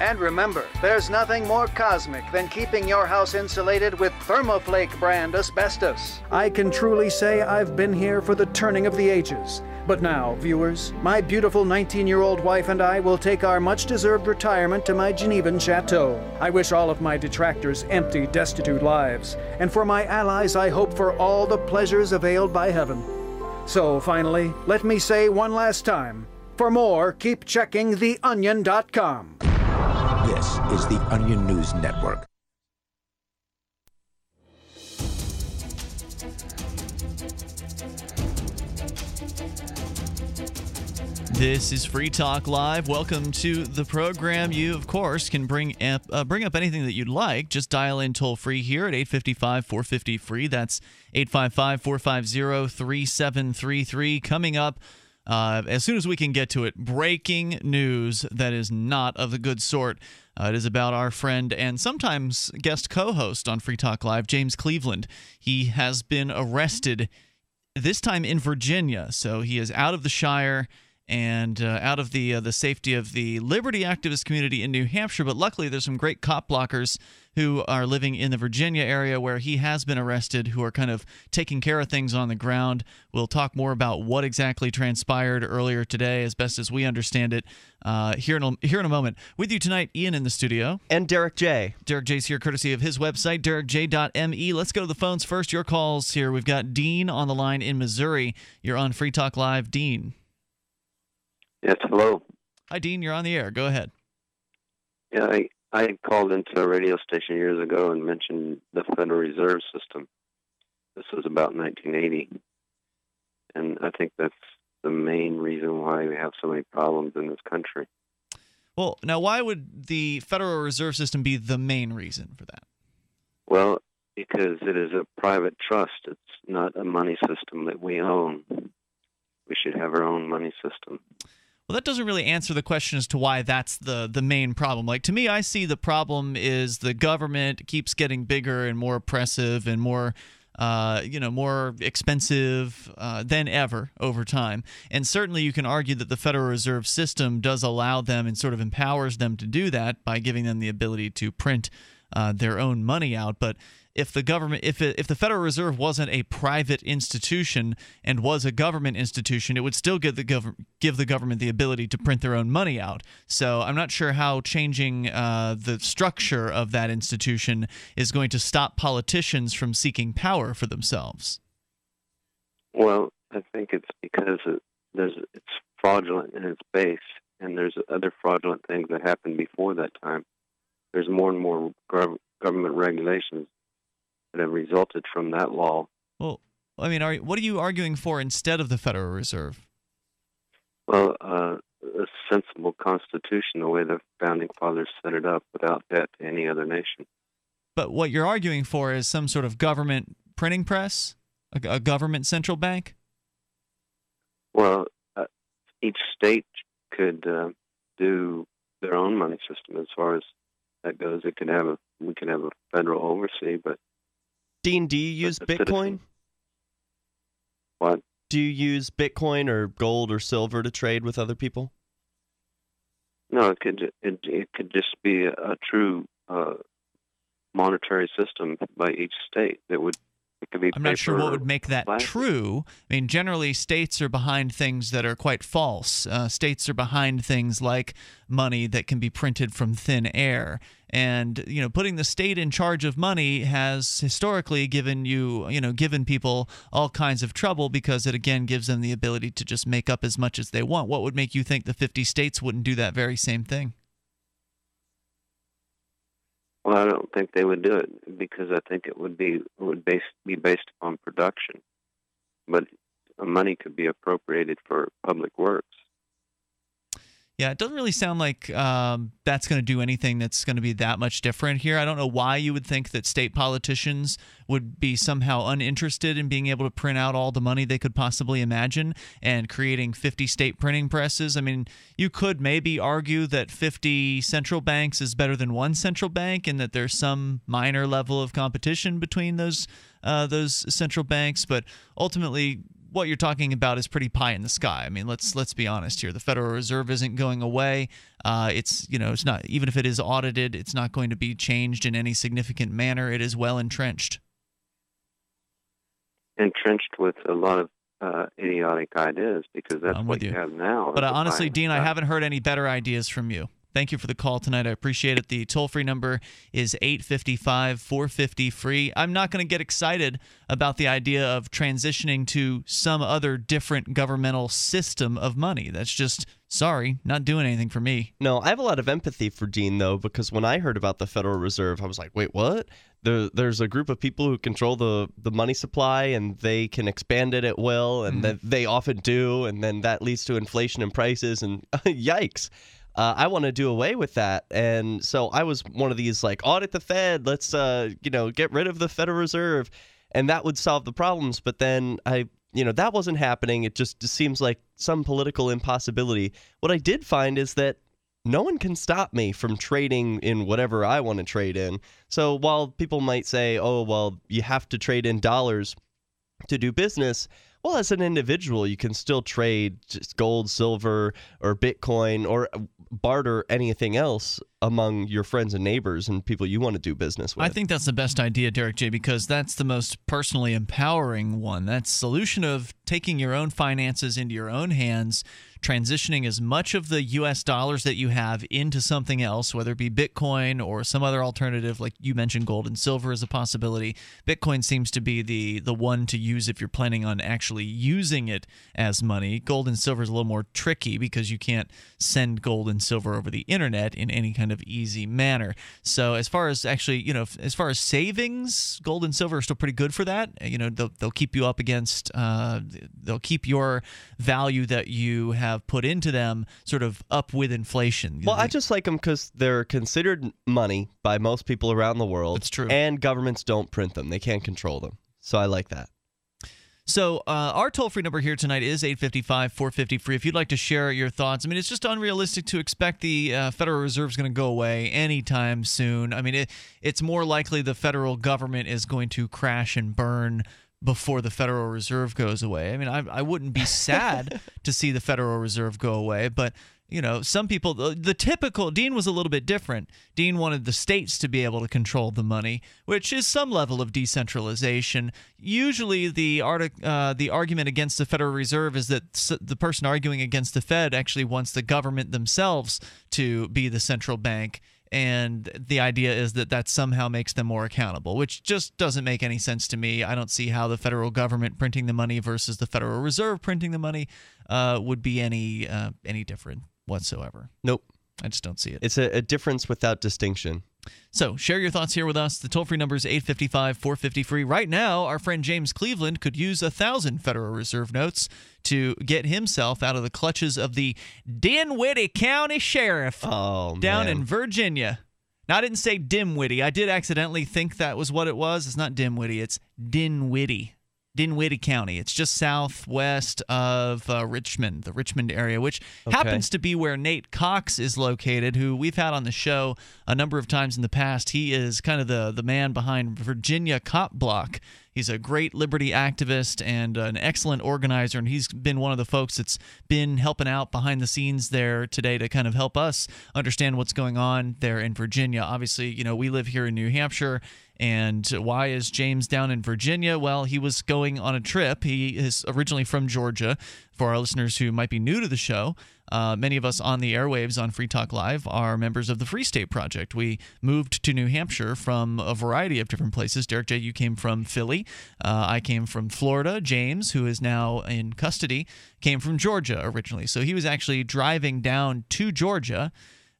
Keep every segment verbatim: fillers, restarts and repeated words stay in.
And remember, there's nothing more cosmic than keeping your house insulated with Thermoflake brand asbestos. I can truly say I've been here for the turning of the ages. But now, viewers, my beautiful nineteen-year-old wife and I will take our much-deserved retirement to my Genevan chateau. I wish all of my detractors empty, destitute lives, and for my allies I hope for all the pleasures availed by heaven. So, finally, let me say one last time, for more, keep checking the onion dot com. This is the Onion News Network. This is Free Talk Live. Welcome to the program. You, of course, can bring up, uh, bring up anything that you'd like. Just dial in toll-free here at eight five five, four five zero, F R E E. That's eight five five, four five zero, three seven three three. Coming up, uh, as soon as we can get to it, breaking news that is not of the good sort. Uh, it is about our friend and sometimes guest co-host on Free Talk Live, James Cleaveland. He has been arrested, this time in Virginia. So he is out of the Shire and uh, out of the uh, the safety of the liberty activist community in New Hampshire. But luckily, there's some great cop blockers who are living in the Virginia area where he has been arrested, who are kind of taking care of things on the ground. We'll talk more about what exactly transpired earlier today, as best as we understand it, uh, here, in a, here in a moment. With you tonight, Ian in the studio. And Derek J. Derek J's here, courtesy of his website, derek j dot m e. Let's go to the phones first. Your calls here. We've got Dean on the line in Missouri. You're on Free Talk Live. Dean. Yes, hello. Hi, Dean. You're on the air. Go ahead. Yeah, I, I called into a radio station years ago and mentioned the Federal Reserve System. This was about nineteen eighty. And I think that's the main reason why we have so many problems in this country. Well, now, why would the Federal Reserve System be the main reason for that? Well, because it is a private trust. It's not a money system that we own. We should have our own money system. Well, that doesn't really answer the question as to why that's the, the main problem. Like, to me, I see the problem is the government keeps getting bigger and more oppressive and more, uh, you know, more expensive uh, than ever over time. And certainly you can argue that the Federal Reserve System does allow them and sort of empowers them to do that by giving them the ability to print uh, their own money out. But if the government, if it, if the Federal Reserve wasn't a private institution and was a government institution, it would still give the gov give the government the ability to print their own money out. So I'm not sure how changing uh, the structure of that institution is going to stop politicians from seeking power for themselves. Well, I think it's because it, there's it's fraudulent in its base, and there's other fraudulent things that happened before that time. There's more and more gov government regulations that have resulted from that law. Well, I mean, are, what are you arguing for instead of the Federal Reserve? Well, uh, a sensible constitution, the way the Founding Fathers set it up, without debt to any other nation. But what you're arguing for is some sort of government printing press? A, a government central bank? Well, uh, each state could uh, do their own money system as far as that goes. It could have a, we could have a federal oversee, but Dean, do you use Bitcoin? What? Do you use Bitcoin or gold or silver to trade with other people? No, it could it, it could just be a, a true uh, monetary system by each state that would. It could be. I'm not sure what would make that plastic. True. I mean, generally, states are behind things that are quite false. Uh, states are behind things like money that can be printed from thin air. And, you know, putting the state in charge of money has historically given you, you know, given people all kinds of trouble because it, again, gives them the ability to just make up as much as they want. What would make you think the fifty states wouldn't do that very same thing? Well, I don't think they would do it because I think it would be it would base, be based upon production. But money could be appropriated for public works. Yeah, it doesn't really sound like um, that's going to do anything that's going to be that much different here. I don't know why you would think that state politicians would be somehow uninterested in being able to print out all the money they could possibly imagine and creating fifty state printing presses. I mean, you could maybe argue that fifty central banks is better than one central bank and that there's some minor level of competition between those, uh, those central banks, but ultimately what you're talking about is pretty pie in the sky. I mean, let's let's be honest here. The Federal Reserve isn't going away. Uh, it's you know, it's not, even if it is audited, it's not going to be changed in any significant manner. It is well entrenched. Entrenched with a lot of uh, idiotic ideas, because that's what you. you have now. But honestly, Dean, I haven't heard any better ideas from you. Thank you for the call tonight. I appreciate it. The toll-free number is eight five five, four five zero, F R E E. I'm not going to get excited about the idea of transitioning to some other different governmental system of money. That's just, sorry, not doing anything for me. No, I have a lot of empathy for Dean, though, because when I heard about the Federal Reserve, I was like, wait, what? There, there's a group of people who control the, the money supply, and they can expand it at will, and mm. that they often do, and then that leads to inflation and prices, and yikes. Uh, I want to do away with that, and so I was one of these like, audit the Fed, let's uh, you know, get rid of the Federal Reserve, and that would solve the problems. But then I, you know, that wasn't happening. It just seems like some political impossibility. What I did find is that no one can stop me from trading in whatever I want to trade in. So while people might say, oh, well, you have to trade in dollars to do business. Well, as an individual, you can still trade just gold, silver, or Bitcoin, or barter anything else among your friends and neighbors and people you want to do business with. I think that's the best idea, Derek J, because that's the most personally empowering one. That solution of taking your own finances into your own hands, transitioning as much of the U S dollars that you have into something else, whether it be Bitcoin or some other alternative, like you mentioned, gold and silver is a possibility. Bitcoin seems to be the, the one to use if you're planning on actually using it as money. Gold and silver is a little more tricky because you can't send gold and silver over the internet in any kind of easy manner. So as far as actually, you know, as far as savings, gold and silver are still pretty good for that. You know, they'll, they'll keep you up against, uh, they'll keep your value that you have have put into them sort of up with inflation. Well, I just like them because they're considered money by most people around the world. That's true. And governments don't print them. They can't control them. So I like that. So uh, our toll-free number here tonight is eight five five, four five zero, F R E E. If you'd like to share your thoughts, I mean, it's just unrealistic to expect the uh, Federal Reserve is going to go away anytime soon. I mean, it, it's more likely the federal government is going to crash and burn before the Federal Reserve goes away. I mean, I, I wouldn't be sad to see the Federal Reserve go away, but, you know, some people, the, the typical, Dean was a little bit different. Dean wanted the states to be able to control the money, which is some level of decentralization. Usually the uh, the argument against the Federal Reserve is that the person arguing against the Fed actually wants the government themselves to be the central bank. And the idea is that that somehow makes them more accountable, which just doesn't make any sense to me. I don't see how the federal government printing the money versus the Federal Reserve printing the money uh, would be any uh, any different whatsoever. Nope. I just don't see it. It's a, a difference without distinction. So share your thoughts here with us. The toll-free number is eight five five, four five zero, F R E E. Right now, our friend James Cleaveland could use one thousand Federal Reserve notes to get himself out of the clutches of the Dinwiddie County Sheriff oh, down man. in Virginia. Now, I didn't say Dimwitty. I did accidentally think that was what it was. It's not Dimwitty. It's Dinwiddie. Dinwiddie County. It's just southwest of uh, Richmond, the Richmond area, which okay. happens to be where Nate Cox is located, who we've had on the show a number of times in the past. He is kind of the, the man behind Virginia Cop Block. He's a great liberty activist and an excellent organizer, and he's been one of the folks that's been helping out behind the scenes there today to kind of help us understand what's going on there in Virginia. Obviously, you know, we live here in New Hampshire, and why is James down in Virginia? Well, he was going on a trip. He is originally from Georgia. For our listeners who might be new to the show, Uh, many of us on the airwaves on Free Talk Live are members of the Free State Project. We moved to New Hampshire from a variety of different places. Derek J., you came from Philly. Uh, I came from Florida. James, who is now in custody, came from Georgia originally. So he was actually driving down to Georgia.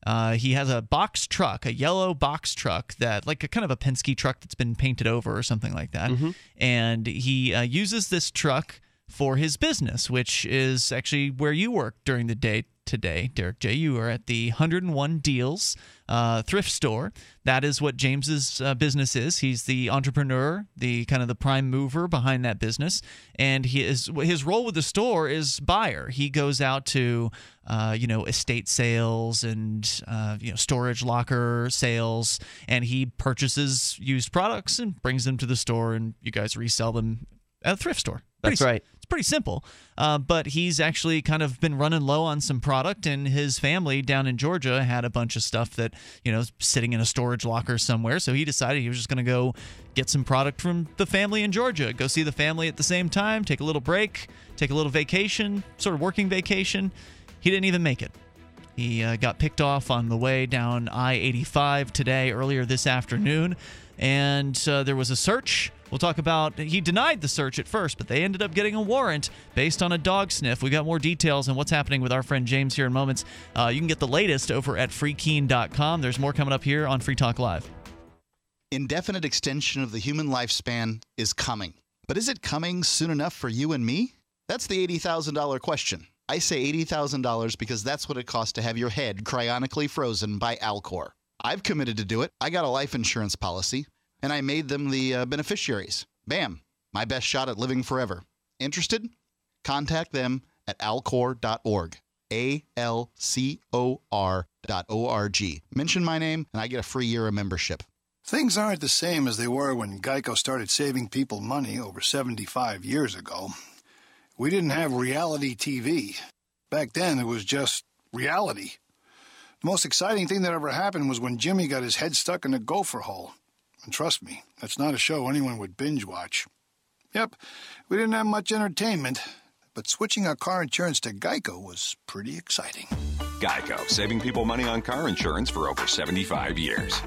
Uh, he has a box truck, a yellow box truck, that like a kind of a Penske truck that's been painted over or something like that. Mm-hmm. And he uh, uses this truck for his business, which is actually where you work during the day today, Derek J. You are at the one oh one Deals uh, thrift store. That is what James's uh, business is. He's the entrepreneur, the kind of the prime mover behind that business, and he is, his role with the store is buyer. He goes out to uh, you know, estate sales and uh, you know, storage locker sales, and he purchases used products and brings them to the store, and you guys resell them at a thrift store. Pretty, That's right. It's pretty simple. Uh, but he's actually kind of been running low on some product, and his family down in Georgia had a bunch of stuff that, you know, sitting in a storage locker somewhere. So he decided he was just going to go get some product from the family in Georgia, go see the family at the same time, take a little break, take a little vacation, sort of working vacation. He didn't even make it. He uh, got picked off on the way down I eighty-five today, earlier this afternoon, and uh, there was a search. We'll talk about, he denied the search at first, but they ended up getting a warrant based on a dog sniff. We got more details on what's happening with our friend James here in moments. Uh, you can get the latest over at free keen dot com. There's more coming up here on Free Talk Live. Indefinite extension of the human lifespan is coming. But is it coming soon enough for you and me? That's the eighty thousand dollar question. I say eighty thousand dollars because that's what it costs to have your head cryonically frozen by Alcor. I've committed to do it. I got a life insurance policy, and I made them the uh, beneficiaries. Bam! My best shot at living forever. Interested? Contact them at alcor dot org. A L C O R dot O R G. Mention my name, and I get a free year of membership. Things aren't the same as they were when Geico started saving people money over seventy-five years ago. We didn't have reality T V. Back then, it was just reality. The most exciting thing that ever happened was when Jimmy got his head stuck in a gopher hole. And trust me, that's not a show anyone would binge watch. Yep, we didn't have much entertainment, but switching our car insurance to Geico was pretty exciting. Geico, saving people money on car insurance for over seventy-five years.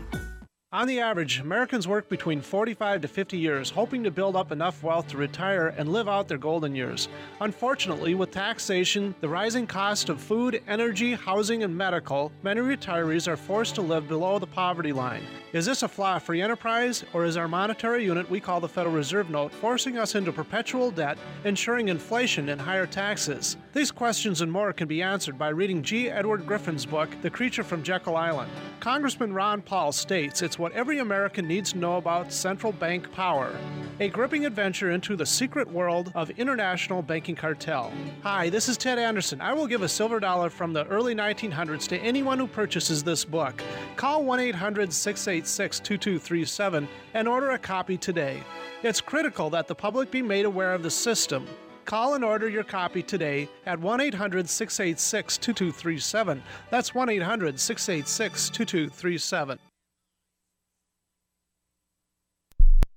On the average, Americans work between forty-five to fifty years, hoping to build up enough wealth to retire and live out their golden years. Unfortunately, with taxation, the rising cost of food, energy, housing, and medical, many retirees are forced to live below the poverty line. Is this a flaw-free enterprise, or is our monetary unit we call the Federal Reserve note forcing us into perpetual debt, ensuring inflation and higher taxes? These questions and more can be answered by reading G. Edward Griffin's book, The Creature from Jekyll Island. Congressman Ron Paul states it's what every American needs to know about central bank power. A gripping adventure into the secret world of international banking cartel. Hi, this is Ted Anderson. I will give a silver dollar from the early nineteen hundreds to anyone who purchases this book. Call one eight hundred, six eight six, two two three seven and order a copy today. It's critical that the public be made aware of the system. Call and order your copy today at one eight hundred, six eight six, two two three seven. That's one eight hundred, six eight six, two two three seven.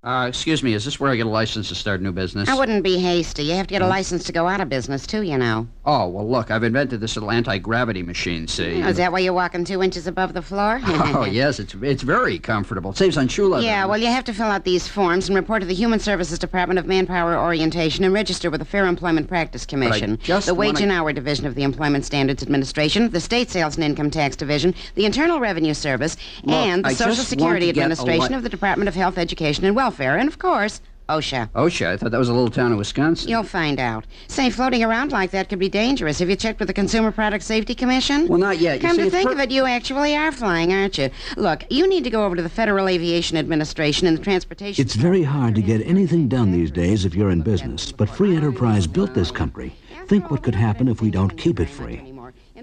Uh, excuse me, is this where I get a license to start a new business? I wouldn't be hasty. You have to get a license to go out of business, too, you know. Oh, well, look, I've invented this little anti-gravity machine, see? Oh, is that why you're walking two inches above the floor? Oh, yes, it's it's very comfortable. It saves on shoe leather. Yeah, well, you have to fill out these forms and report to the Human Services Department of Manpower Orientation and register with the Fair Employment Practice Commission, just the Wage wanna... and Hour Division of the Employment Standards Administration, the State Sales and Income Tax Division, the Internal Revenue Service, look, and the I Social Security Administration li- of the Department of Health, Education, and Welfare. Welfare, and, of course, OSHA. OSHA? I thought that was a little town in Wisconsin. You'll find out. Say, floating around like that could be dangerous. Have you checked with the Consumer Product Safety Commission? Well, not yet. You Come see, to think per- of it, you actually are flying, aren't you? Look, you need to go over to the Federal Aviation Administration and the Transportation... It's very hard to get anything done these days if you're in business, but free enterprise built this country. Think what could happen if we don't keep it free.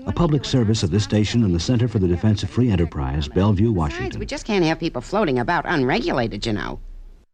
A public service of this station and the Center for the Defense of Free Enterprise, Bellevue, Washington. Besides, we just can't have people floating about unregulated, you know.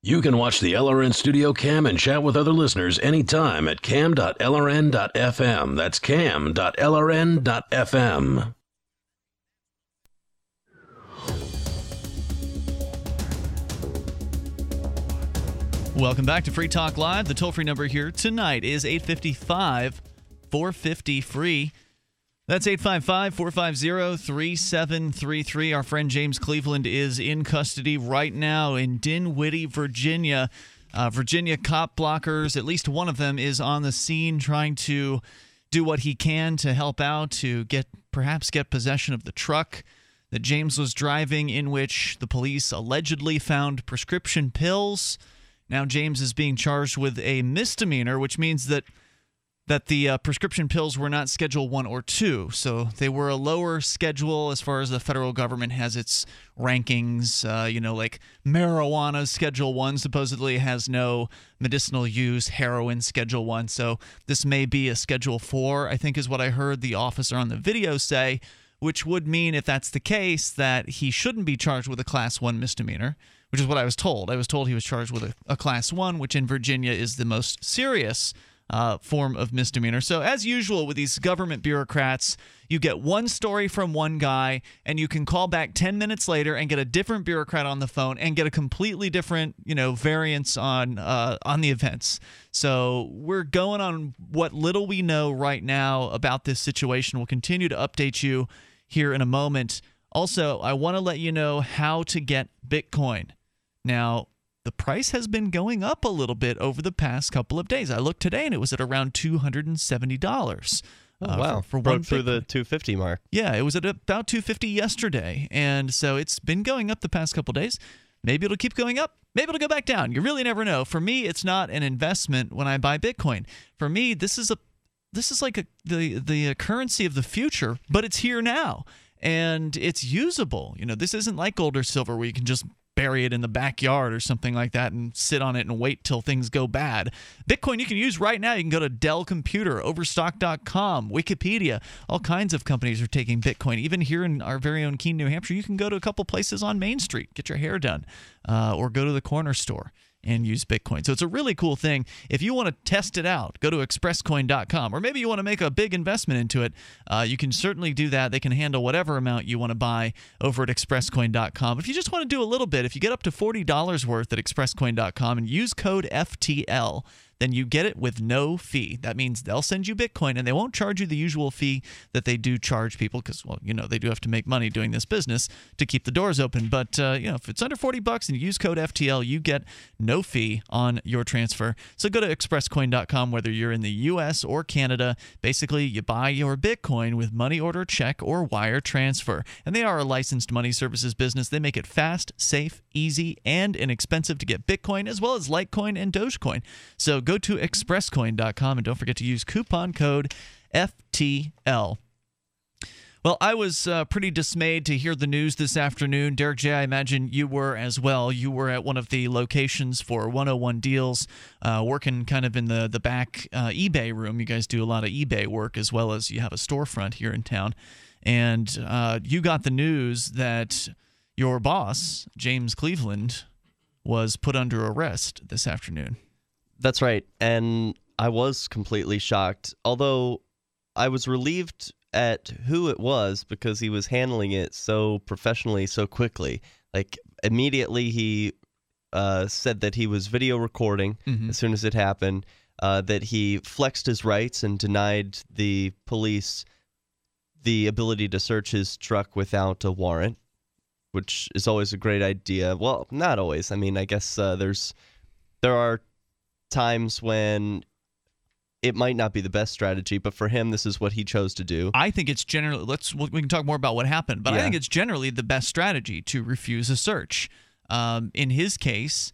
You can watch the L R N Studio Cam and chat with other listeners anytime at cam dot L R N dot F M. That's cam dot L R N dot F M. Welcome back to Free Talk Live. The toll-free number here tonight is eight five five, four five zero, FREE. That's eight five five, four five zero, three seven three three. Our friend James Cleaveland is in custody right now in Dinwiddie, Virginia. Uh, Virginia cop blockers, at least one of them, is on the scene trying to do what he can to help out, to get perhaps get possession of the truck that James was driving, in which the police allegedly found prescription pills. Now James is being charged with a misdemeanor, which means that that the uh, prescription pills were not Schedule one or two. So they were a lower schedule as far as the federal government has its rankings. Uh, you know, like marijuana Schedule one supposedly has no medicinal use, heroin Schedule one. So this may be a Schedule four, I think is what I heard the officer on the video say, which would mean, if that's the case, that he shouldn't be charged with a Class one misdemeanor, which is what I was told. I was told he was charged with a, a Class one, which in Virginia is the most serious Uh, form of misdemeanor. So as usual with these government bureaucrats, you get one story from one guy and you can call back ten minutes later and get a different bureaucrat on the phone and get a completely different, you know, variance on uh, on the events. So we're going on what little we know right now about this situation. We'll continue to update you here in a moment. Also, I want to let you know how to get Bitcoin. Now, the price has been going up a little bit over the past couple of days. I looked today, and it was at around two hundred seventy dollars. Oh, uh, wow. For, for broke through the two hundred fifty mark. Yeah, it was at about two hundred fifty yesterday, and so it's been going up the past couple of days. Maybe it'll keep going up. Maybe it'll go back down. You really never know. For me, it's not an investment when I buy Bitcoin. For me, this is a this is like a, the the currency of the future, but it's here now, and it's usable. You know, this isn't like gold or silver where you can just bury it in the backyard or something like that and sit on it and wait till things go bad. Bitcoin you can use right now. You can go to Dell Computer, Overstock dot com, Wikipedia. All kinds of companies are taking Bitcoin. Even here in our very own Keene, New Hampshire, you can go to a couple places on Main Street, get your hair done, uh, or go to the corner store and use Bitcoin. So it's a really cool thing. If you want to test it out, go to express coin dot com, or maybe you want to make a big investment into it. Uh, you can certainly do that. They can handle whatever amount you want to buy over at express coin dot com. If you just want to do a little bit, if you get up to forty dollars worth at express coin dot com and use code F T L, then you get it with no fee. That means they'll send you Bitcoin, and they won't charge you the usual fee that they do charge people because, well, you know, they do have to make money doing this business to keep the doors open. But, uh, you know, if it's under forty bucks and you use code F T L, you get no fee on your transfer. So go to express coin dot com, whether you're in the U S or Canada. Basically, you buy your Bitcoin with money order, check, or wire transfer. And they are a licensed money services business. They make it fast, safe, easy, and inexpensive to get Bitcoin, as well as Litecoin and Dogecoin. So go to express coin dot com and don't forget to use coupon code F T L. Well, I was uh, pretty dismayed to hear the news this afternoon. Derek J, I imagine you were as well. You were at one of the locations for one oh one Deals, uh, working kind of in the, the back uh, eBay room. You guys do a lot of eBay work, as well as you have a storefront here in town. And uh, you got the news that your boss, James Cleaveland, was put under arrest this afternoon. That's right, and I was completely shocked, although I was relieved at who it was because he was handling it so professionally, so quickly. Like, immediately he uh, said that he was video recording mm-hmm. as soon as it happened, uh, that he flexed his rights and denied the police the ability to search his truck without a warrant, which is always a great idea. Well, not always. I mean, I guess uh, there's there are... times when it might not be the best strategy, but for him, this is what he chose to do. I think it's generally, let's, we can talk more about what happened, but yeah. I think it's generally the best strategy to refuse a search. Um, in his case,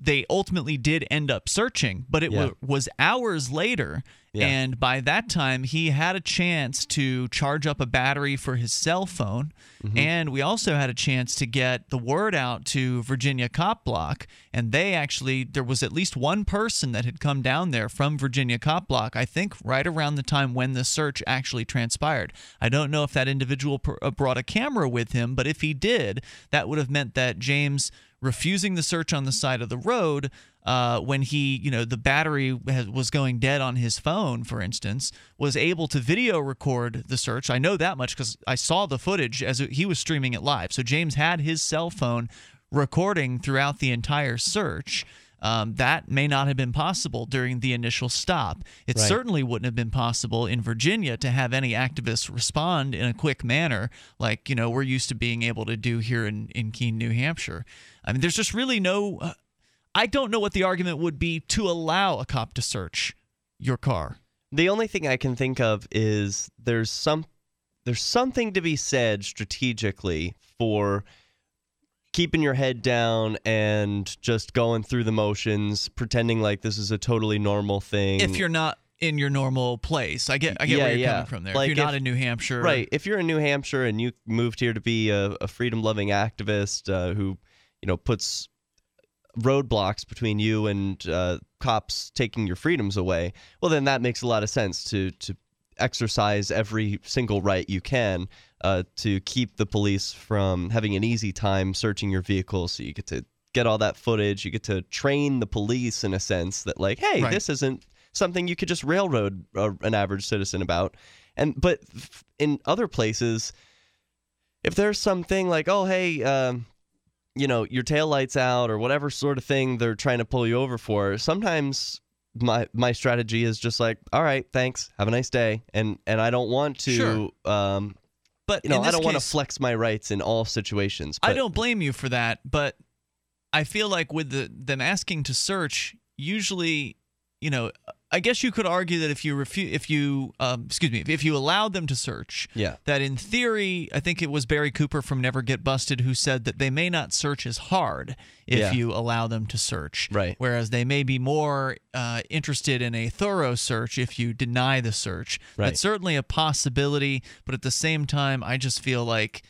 they ultimately did end up searching, but it yeah. was hours later, yeah. and by that time, he had a chance to charge up a battery for his cell phone, mm-hmm. and we also had a chance to get the word out to Virginia Cop Block, and they actually, there was at least one person that had come down there from Virginia Cop Block, I think right around the time when the search actually transpired. I don't know if that individual brought a camera with him, but if he did, that would have meant that James refusing the search on the side of the road uh, when he, you know, the battery has, was going dead on his phone, for instance, was able to video record the search. I know that much because I saw the footage as he was streaming it live. So James had his cell phone recording throughout the entire search. Um, that may not have been possible during the initial stop. It right. certainly wouldn't have been possible in Virginia to have any activists respond in a quick manner like, you know, we're used to being able to do here in, in Keene, New Hampshire. I mean, there's just really no uh, – I don't know what the argument would be to allow a cop to search your car. The only thing I can think of is there's some there's something to be said strategically for – keeping your head down and just going through the motions, pretending like this is a totally normal thing. If you're not in your normal place, I get, I get yeah, where you're yeah. coming from there. Like if you're if, not in New Hampshire, right? If you're in New Hampshire and you moved here to be a, a freedom-loving activist uh, who, you know, puts roadblocks between you and uh, cops taking your freedoms away, well, then that makes a lot of sense to to exercise every single right you can. Uh, to keep the police from having an easy time searching your vehicle, so you get to get all that footage. You get to train the police in a sense that, like, hey, right. this isn't something you could just railroad uh, an average citizen about. And but in other places, if there's something like, oh, hey, um, you know, your taillight's out or whatever sort of thing they're trying to pull you over for, sometimes my my strategy is just like, all right, thanks, have a nice day, and and I don't want to. Sure. Um, But you know, I don't want to flex my rights in all situations. But I don't blame you for that, but I feel like with the, them asking to search, usually, you know, I guess you could argue that if you refu- if you, um, excuse me, if you allowed them to search, yeah. that in theory, I think it was Barry Cooper from Never Get Busted who said that they may not search as hard if yeah. you allow them to search, right? Whereas they may be more uh, interested in a thorough search if you deny the search. Right. That's certainly a possibility, but at the same time, I just feel like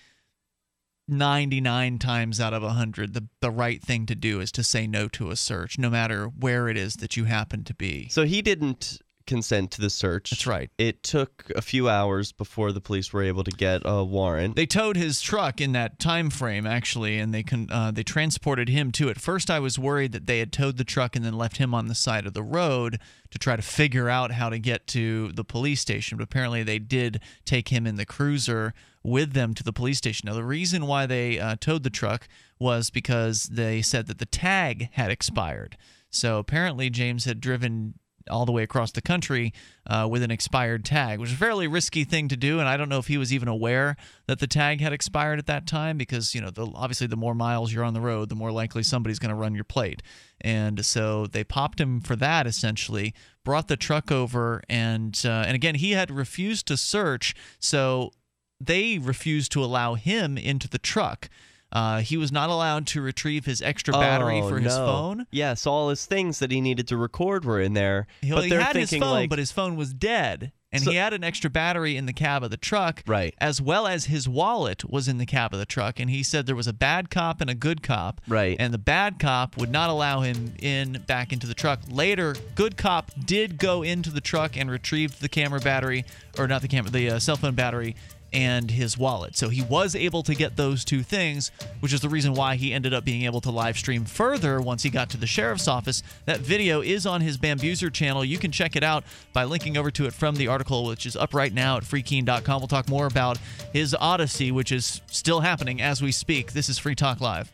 ninety-nine times out of a hundred, the, the right thing to do is to say no to a search, no matter where it is that you happen to be. So he didn't consent to the search. That's right. It took a few hours before the police were able to get a warrant. They towed his truck in that time frame, actually, and they con uh, they transported him to it. First, I was worried that they had towed the truck and then left him on the side of the road to try to figure out how to get to the police station, but apparently they did take him in the cruiser with them to the police station. Now, the reason why they uh, towed the truck was because they said that the tag had expired. So apparently James had driven all the way across the country uh, with an expired tag, which is a fairly risky thing to do, and I don't know if he was even aware that the tag had expired at that time because, you know, the, obviously the more miles you're on the road, the more likely somebody's going to run your plate. And so they popped him for that, essentially, brought the truck over, and uh, and again, he had refused to search, so they refused to allow him into the truck. Uh, he was not allowed to retrieve his extra battery oh, for his no. phone. Yeah, so all his things that he needed to record were in there. He, but he had his phone, like, but his phone was dead, and so, he had an extra battery in the cab of the truck, right. as well as his wallet was in the cab of the truck, and he said there was a bad cop and a good cop, right. and the bad cop would not allow him in back into the truck. Later, good cop did go into the truck and retrieved the camera battery, or not the camera, the uh, cell phone battery, and his wallet. So he was able to get those two things, which is the reason why he ended up being able to live stream further once he got to the sheriff's office. That video is on his Bambuser channel. You can check it out by linking over to it from the article, which is up right now at free keen dot com. We'll talk more about his odyssey, which is still happening as we speak. This is Free Talk Live.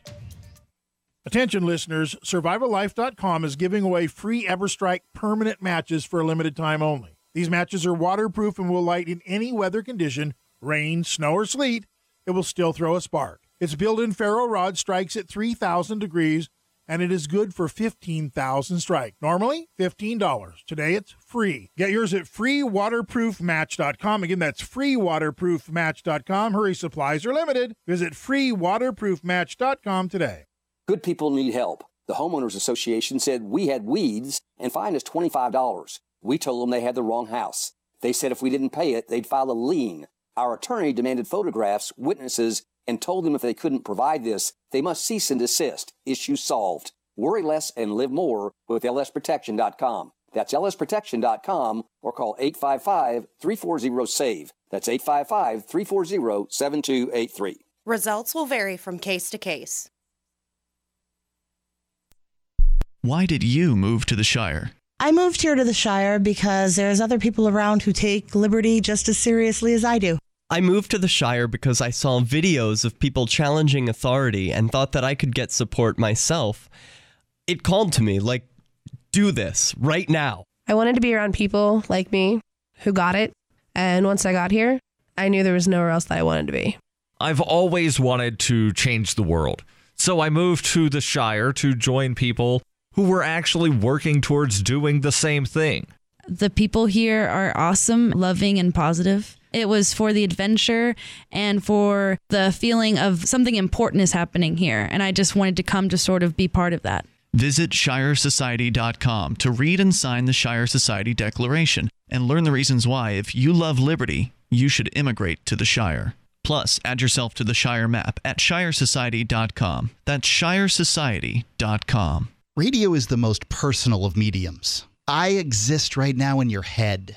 Attention listeners, survival life dot com is giving away free EverStrike permanent matches for a limited time only. These matches are waterproof and will light in any weather condition. Rain, snow, or sleet, it will still throw a spark. Its built-in ferro rod strikes at three thousand degrees, and it is good for fifteen thousand strike. Normally, fifteen dollars. Today, it's free. Get yours at free waterproof match dot com. Again, that's free waterproof match dot com. Hurry, supplies are limited. Visit free waterproof match dot com today. Good people need help. The Homeowners Association said we had weeds and fined us twenty-five dollars. We told them they had the wrong house. They said if we didn't pay it, they'd file a lien. Our attorney demanded photographs, witnesses, and told them if they couldn't provide this, they must cease and desist. Issue solved. Worry less and live more with L S protection dot com. That's L S protection dot com or call eight five five, three four zero, save. That's eight five five, three four zero, seven two eight three. Results will vary from case to case. Why did you move to the Shire? I moved here to the Shire because there's other people around who take liberty just as seriously as I do. I moved to the Shire because I saw videos of people challenging authority and thought that I could get support myself. it called to me, like, do this right now. I wanted to be around people like me who got it. And once I got here, I knew there was nowhere else that I wanted to be. I've always wanted to change the world. So I moved to the Shire to join people who were actually working towards doing the same thing. The people here are awesome, loving, and positive. It was for the adventure and for the feeling of something important is happening here. And I just wanted to come to sort of be part of that. Visit Shire Society dot com to read and sign the Shire Society Declaration and learn the reasons why, if you love liberty, you should immigrate to the Shire. Plus, add yourself to the Shire map at Shire Society dot com. That's Shire Society dot com. Radio is the most personal of mediums. I exist right now in your head.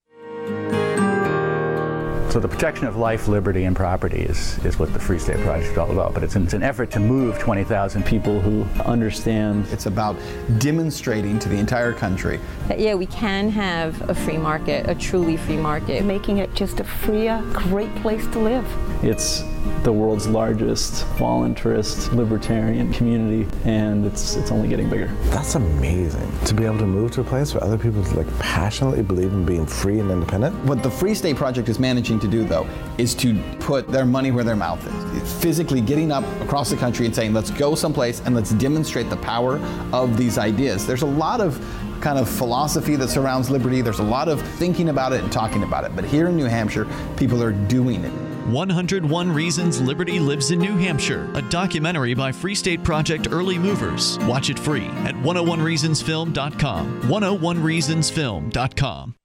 So the protection of life, liberty, and property is, is what the Free State Project is all about. But it's an, it's an effort to move twenty thousand people who understand. It's about demonstrating to the entire country that, yeah, we can have a free market, a truly free market. Making it just a freer, great place to live. It's the world's largest voluntarist libertarian community, and it's it's only getting bigger. That's amazing, to be able to move to a place where other people like passionately believe in being free and independent. What the Free State Project is managing to do, though, is to put their money where their mouth is. Physically getting up across the country and saying, let's go someplace and let's demonstrate the power of these ideas. There's a lot of kind of philosophy that surrounds liberty. There's a lot of thinking about it and talking about it. But here in New Hampshire, people are doing it. one hundred one Reasons Liberty Lives in New Hampshire, a documentary by Free State Project Early Movers. Watch it free at one oh one reasons film dot com. one oh one reasons film dot com.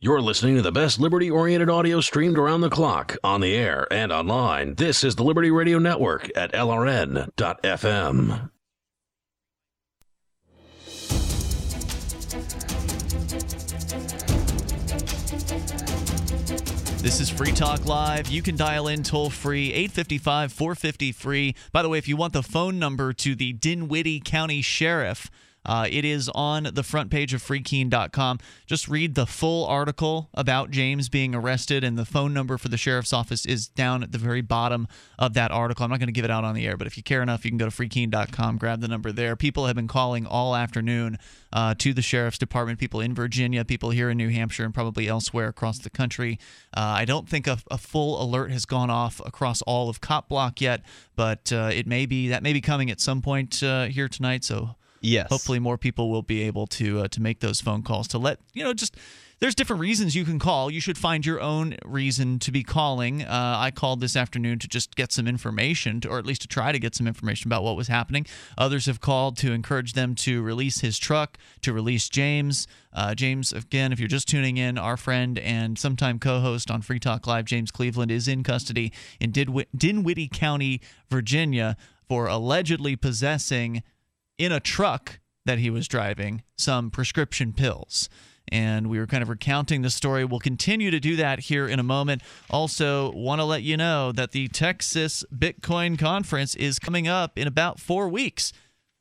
You're listening to the best liberty-oriented audio streamed around the clock, on the air, and online. This is the Liberty Radio Network at L R N dot F M. This is Free Talk Live. You can dial in toll-free, eight five five, four five zero, free. By the way, if you want the phone number to the Dinwiddie County Sheriff, uh, it is on the front page of free keen dot com. Just read the full article about James being arrested, and the phone number for the sheriff's office is down at the very bottom of that article. I'm not going to give it out on the air, but if you care enough, you can go to free keen dot com, grab the number there. People have been calling all afternoon Uh, to the sheriff's department, people in Virginia, people here in New Hampshire, and probably elsewhere across the country. Uh, I don't think a, a full alert has gone off across all of Cop Block yet, but uh, it may be that may be coming at some point uh, here tonight. So yes, hopefully more people will be able to uh, to make those phone calls to let you know. Just there's different reasons you can call. You should find your own reason to be calling. Uh, I called this afternoon to just get some information, to, or at least to try to get some information about what was happening. Others have called to encourage them to release his truck, to release James. Uh, James, again, if you're just tuning in, our friend and sometime co-host on Free Talk Live, James Cleaveland, is in custody in Dinw- Dinwiddie County, Virginia, for allegedly possessing, in a truck that he was driving, some prescription pills. And we were kind of recounting the story. We'll continue to do that here in a moment. Also, want to let you know that the Texas Bitcoin Conference is coming up in about four weeks.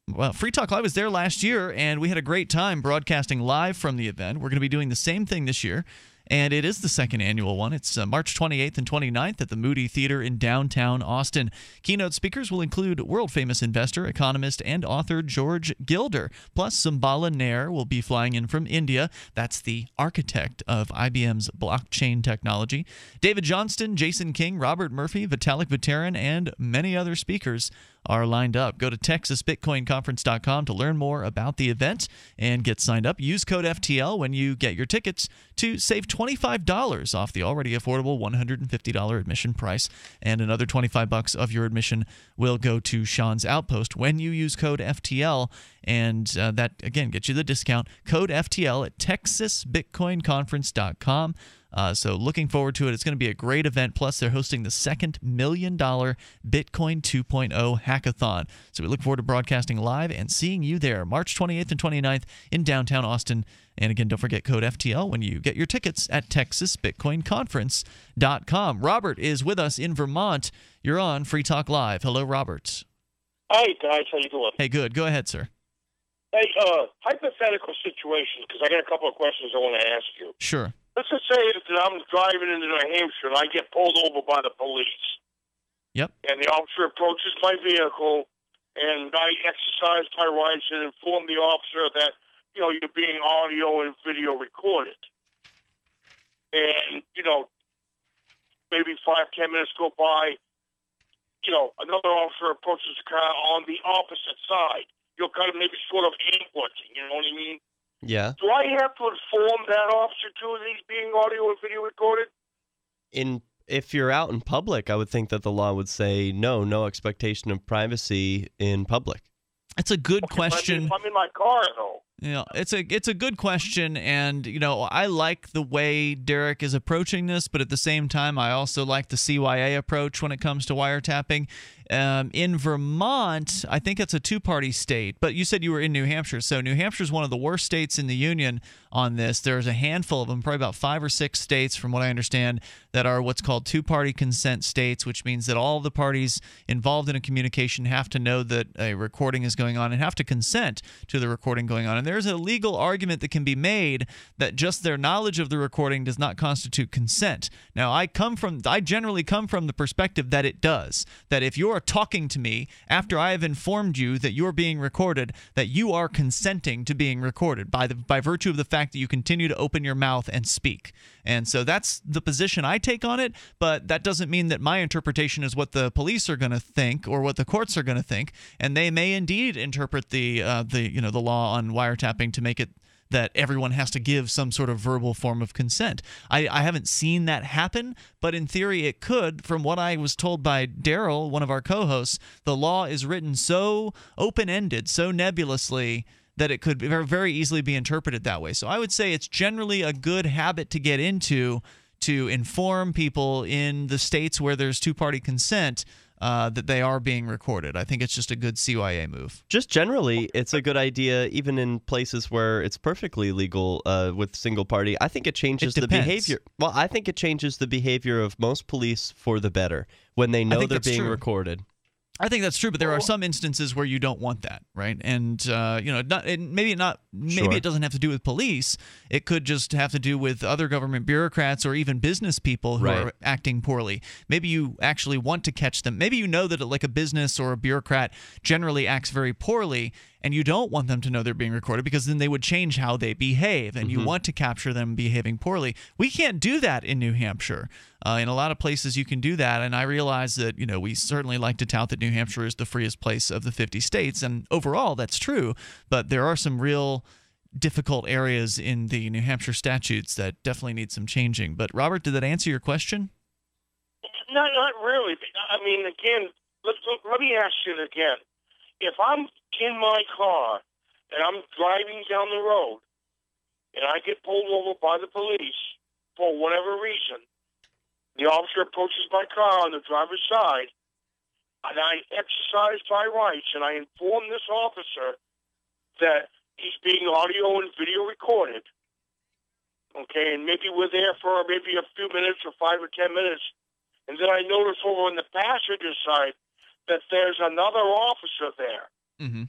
Well, Free Talk Live was there last year, and we had a great time broadcasting live from the event. We're going to be doing the same thing this year, and it is the second annual one. It's uh, March twenty-eighth and twenty-ninth at the Moody Theater in downtown Austin. Keynote speakers will include world-famous investor, economist, and author George Gilder. Plus, Sambala Nair will be flying in from India. That's the architect of I B M's blockchain technology. David Johnston, Jason King, Robert Murphy, Vitalik Buterin, and many other speakers are lined up. Go to Texas Bitcoin Conference dot com to learn more about the event and get signed up. Use code F T L when you get your tickets to save twenty-five dollars off the already affordable one hundred fifty dollars admission price. And another twenty-five bucks of your admission will go to Sean's Outpost when you use code F T L. And uh, that, again, gets you the discount. Code F T L at Texas Bitcoin Conference dot com. Uh, so looking forward to it. It's going to be a great event. Plus, they're hosting the second million dollar Bitcoin two point oh hackathon. So we look forward to broadcasting live and seeing you there March twenty-eighth and twenty-ninth in downtown Austin. And again, don't forget code F T L when you get your tickets at Texas Bitcoin Conference dot com. Robert is with us in Vermont. You're on Free Talk Live. Hello, Robert. Hey, guys. How you doing? Hey, good. Go ahead, sir. Hey, uh, hypothetical situation, because I got a couple of questions I want to ask you. Sure. Let's just say that I'm driving into New Hampshire and I get pulled over by the police. Yep. And the officer approaches my vehicle, and I exercise my rights and inform the officer that, you know, you're being audio and video recorded. And, you know, maybe five, ten minutes go by, you know, another officer approaches the car on the opposite side. You're kind of maybe sort of ambushing, you know what I mean? Yeah. Do I have to inform that officer too that he's being audio and video recorded? In if you're out in public, I would think that the law would say no, no expectation of privacy in public. That's a good okay, question. But I'm in my car though. Yeah, it's a it's a good question, and you know I like the way Derek is approaching this, but at the same time, I also like the C Y A approach when it comes to wiretapping. Um, in Vermont, I think it's a two-party state, but you said you were in New Hampshire. So New Hampshire is one of the worst states in the union on this. There's a handful of them, probably about five or six states, from what I understand, that are what's called two-party consent states, which means that all the parties involved in a communication have to know that a recording is going on and have to consent to the recording going on. And there's a legal argument that can be made that just their knowledge of the recording does not constitute consent. Now, I come from, I generally come from the perspective that it does, that if you're are talking to me after I have informed you that you're being recorded, that you are consenting to being recorded by the by virtue of the fact that you continue to open your mouth and speak. And so that's the position I take on it, but that doesn't mean that my interpretation is what the police are going to think or what the courts are going to think, and they may indeed interpret the uh, the you know the law on wiretapping to make it that everyone has to give some sort of verbal form of consent. I, I haven't seen that happen, but in theory it could. From what I was told by Daryl, one of our co-hosts, the law is written so open-ended, so nebulously, that it could very easily be interpreted that way. So I would say it's generally a good habit to get into to inform people in the states where there's two-party consent Uh, that they are being recorded. I think it's just a good C Y A move. Just generally, it's a good idea, even in places where it's perfectly legal uh, with single party. I think it changes it the behavior. Well, I think it changes the behavior of most police for the better when they know they're being true. recorded. I think that's true, but there are some instances where you don't want that, right? And uh, you know, not, it, maybe not. Maybe sure. It doesn't have to do with police. It could just have to do with other government bureaucrats or even business people who right. are acting poorly. Maybe you actually want to catch them. Maybe you know that like a business or a bureaucrat generally acts very poorly, and you don't want them to know they're being recorded because then they would change how they behave, and mm-hmm. you want to capture them behaving poorly. We can't do that in New Hampshire. Uh, in a lot of places, you can do that, and I realize that you know we certainly like to tout that New Hampshire is the freest place of the fifty states, and overall that's true, but there are some real difficult areas in the New Hampshire statutes that definitely need some changing. But, Robert, did that answer your question? No, not really. I mean, again, let, let me ask you again. If I'm in my car and I'm driving down the road and I get pulled over by the police for whatever reason, the officer approaches my car on the driver's side and I exercise my rights and I inform this officer that he's being audio and video recorded, okay, and maybe we're there for maybe a few minutes or five or ten minutes, and then I notice over on the passenger side that there's another officer there. Mm-hmm.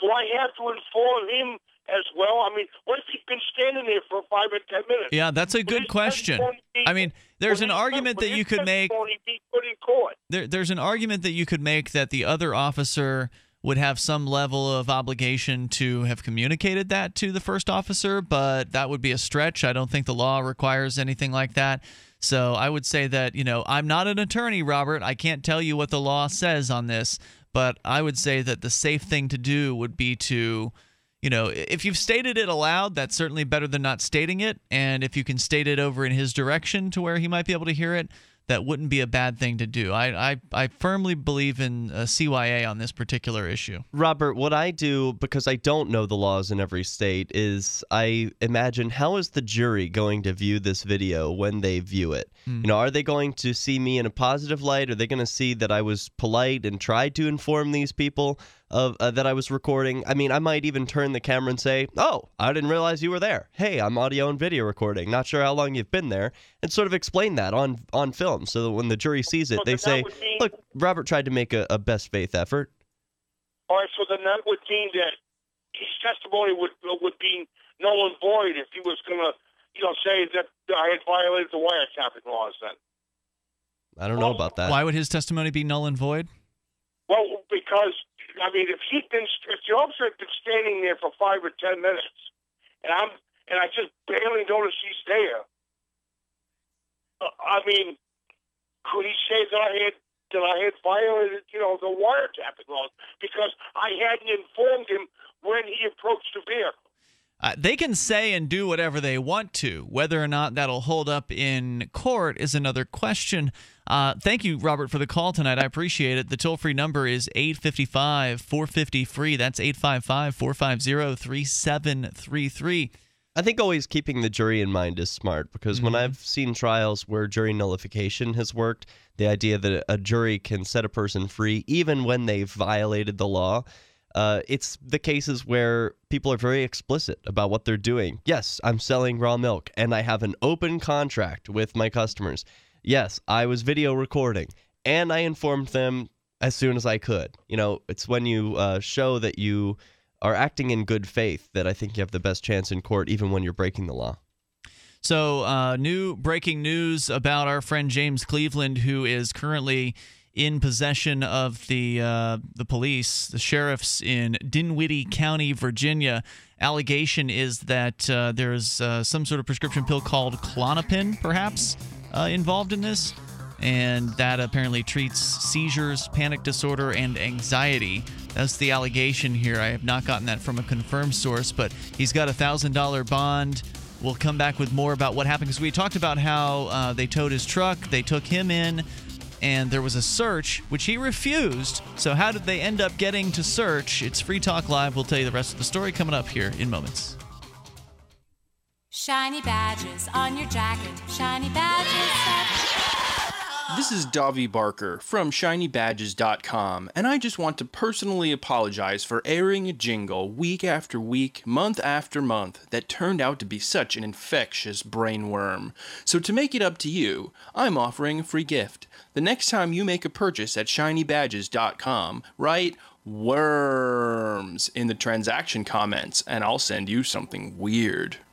Do I have to inform him as well? I mean, what if he's been standing there for five or ten minutes? Yeah, that's a good question. I mean, there's an argument that you could make. There, there's an argument that you could make that the other officer would have some level of obligation to have communicated that to the first officer, but that would be a stretch. I don't think the law requires anything like that. So I would say that, you know, I'm not an attorney, Robert. I can't tell you what the law says on this. But I would say that the safe thing to do would be to, you know, if you've stated it aloud, that's certainly better than not stating it. And if you can state it over in his direction to where he might be able to hear it, that wouldn't be a bad thing to do. I I, I firmly believe in uh, C Y A on this particular issue. Robert, what I do, because I don't know the laws in every state, is I imagine, how is the jury going to view this video when they view it? Mm. You know, are they going to see me in a positive light? Are they going to see that I was polite and tried to inform these people of uh, that I was recording? I mean, I might even turn the camera and say, oh, I didn't realize you were there. Hey, I'm audio and video recording. Not sure how long you've been there. And sort of explain that on, on film, so that when the jury sees it, so they say, mean, look, Robert tried to make a, a best faith effort. All right, so then that would mean that his testimony would would be null and void if he was going to, you know, say that I had violated the wiretapping laws then. I don't well, know about that. Why would his testimony be null and void? Well, because, I mean, if he'd been, if the officer had been standing there for five or ten minutes, and I'm, and I just barely noticed he's there, uh, I mean... could he say that I had that I had violated, you know, the wiretapping laws because I hadn't informed him when he approached the vehicle? Uh, they can say and do whatever they want to. Whether or not that'll hold up in court is another question. Uh, thank you, Robert, for the call tonight. I appreciate it. The toll-free number is eight five five, four five zero, F R E E. That's eight five five, four five zero, three seven three three. I think always keeping the jury in mind is smart, because mm-hmm. when I've seen trials where jury nullification has worked, the idea that a jury can set a person free even when they've violated the law, uh, it's the cases where people are very explicit about what they're doing. Yes, I'm selling raw milk, and I have an open contract with my customers. Yes, I was video recording, and I informed them as soon as I could. You know, it's when you uh, show that you... are acting in good faith that I think you have the best chance in court, even when you're breaking the law. So, uh, new breaking news about our friend James Cleaveland, who is currently in possession of the uh, the police, the sheriffs in Dinwiddie County, Virginia. Allegation is that uh, there's uh, some sort of prescription pill called Klonopin, perhaps, uh, involved in this, and that apparently treats seizures, panic disorder, and anxiety. That's the allegation here. I have not gotten that from a confirmed source, but he's got a one thousand dollar bond. We'll come back with more about what happened, because we talked about how uh, they towed his truck, they took him in, and there was a search, which he refused. So how did they end up getting to search? It's Free Talk Live. We'll tell you the rest of the story coming up here in moments. Shiny badges on your jacket. Shiny badges. This is Davi Barker from shiny badges dot com, and I just want to personally apologize for airing a jingle week after week, month after month, that turned out to be such an infectious brainworm. So to make it up to you, I'm offering a free gift. The next time you make a purchase at shiny badges dot com, write worms in the transaction comments, and I'll send you something weird.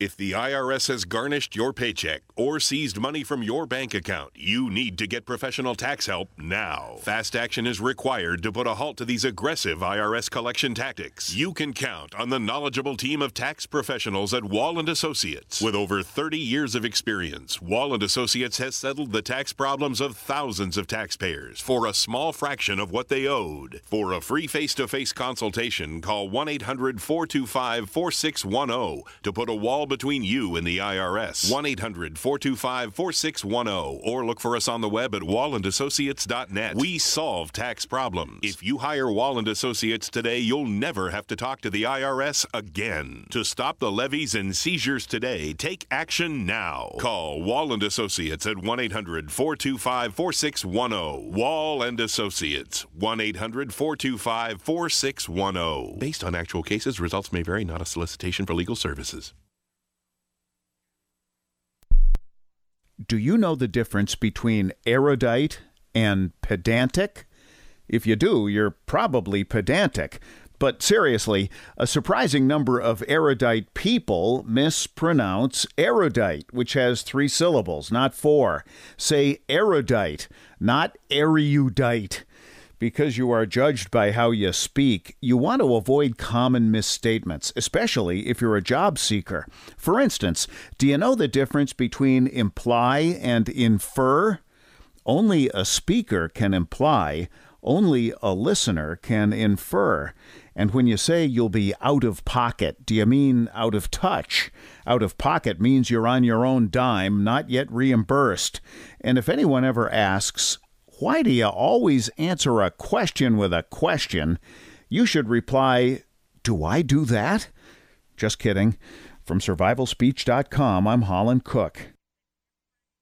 If the I R S has garnished your paycheck or seized money from your bank account, you need to get professional tax help now. Fast action is required to put a halt to these aggressive I R S collection tactics. You can count on the knowledgeable team of tax professionals at Wall and Associates. With over thirty years of experience, Wall and Associates has settled the tax problems of thousands of taxpayers for a small fraction of what they owed. For a free face-to-face consultation, call one eight hundred, four two five, four six one zero to put a wall between you and the I R S. one eight hundred, four two five, four six one zero, or look for us on the web at wall and associates dot net. We solve tax problems. If you hire Wall and Associates today, you'll never have to talk to the I R S again. To stop the levies and seizures today, take action now. Call Wall and Associates at one eight hundred, four two five, four six one zero. Wall and Associates, one eight hundred, four two five, four six one zero. Based on actual cases, results may vary, not a solicitation for legal services. Do you know the difference between erudite and pedantic? If you do, you're probably pedantic. But seriously, a surprising number of erudite people mispronounce erudite, which has three syllables, not four. Say erudite, not erudite. Because you are judged by how you speak, you want to avoid common misstatements, especially if you're a job seeker. For instance, do you know the difference between imply and infer? Only a speaker can imply. Only a listener can infer. And when you say you'll be out of pocket, do you mean out of touch? Out of pocket means you're on your own dime, not yet reimbursed. And if anyone ever asks, why do you always answer a question with a question? You should reply, do I do that? Just kidding. From survival speech dot com, I'm Holland Cook.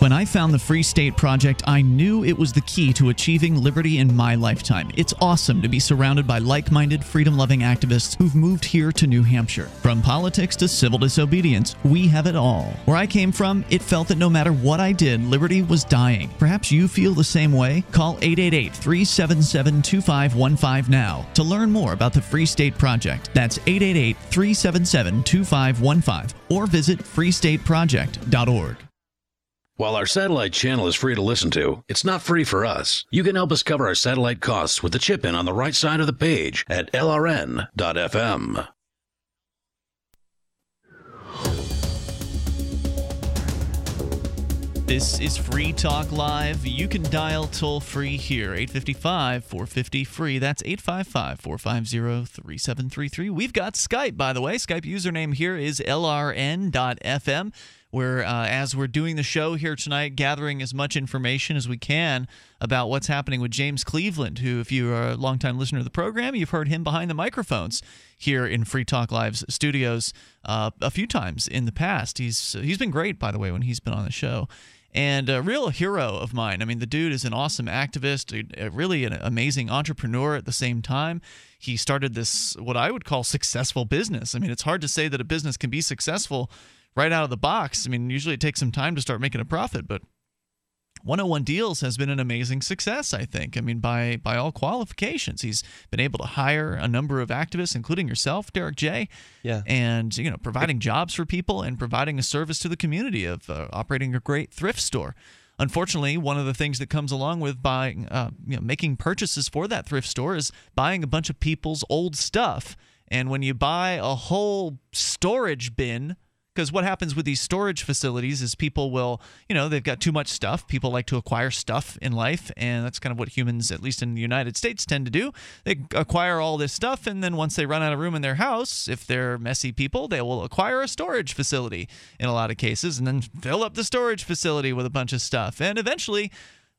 When I found the Free State Project, I knew it was the key to achieving liberty in my lifetime. It's awesome to be surrounded by like-minded, freedom-loving activists who've moved here to New Hampshire. From politics to civil disobedience, we have it all. Where I came from, it felt that no matter what I did, liberty was dying. Perhaps you feel the same way? Call eight eight eight, three seven seven, two five one five now to learn more about the Free State Project. That's eight eight eight, three seven seven, two five one five or visit free state project dot org. While our satellite channel is free to listen to, it's not free for us. You can help us cover our satellite costs with the chip-in on the right side of the page at L R N dot F M. This is Free Talk Live. You can dial toll-free here, eight five five, four five zero, F R E E. That's eight five five, four five zero, three seven three three. We've got Skype, by the way. Skype username here is L R N dot F M. We're, uh, as we're doing the show here tonight, gathering as much information as we can about what's happening with James Cleaveland, who, if you are a longtime listener to the program, you've heard him behind the microphones here in Free Talk Live's studios uh, a few times in the past. He's he's been great, by the way, when he's been on the show. And a real hero of mine. I mean, the dude is an awesome activist, really an amazing entrepreneur at the same time. He started this, what I would call, successful business. I mean, it's hard to say that a business can be successful right out of the box. I mean, usually it takes some time to start making a profit, but one oh one Deals has been an amazing success, I think. I mean, by by all qualifications. He's been able to hire a number of activists, including yourself, Derek J. Yeah. And, you know, providing jobs for people and providing a service to the community of uh, operating a great thrift store. Unfortunately, one of the things that comes along with buying, uh, you know, making purchases for that thrift store is buying a bunch of people's old stuff. And when you buy a whole storage bin, because what happens with these storage facilities is people will, you know, they've got too much stuff. People like to acquire stuff in life, and that's kind of what humans, at least in the United States, tend to do. They acquire all this stuff, and then once they run out of room in their house, if they're messy people, they will acquire a storage facility in a lot of cases and then fill up the storage facility with a bunch of stuff. And eventually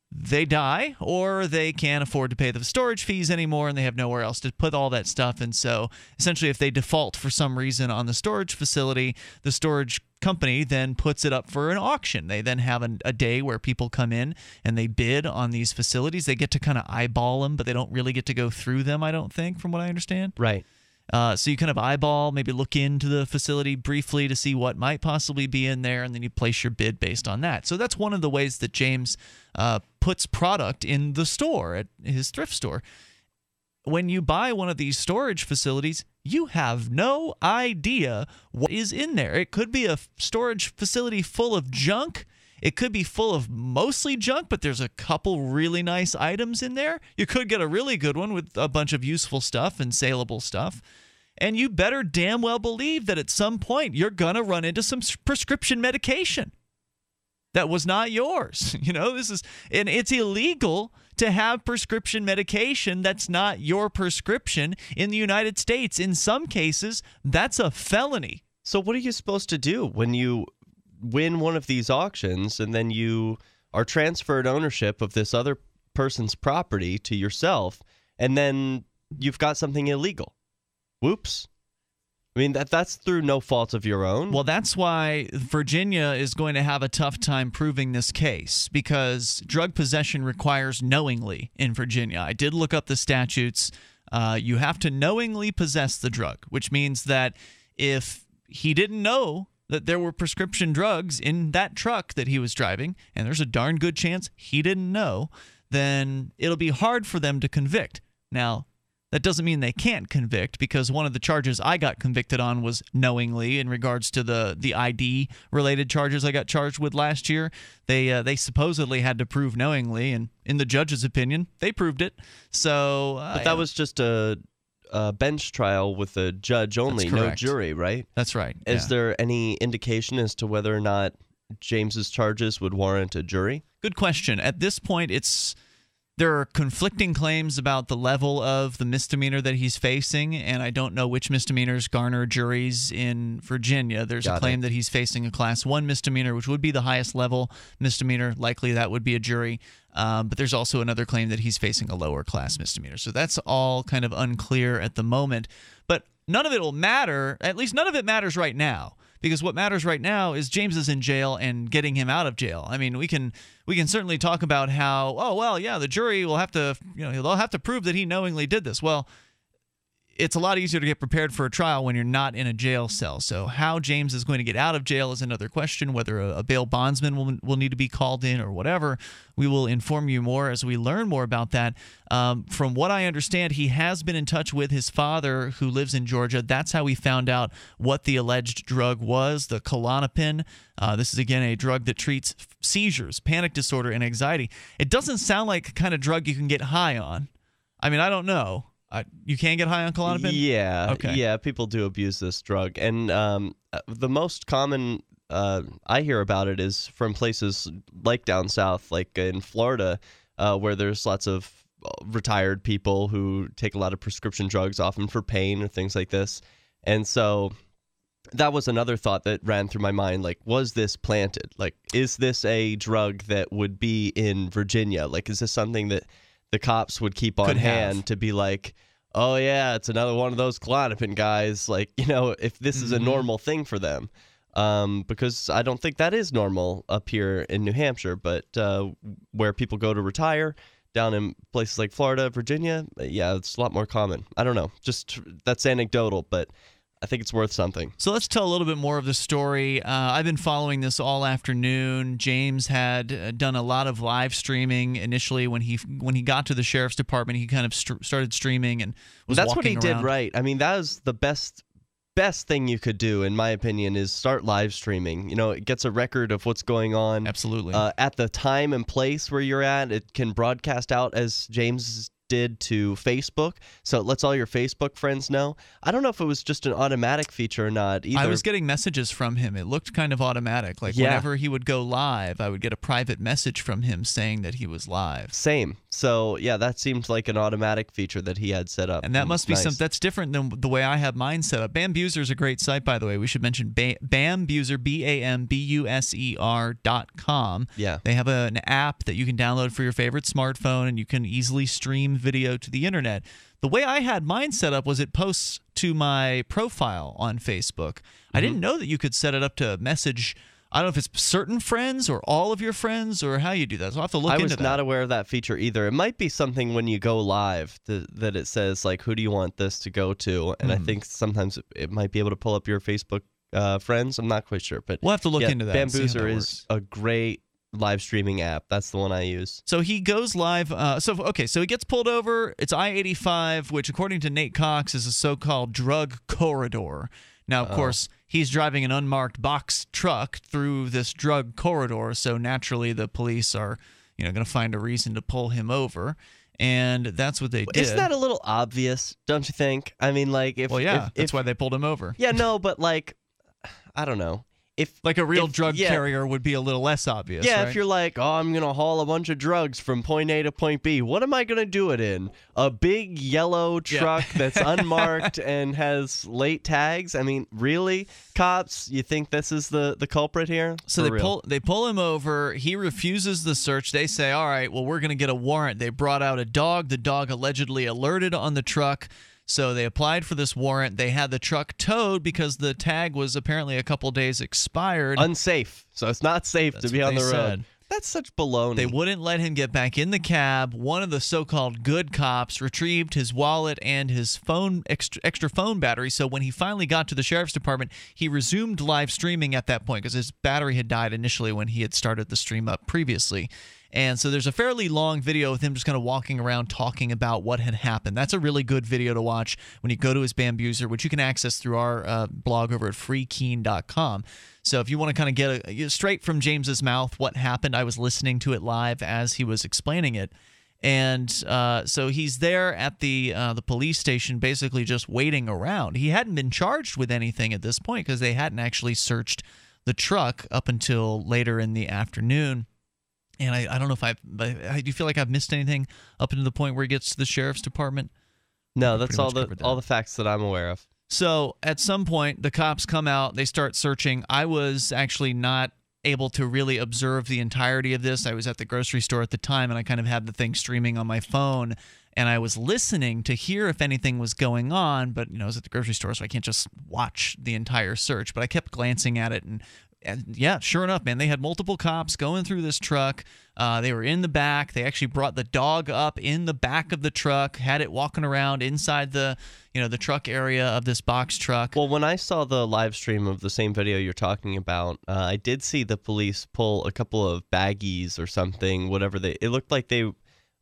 they die, or they can't afford to pay the storage fees anymore, and they have nowhere else to put all that stuff. And so essentially, if they default for some reason on the storage facility, the storage company then puts it up for an auction. They then have an, a day where people come in and they bid on these facilities. They get to kind of eyeball them, but they don't really get to go through them, I don't think, from what I understand. Right. Uh, so you kind of eyeball, maybe look into the facility briefly to see what might possibly be in there, and then you place your bid based on that. So that's one of the ways that James uh, puts product in the store, at his thrift store. When you buy one of these storage facilities, you have no idea what is in there. It could be a storage facility full of junk. It could be full of mostly junk, but there's a couple really nice items in there. You could get a really good one with a bunch of useful stuff and saleable stuff. And you better damn well believe that at some point you're going to run into some prescription medication that was not yours. You know, this is, and it's illegal to have prescription medication that's not your prescription in the United States. In some cases, that's a felony. So what are you supposed to do when you win one of these auctions and then you are transferred ownership of this other person's property to yourself, and then you've got something illegal. Whoops. I mean, that that's through no fault of your own. Well, that's why Virginia is going to have a tough time proving this case, because drug possession requires knowingly in Virginia. I did look up the statutes. Uh, you have to knowingly possess the drug, which means that if he didn't know that there were prescription drugs in that truck that he was driving, and there's a darn good chance he didn't know, then it'll be hard for them to convict. Now, that doesn't mean they can't convict, because one of the charges I got convicted on was knowingly in regards to the the I D related charges I got charged with last year. They uh, they supposedly had to prove knowingly, and in the judge's opinion, they proved it. So, uh, but that was just a, a bench trial with a judge only, no jury, right? That's right. Is yeah. there any indication as to whether or not James's charges would warrant a jury? Good question. At this point, it's. There are conflicting claims about the level of the misdemeanor that he's facing, and I don't know which misdemeanors garner juries in Virginia. There's Got a claim it. that he's facing a class one misdemeanor, which would be the highest level misdemeanor. Likely that would be a jury. Um, but there's also another claim that he's facing a lower class misdemeanor. So that's all kind of unclear at the moment. But none of it will matter. At least none of it matters right now. Because what matters right now is James is in jail and getting him out of jail. I mean, we can we can certainly talk about how, oh, well, yeah, the jury will have to, you know, they'll have to prove that he knowingly did this. Well, it's a lot easier to get prepared for a trial when you're not in a jail cell. So how James is going to get out of jail is another question, whether a, a bail bondsman will, will need to be called in or whatever. We will inform you more as we learn more about that. Um, from what I understand, he has been in touch with his father, who lives in Georgia. That's how we found out what the alleged drug was, the Klonopin. Uh, this is, again, a drug that treats seizures, panic disorder, and anxiety. It doesn't sound like a kind of drug you can get high on. I mean, I don't know. Uh, you can get high on Klonopin? Yeah. Okay. Yeah, people do abuse this drug. And um, the most common uh, I hear about it is from places like down south, like in Florida, uh, where there's lots of retired people who take a lot of prescription drugs, often for pain or things like this. And so that was another thought that ran through my mind, like, was this planted? Like, is this a drug that would be in Virginia? Like, is this something that the cops would keep on Could hand have. to be like, oh, yeah, it's another one of those Klonopin guys. Like, you know, if this mm-hmm. is a normal thing for them, um, because I don't think that is normal up here in New Hampshire. But uh, where people go to retire down in places like Florida, Virginia, yeah, it's a lot more common. I don't know. Just that's anecdotal, but I think it's worth something. So let's tell a little bit more of the story. Uh, I've been following this all afternoon. James had done a lot of live streaming initially when he when he got to the sheriff's department. He kind of st started streaming and was That's walking what he around. did right. I mean, that is the best best thing you could do, in my opinion, is start live streaming. You know, it gets a record of what's going on. Absolutely. Uh, at the time and place where you're at, it can broadcast out as James did to Facebook, so it lets all your Facebook friends know. I don't know if it was just an automatic feature or not either. I was getting messages from him. It looked kind of automatic. Like, yeah. whenever he would go live, I would get a private message from him saying that he was live. Same. So, yeah, that seemed like an automatic feature that he had set up. And that and must be nice. something that's different than the way I have mine set up. Bambuser is a great site, by the way. We should mention Bambuser, B A M B U S E R dot com. Yeah. They have an app that you can download for your favorite smartphone, and you can easily stream video to the internet. The way I had mine set up was it posts to my profile on Facebook. Mm-hmm. I didn't know that you could set it up to message. I don't know if it's certain friends or all of your friends or how you do that. So I'll have to look I into that. I was not aware of that feature either. It might be something when you go live to, that it says, like, who do you want this to go to? And mm-hmm. I think sometimes it might be able to pull up your Facebook uh, friends. I'm not quite sure. But we'll have to look yeah, into that. Bambuser is a great live streaming app. That's the one I use. So he goes live. Uh, so okay, so he gets pulled over. It's I eighty-five, which according to Nate Cox is a so-called drug corridor. Now, of uh, course, he's driving an unmarked box truck through this drug corridor, so naturally the police are, you know, going to find a reason to pull him over, and that's what they did. Isn't that a little obvious, don't you think? I mean, like, if well, yeah, if, that's if, why they pulled him over. Yeah, no, but like, I don't know. if like a real if, drug yeah, carrier would be a little less obvious. Yeah, right? If you're like, oh, I'm going to haul a bunch of drugs from point A to point B, what am I going to do it in? A big yellow truck yeah. that's unmarked and has late tags? I mean, really? Cops, you think this is the, the culprit here? So they pull, they pull him over. He refuses the search. They say, all right, well, we're going to get a warrant. They brought out a dog. The dog allegedly alerted on the truck. So they applied for this warrant. They had the truck towed because the tag was apparently a couple days expired. Unsafe. So it's not safe That's to be on the road. Said. That's such baloney. They wouldn't let him get back in the cab. One of the so-called good cops retrieved his wallet and his phone extra, extra phone battery. So when he finally got to the sheriff's department, he resumed live streaming at that point because his battery had died initially when he had started the stream up previously. And so there's a fairly long video with him just kind of walking around talking about what had happened. That's a really good video to watch when you go to his Bambuser, which you can access through our uh, blog over at free keen dot com. So if you want to kind of get a, straight from James's mouth what happened, I was listening to it live as he was explaining it. And uh, so he's there at the uh, the police station basically just waiting around. He hadn't been charged with anything at this point because they hadn't actually searched the truck up until later in the afternoon. And I, I don't know if I've, I do you feel like I've missed anything up until the point where he gets to the sheriff's department? No, that's all the, all the facts that I'm aware of. So at some point, the cops come out. They start searching. I was actually not able to really observe the entirety of this. I was at the grocery store at the time, and I kind of had the thing streaming on my phone. And I was listening to hear if anything was going on. But, you know, I was at the grocery store, so I can't just watch the entire search. But I kept glancing at it and... And yeah, sure enough, man, they had multiple cops going through this truck. Uh, they were in the back. They actually brought the dog up in the back of the truck, had it walking around inside the, you know, the truck area of this box truck. Well, when I saw the live stream of the same video you're talking about, uh, I did see the police pull a couple of baggies or something, whatever they. It looked like they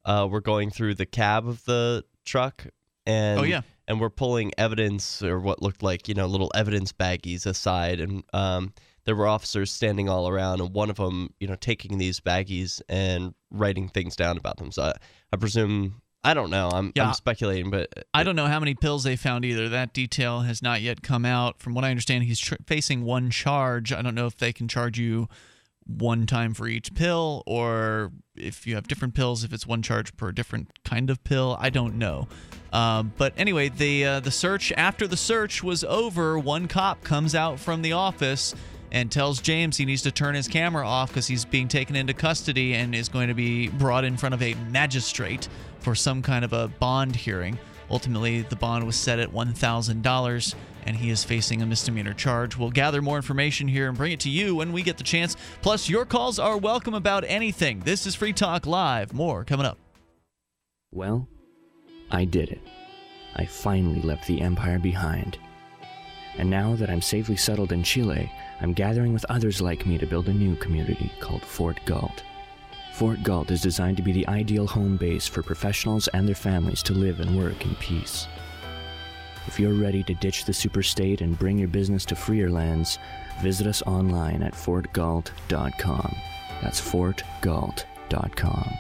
uh, were going through the cab of the truck, and oh yeah, and were pulling evidence or what looked like, you know, little evidence baggies aside and. Um, There were officers standing all around, and one of them, you know, taking these baggies and writing things down about them. So I, I presume, I don't know, I'm, yeah. I'm speculating, but... It, I don't know how many pills they found either. That detail has not yet come out. From what I understand, he's tr facing one charge. I don't know if they can charge you one time for each pill, or if you have different pills, if it's one charge per different kind of pill. I don't know. Um, but anyway, the uh, the search, after the search was over, one cop comes out from the office... and tells James he needs to turn his camera off because he's being taken into custody and is going to be brought in front of a magistrate for some kind of a bond hearing. Ultimately, the bond was set at one thousand dollars, and he is facing a misdemeanor charge. We'll gather more information here and bring it to you when we get the chance. Plus, your calls are welcome about anything. This is Free Talk Live. More coming up. Well, I did it. I finally left the empire behind. And now that I'm safely settled in Chile, I'm gathering with others like me to build a new community called Fort Galt. Fort Galt is designed to be the ideal home base for professionals and their families to live and work in peace. If you're ready to ditch the superstate and bring your business to freer lands, visit us online at fort galt dot com. That's fort galt dot com.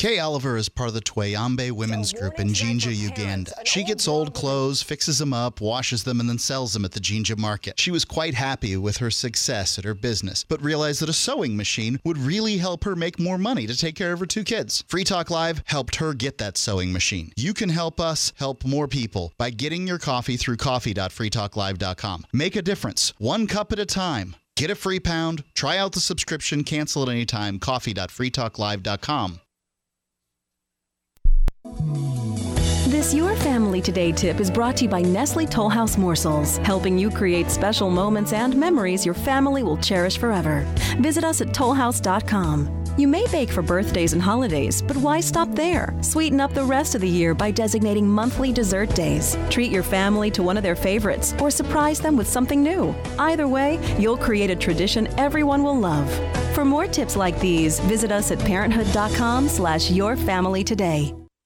Kay Oliver is part of the Tweyambe women's group in Jinja, Uganda. She gets old clothes, fixes them up, washes them, and then sells them at the Jinja market. She was quite happy with her success at her business, but realized that a sewing machine would really help her make more money to take care of her two kids. Free Talk Live helped her get that sewing machine. You can help us help more people by getting your coffee through coffee dot free talk live dot com. Make a difference, one cup at a time. Get a free pound, try out the subscription, cancel at any time, coffee dot free talk live dot com. This Your Family Today tip is brought to you by Nestle Tollhouse Morsels, helping you create special moments and memories your family will cherish forever. Visit us at tollhouse dot com. You may bake for birthdays and holidays, but why stop there? Sweeten up the rest of the year by designating monthly dessert days. Treat your family to one of their favorites or surprise them with something new. Either way, you'll create a tradition everyone will love. For more tips like these, visit us at parenthood dot com slash your family today.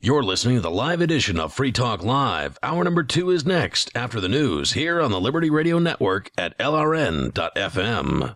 You're listening to the live edition of Free Talk Live. Hour number two is next after the news here on the Liberty Radio Network at L R N dot F M.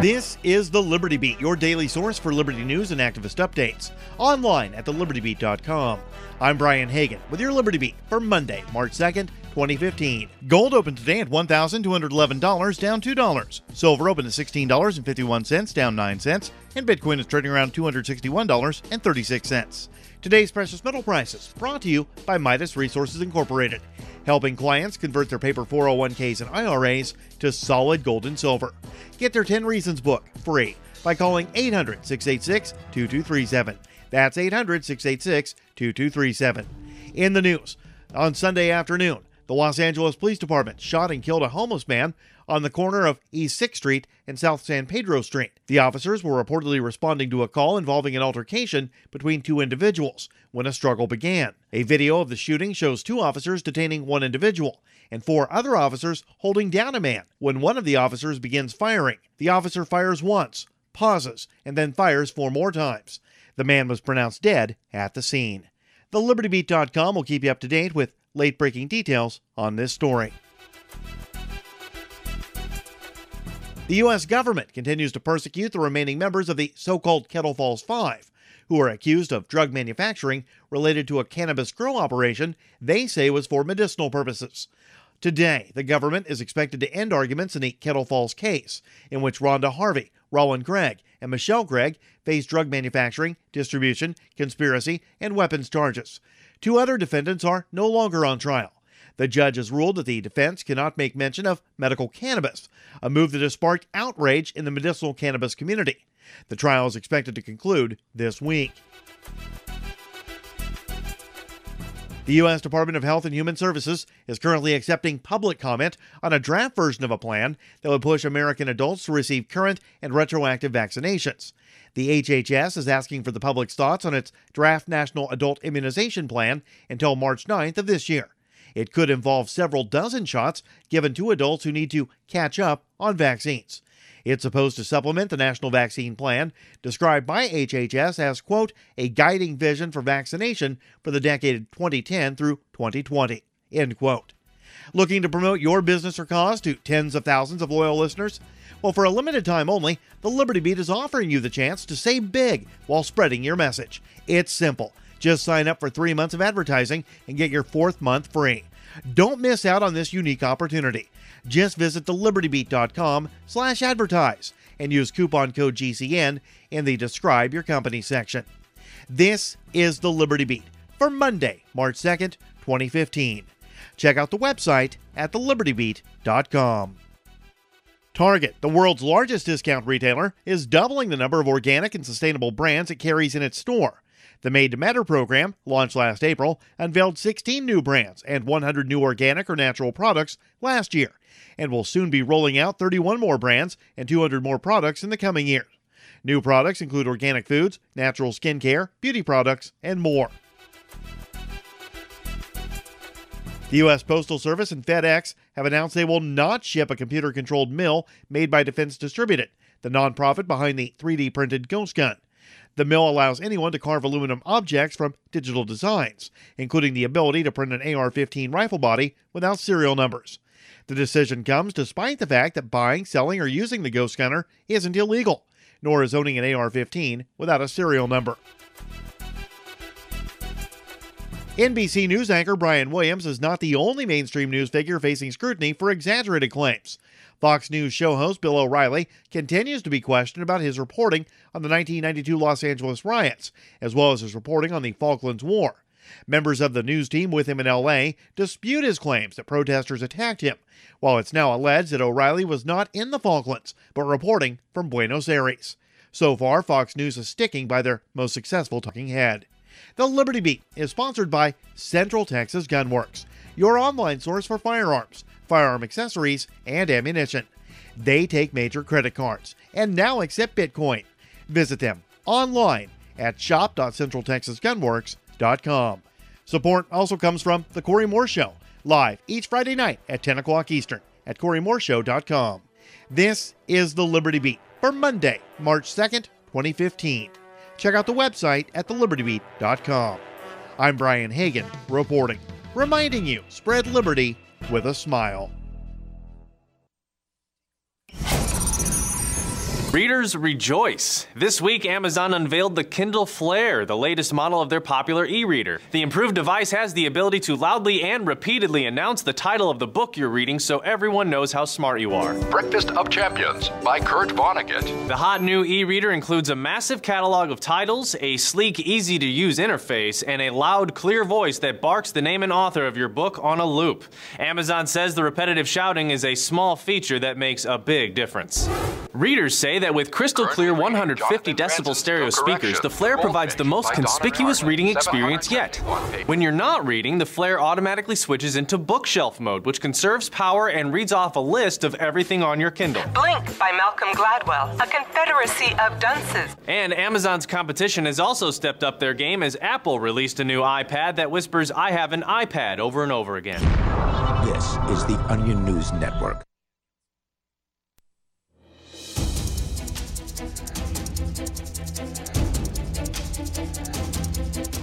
This is the Liberty Beat, your daily source for liberty news and activist updates. Online at the liberty beat dot com. I'm Brian Hagan with your Liberty Beat for Monday, March second, twenty fifteen. Gold opened today at one thousand two hundred eleven dollars, down two dollars. Silver opened at sixteen dollars and fifty-one cents, down nine cents. And Bitcoin is trading around two hundred sixty-one dollars and thirty-six cents. Today's precious metal prices brought to you by Midas Resources Incorporated, helping clients convert their paper four oh one Ks and I R As to solid gold and silver. Get their ten reasons book free by calling eight hundred, six eight six, two two three seven. That's eight hundred, six eight six, two two three seven. In the news, on Sunday afternoon, the Los Angeles Police Department shot and killed a homeless man on the corner of East sixth street and South San Pedro Street. The officers were reportedly responding to a call involving an altercation between two individuals when a struggle began. A video of the shooting shows two officers detaining one individual and four other officers holding down a man when one of the officers begins firing. The officer fires once, pauses, and then fires four more times. The man was pronounced dead at the scene. the liberty beat dot com will keep you up to date with late-breaking details on this story. The U S government continues to persecute the remaining members of the so-called Kettle Falls Five, who are accused of drug manufacturing related to a cannabis grow operation they say was for medicinal purposes. Today, the government is expected to end arguments in the Kettle Falls case, in which Rhonda Harvey, Roland Gregg, and Michelle Gregg face drug manufacturing, distribution, conspiracy, and weapons charges. Two other defendants are no longer on trial. The judge has ruled that the defense cannot make mention of medical cannabis, a move that has sparked outrage in the medicinal cannabis community. The trial is expected to conclude this week. The U S Department of Health and Human Services is currently accepting public comment on a draft version of a plan that would push American adults to receive current and retroactive vaccinations. The H H S is asking for the public's thoughts on its draft National Adult Immunization Plan until March ninth of this year. It could involve several dozen shots given to adults who need to catch up on vaccines. It's supposed to supplement the National Vaccine Plan, described by H H S as, quote, a guiding vision for vaccination for the decade twenty ten through twenty twenty, end quote. Looking to promote your business or cause to tens of thousands of loyal listeners? Well, for a limited time only, the Liberty Beat is offering you the chance to say big while spreading your message. It's simple. Just sign up for three months of advertising and get your fourth month free. Don't miss out on this unique opportunity. Just visit the liberty beat dot com slash advertise and use coupon code G C N in the Describe Your Company section. This is the Liberty Beat for Monday, March second, twenty fifteen. Check out the website at the liberty beat dot com. Target, the world's largest discount retailer, is doubling the number of organic and sustainable brands it carries in its store. The Made to Matter program, launched last April, unveiled sixteen new brands and one hundred new organic or natural products last year, and will soon be rolling out thirty-one more brands and two hundred more products in the coming year. New products include organic foods, natural skincare, beauty products, and more. The U S Postal Service and FedEx have announced they will not ship a computer-controlled mill made by Defense Distributed, the nonprofit behind the three D printed Ghost Gun. The mill allows anyone to carve aluminum objects from digital designs, including the ability to print an A R fifteen rifle body without serial numbers. The decision comes despite the fact that buying, selling, or using the Ghost Gunner isn't illegal, nor is owning an A R fifteen without a serial number. N B C News anchor Brian Williams is not the only mainstream news figure facing scrutiny for exaggerated claims. Fox News show host Bill O'Reilly continues to be questioned about his reporting on the nineteen ninety-two Los Angeles riots, as well as his reporting on the Falklands War. Members of the news team with him in L A dispute his claims that protesters attacked him, while it's now alleged that O'Reilly was not in the Falklands, but reporting from Buenos Aires. So far, Fox News is sticking by their most successful talking head. The Liberty Beat is sponsored by Central Texas Gunworks, your online source for firearms, firearm accessories, and ammunition. They take major credit cards and now accept Bitcoin. Visit them online at shop dot central texas gunworks dot com. Support also comes from The Corey Moore Show, live each Friday night at ten o'clock Eastern at corey moore show dot com. This is the Liberty Beat for Monday, March second, twenty fifteen. Check out the website at the liberty beat dot com. I'm Brian Hagan reporting, reminding you, spread liberty with a smile. Readers rejoice. This week, Amazon unveiled the Kindle Flare, the latest model of their popular e-reader. The improved device has the ability to loudly and repeatedly announce the title of the book you're reading so everyone knows how smart you are. Breakfast of Champions by Kurt Vonnegut. The hot new e-reader includes a massive catalog of titles, a sleek, easy-to-use interface, and a loud, clear voice that barks the name and author of your book on a loop. Amazon says the repetitive shouting is a small feature that makes a big difference. Readers say that with crystal clear one hundred fifty decibel stereo speakers, the Flare provides the most conspicuous reading experience yet. When you're not reading, the Flare automatically switches into bookshelf mode, which conserves power and reads off a list of everything on your Kindle. Blink by Malcolm Gladwell, a confederacy of dunces. And Amazon's competition has also stepped up their game as Apple released a new iPad that whispers, "I have an iPad" over and over again. This is the Onion News Network.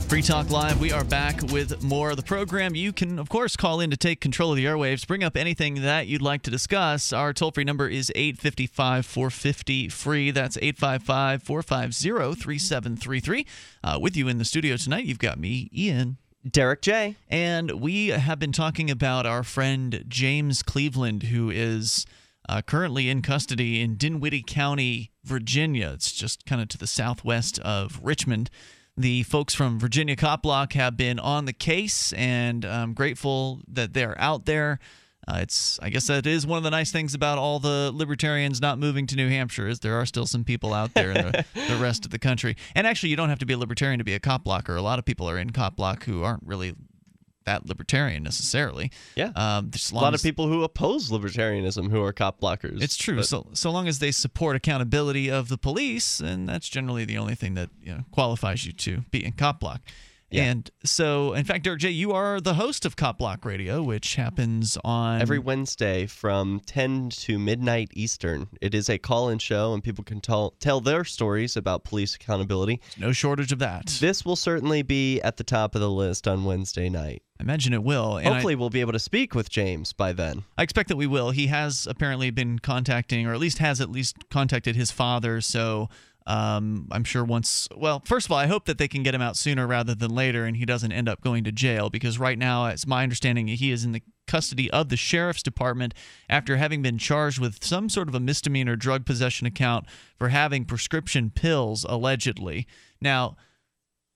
Free Talk Live, we are back with more of the program. You can, of course, call in to take control of the airwaves. Bring up anything that you'd like to discuss. Our toll-free number is eight five five, four five zero, F R E E. That's eight five five, four five zero, three seven three three. Uh, with you in the studio tonight, you've got me, Ian. Derek J. And we have been talking about our friend James Cleaveland, who is uh, currently in custody in Dinwiddie County, Virginia. It's just kind of to the southwest of Richmond. The folks from Virginia Cop Block have been on the case, and I'm grateful that they're out there. Uh, it's, I guess that is one of the nice things about all the libertarians not moving to New Hampshire is there are still some people out there in the, the rest of the country. And actually, you don't have to be a libertarian to be a cop blocker. A lot of people are in Cop Block who aren't really that libertarian necessarily. Yeah, um, a lot of people who oppose libertarianism who are cop blockers. It's true. So so long as they support accountability of the police, and that's generally the only thing that, you know, qualifies you to be in Cop Block. Yeah. And so, in fact, Derek J, you are the host of Cop Block Radio, which happens on every Wednesday from ten to midnight Eastern. It is a call-in show, and people can tell tell their stories about police accountability. There's no shortage of that. This will certainly be at the top of the list on Wednesday night. I imagine it will. And Hopefully I, we'll be able to speak with James by then. I expect that we will. He has apparently been contacting, or at least has at least contacted his father, so um, I'm sure once... Well, first of all, I hope that they can get him out sooner rather than later and he doesn't end up going to jail, because right now, it's my understanding, he is in the custody of the Sheriff's Department after having been charged with some sort of a misdemeanor drug possession account for having prescription pills, allegedly. Now,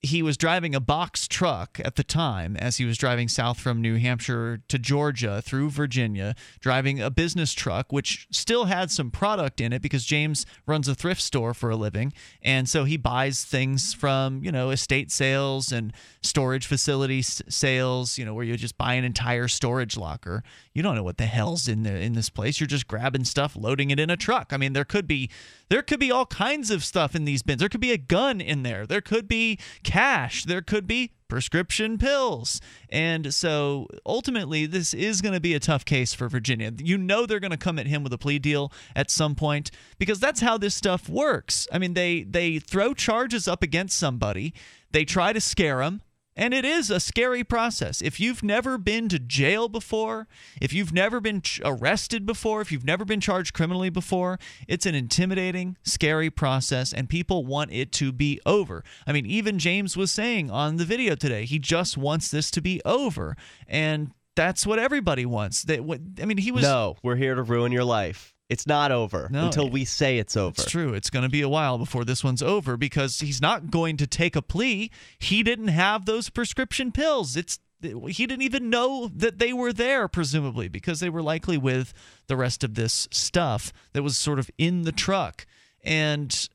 he was driving a box truck at the time as he was driving south from New Hampshire to Georgia through Virginia, driving a business truck, which still had some product in it because James runs a thrift store for a living. And so he buys things from, you know, estate sales and storage facility sales, you know, where you just buy an entire storage locker. You don't know what the hell's in the, in this place. You're just grabbing stuff, loading it in a truck. I mean, there could be, there could be all kinds of stuff in these bins. There could be a gun in there. There could be cash, there could be prescription pills. And so ultimately, this is going to be a tough case for Virginia. You know they're going to come at him with a plea deal at some point, because that's how this stuff works. I mean, they, they throw charges up against somebody, they try to scare them, and it is a scary process. If you've never been to jail before, if you've never been arrested before, if you've never been charged criminally before, it's an intimidating, scary process, and people want it to be over. I mean, even James was saying on the video today, he just wants this to be over, and that's what everybody wants. That I mean, he was... No, we're here to ruin your life. It's not over no, until we say it's over. It's true. It's going to be a while before this one's over, because he's not going to take a plea. He didn't have those prescription pills. It's he didn't even know that they were there, presumably, because they were likely with the rest of this stuff that was sort of in the truck. And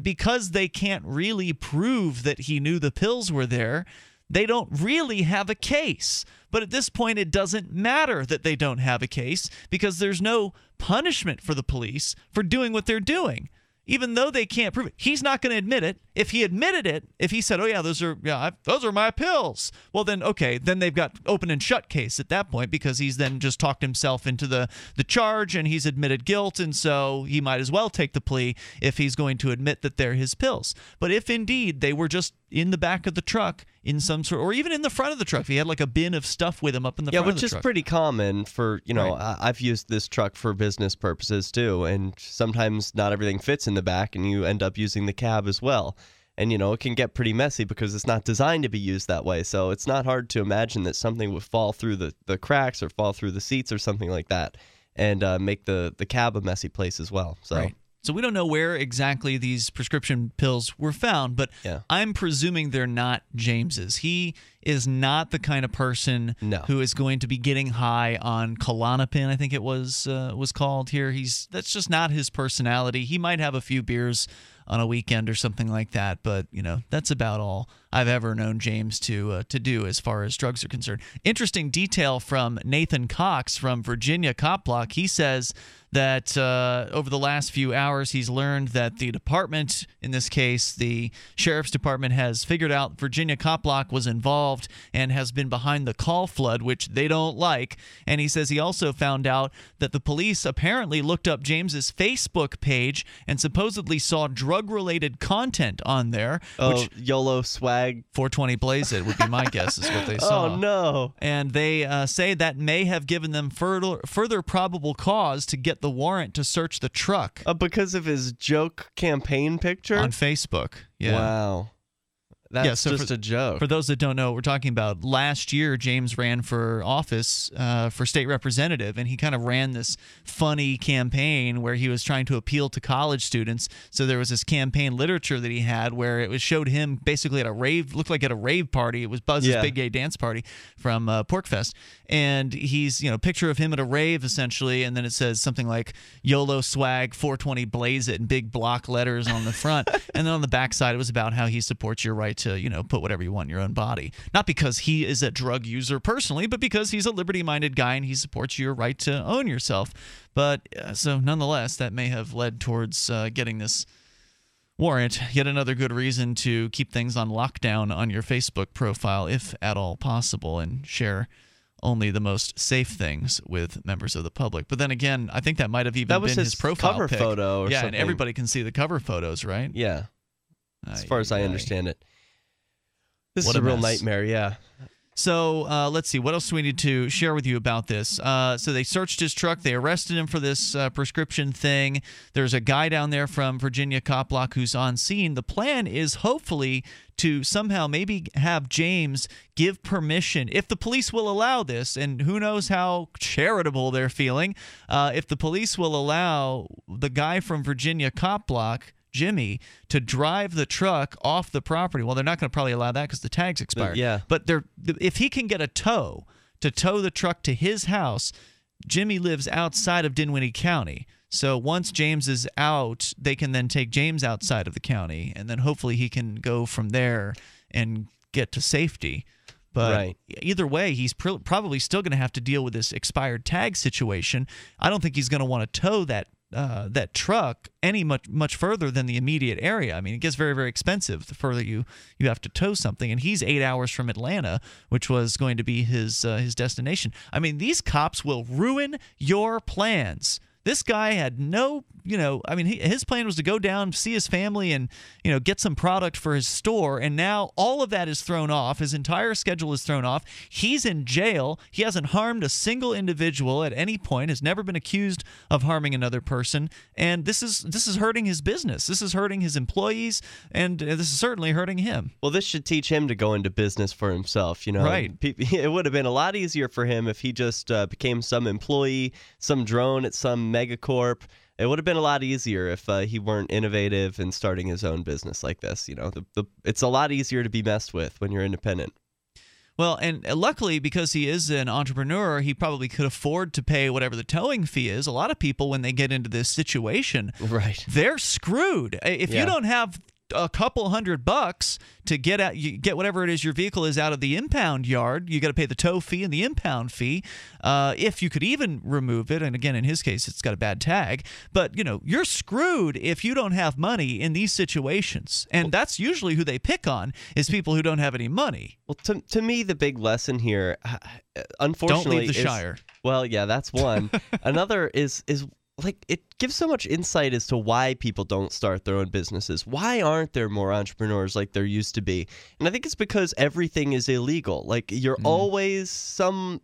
because they can't really prove that he knew the pills were there, they don't really have a case. But at this point, it doesn't matter that they don't have a case, because there's no punishment for the police for doing what they're doing. even though they can't prove it. He's not going to admit it. If he admitted it, if he said, oh, yeah, those are yeah, I've, those are my pills, well, then, okay, then they've got open and shut case at that point, because he's then just talked himself into the, the charge and he's admitted guilt, and so he might as well take the plea if he's going to admit that they're his pills. But if indeed they were just in the back of the truck in some sort, or even in the front of the truck, if he had like a bin of stuff with him up in the yeah, front of the truck. Yeah, which is pretty common for, you know, right. I've used this truck for business purposes too, and sometimes not everything fits in the back and you end up using the cab as well. And, you know, it can get pretty messy because it's not designed to be used that way. So it's not hard to imagine that something would fall through the, the cracks or fall through the seats or something like that, and uh, make the, the cab a messy place as well. So. Right. So we don't know where exactly these prescription pills were found, but yeah. I'm presuming they're not James's. He is not the kind of person no. who is going to be getting high on Klonopin, I think it was uh, was called here. He's that's just not his personality. He might have a few beers on a weekend or something like that, but you know that's about all I've ever known James to uh, to do as far as drugs are concerned. Interesting detail from Nathan Cox from Virginia Cop Block. He says that uh, over the last few hours, he's learned that the department, in this case the sheriff's department, has figured out Virginia Cop Block was involved and has been behind the call flood, which they don't like. And he says he also found out that the police apparently looked up James's Facebook page and supposedly saw drugs. Drug-related content on there. Oh, which, YOLO swag. four twenty blaze it would be my guess is what they saw. Oh, no. And they uh, say that may have given them further, further probable cause to get the warrant to search the truck. Uh, because of his joke campaign picture? On Facebook, yeah. Wow. That's yeah, so just for, a joke. For those that don't know what we're talking about, last year James ran for office uh, for state representative, and he kind of ran this funny campaign where he was trying to appeal to college students. So there was this campaign literature that he had where it was showed him basically at a rave, looked like at a rave party. It was Buzz's yeah. Big Gay Dance Party from uh, Porkfest. And he's, you know, picture of him at a rave essentially, and then it says something like YOLO swag, four twenty blaze it in big block letters on the front. And then on the backside, it was about how he supports your right to to, you know, put whatever you want in your own body. Not because he is a drug user personally, but because he's a liberty-minded guy and he supports your right to own yourself. But uh, so nonetheless, that may have led towards uh, getting this warrant. Yet another good reason to keep things on lockdown on your Facebook profile, if at all possible, and share only the most safe things with members of the public. But then again, I think that might have even that was been his, his profile cover pic. photo or yeah, something. And everybody can see the cover photos, right? Yeah, as far as I understand it. This what is a, a real nightmare, yeah. So uh, let's see. What else do we need to share with you about this? Uh, so they searched his truck. They arrested him for this uh, prescription thing. There's a guy down there from Virginia Cop Block who's on scene. The plan is hopefully to somehow maybe have James give permission, if the police will allow this, and who knows how charitable they're feeling, uh, if the police will allow the guy from Virginia Cop Block, Jimmy, to drive the truck off the property. Well, they're not going to probably allow that because the tag's expired. Yeah. But they're, if he can get a tow to tow the truck to his house, Jimmy lives outside of Dinwiddie County. So once James is out, they can then take James outside of the county, and then hopefully he can go from there and get to safety. But right. either way, he's pr probably still going to have to deal with this expired tag situation. I don't think he's going to want to tow that Uh, that truck any much much further than the immediate area. I mean, it gets very, very expensive the further you, you have to tow something. And he's eight hours from Atlanta, which was going to be his uh, his destination. I mean, these cops will ruin your plans. This guy had no, you know, I mean, he, his plan was to go down, see his family, and, you know, get some product for his store. And now all of that is thrown off. His entire schedule is thrown off. He's in jail. He hasn't harmed a single individual at any point, has never been accused of harming another person. And this is this is hurting his business. This is hurting his employees. And this is certainly hurting him. Well, this should teach him to go into business for himself, you know. Right. It would have been a lot easier for him if he just uh, became some employee, some drone at some megacorp. It would have been a lot easier if uh, he weren't innovative and in starting his own business like this. You know, the, the, it's a lot easier to be messed with when you're independent. Well, and luckily, because he is an entrepreneur, he probably could afford to pay whatever the towing fee is. A lot of people, when they get into this situation, right, they're screwed. If yeah. you don't have a couple hundred bucks to get out, you get whatever it is your vehicle is out of the impound yard. You got to pay the tow fee and the impound fee, uh, if you could even remove it. And again, in his case, it's got a bad tag. But you know, you're screwed if you don't have money in these situations, and that's usually who they pick on, is people who don't have any money. Well, to to me, the big lesson here, unfortunately, don't leave the is, Shire. Well, yeah, that's one. Another is is. Like, it gives so much insight as to why people don't start their own businesses. Why aren't there more entrepreneurs like there used to be? And I think it's because everything is illegal. Like, you're mm. always some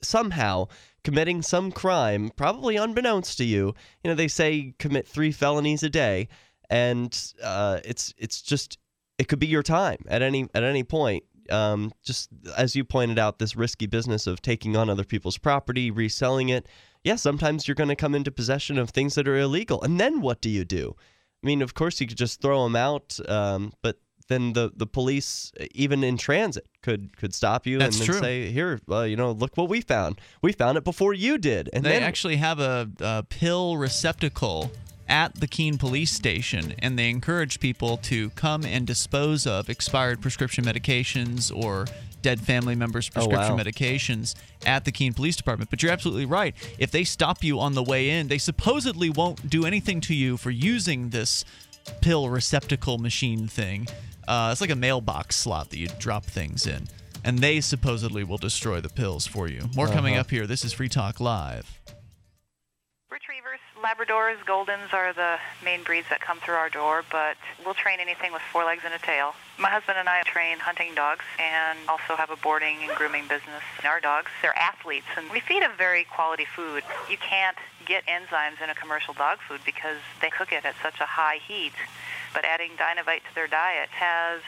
somehow committing some crime, probably unbeknownst to you. You know, they say commit three felonies a day, and uh, it's it's just it could be your time at any at any point. Um, just as you pointed out, this risky business of taking on other people's property, reselling it. Yeah, sometimes you're going to come into possession of things that are illegal. And then what do you do? I mean, of course, you could just throw them out, um, but then the, the police, even in transit, could could stop you That's and then true. say, here, uh, you know, look what we found. We found it before you did. And They then actually have a, a pill receptacle at the Keene police station, and they encourage people to come and dispose of expired prescription medications or dead family members' prescription oh, wow. medications at the Keene Police Department. But you're absolutely right. If they stop you on the way in, they supposedly won't do anything to you for using this pill receptacle machine thing. Uh, it's like a mailbox slot that you drop things in, and they supposedly will destroy the pills for you. More uh-huh. coming up here. This is Free Talk Live. Retrievers, Labradors, Goldens are the main breeds that come through our door, but we'll train anything with four legs and a tail. My husband and I train hunting dogs and also have a boarding and grooming business. And our dogs, they're athletes, and we feed them very quality food. You can't get enzymes in a commercial dog food because they cook it at such a high heat, but adding Dynavite to their diet has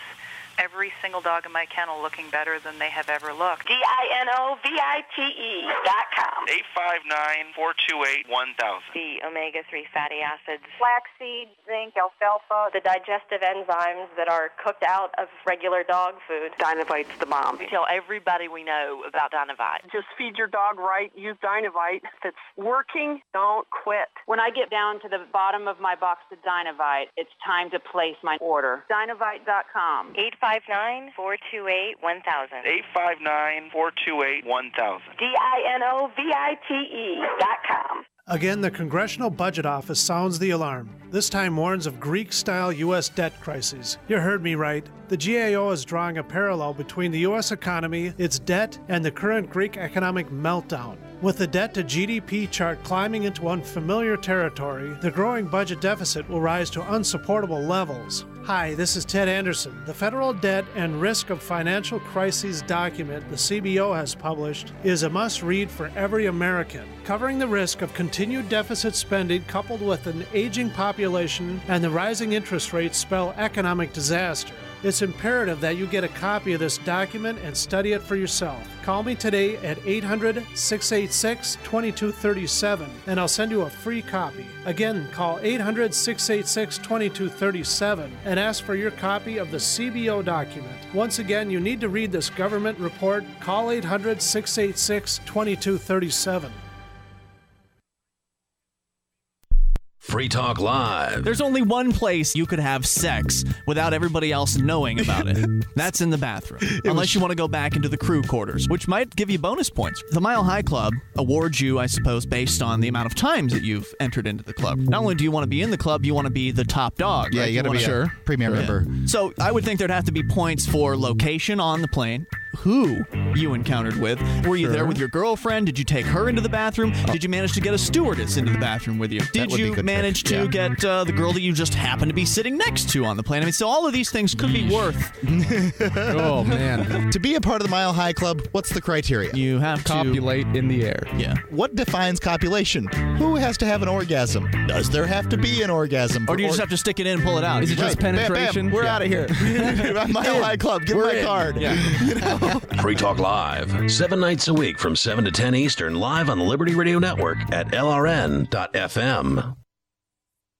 every single dog in my kennel looking better than they have ever looked. D I N O V I T E dot com. eight five nine, four two eight, one thousand. The omega three fatty acids. Flaxseed, zinc, alfalfa, the digestive enzymes that are cooked out of regular dog food. Dynavite's the bomb. We tell everybody we know about Dynavite. Just feed your dog right. Use Dynavite. If it's working, don't quit. When I get down to the bottom of my box of Dynavite, it's time to place my order. Dynavite dot com. eight five nine, four two eight, one thousand. eight five nine, four two eight, one thousand. D I N O V I T E dot com. Again, the Congressional Budget Office sounds the alarm. This time warns of Greek-style U S debt crises. You heard me right. The G A O is drawing a parallel between the U S economy, its debt, and the current Greek economic meltdown. With the debt-to-G D P chart climbing into unfamiliar territory, the growing budget deficit will rise to unsupportable levels. Hi, this is Ted Anderson. The Federal Debt and Risk of Financial Crises document the C B O has published is a must-read for every American, covering the risk of continued deficit spending coupled with an aging population and the rising interest rates spell economic disaster. It's imperative that you get a copy of this document and study it for yourself. Call me today at eight hundred, six eight six, two two three seven and I'll send you a free copy. Again, call eight hundred, six eight six, two two three seven and ask for your copy of the C B O document. Once again, you need to read this government report. Call eight hundred, six eight six, two two three seven. Free Talk Live. There's only one place you could have sex without everybody else knowing about it. That's in the bathroom. Unless you want to go back into the crew quarters, which might give you bonus points. The Mile High Club awards you, I suppose, based on the amount of times that you've entered into the club. Not only do you want to be in the club, you want to be the top dog. Yeah, right? you got to be sure. a premier yeah. member. So I would think there'd have to be points for location on the plane, who you encountered with. Were you sure. there with your girlfriend? Did you take her into the bathroom? Oh. Did you manage to get a stewardess into the bathroom with you? Did you manage to yeah. get uh, the girl that you just happened to be sitting next to on the plane? I mean, so all of these things could be worth... oh, man. To be a part of the Mile High Club, what's the criteria? You have copulate to... Copulate in the air. Yeah. What defines copulation? Who has to have an orgasm? Does there have to be an orgasm? Or do you or... just have to stick it in and pull it out? Is it right. just penetration? Bam, bam. We're yeah. out of here. Mile High Club, give We're my in. card. Yeah. You know? Free Talk Live, seven nights a week from seven to ten Eastern, live on the Liberty Radio Network at L R N dot F M.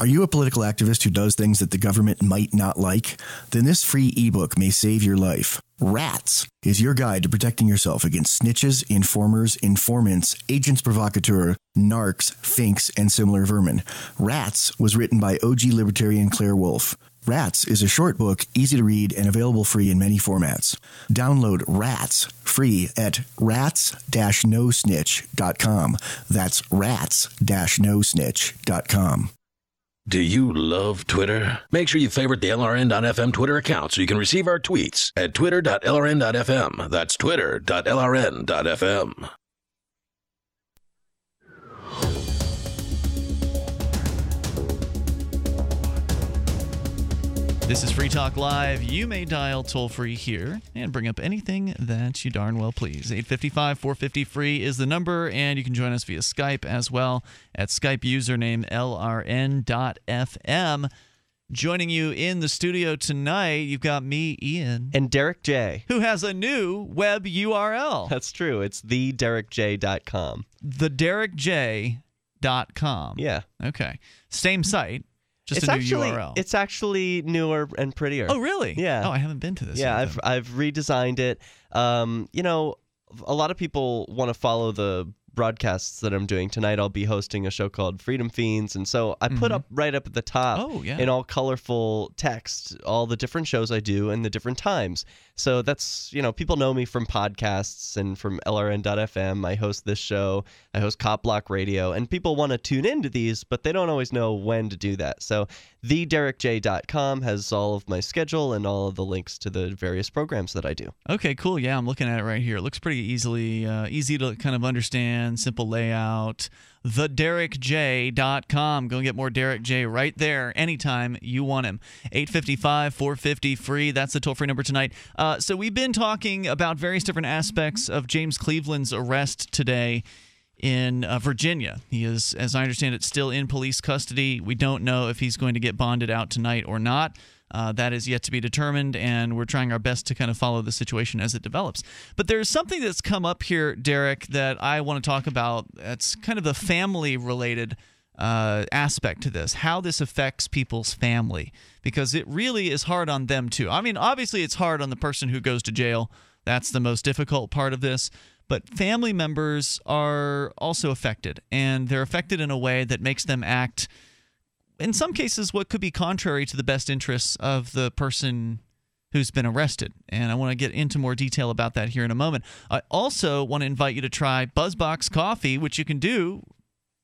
Are you a political activist who does things that the government might not like? Then this free ebook may save your life. Rats is your guide to protecting yourself against snitches, informers, informants, agents provocateurs, narcs, finks, and similar vermin. Rats was written by O G libertarian Claire Wolfe. Rats is a short book, easy to read, and available free in many formats. Download Rats free at rats dash no snitch dot com. That's rats dash no snitch dot com. Do you love Twitter? Make sure you favorite the L R N dot F M Twitter account so you can receive our tweets at twitter dot L R N dot F M. That's twitter dot L R N dot F M. This is Free Talk Live. You may dial toll-free here and bring up anything that you darn well please. eight five five, four five zero, F R E E is the number, and you can join us via Skype as well at Skype username L R N dot F M. Joining you in the studio tonight, you've got me, Ian. And Derek J. Who has a new web U R L. That's true. It's the derek j dot com. the derek j dot com. Yeah. Okay. Same site. Just it's a new actually, U R L. It's actually newer and prettier. Oh, really? Yeah. Oh, I haven't been to this. Yeah, I've, I've redesigned it. Um, you know, a lot of people want to follow the broadcasts that I'm doing. Tonight I'll be hosting a show called Freedom Fiends, and so I put mm-hmm. up right up at the top oh, yeah. in all colorful text all the different shows I do and the different times. So that's, you know, people know me from podcasts and from L R N dot F M. I host this show. I host Cop Block Radio, and people want to tune into these, but they don't always know when to do that. So the derek j dot com has all of my schedule and all of the links to the various programs that I do. Okay, cool. Yeah, I'm looking at it right here. It looks pretty easily uh, easy to kind of understand, simple layout. the derek j dot com. Go and get more Derek J right there anytime you want him. eight five five, four five zero, F R E E. That's the toll-free number tonight. Uh, so we've been talking about various different aspects of James Cleaveland's arrest today in uh, Virginia. He is, as I understand it, still in police custody. We don't know if he's going to get bonded out tonight or not. Uh, that is yet to be determined, and we're trying our best to kind of follow the situation as it develops. But there's something that's come up here, Derek, that I want to talk about. It's kind of the family-related uh, aspect to this, how this affects people's family, because it really is hard on them, too. I mean, obviously, it's hard on the person who goes to jail. That's the most difficult part of this. But family members are also affected, and they're affected in a way that makes them act, in some cases, what could be contrary to the best interests of the person who's been arrested. And I want to get into more detail about that here in a moment. I also want to invite you to try BuzzBox Coffee, which you can do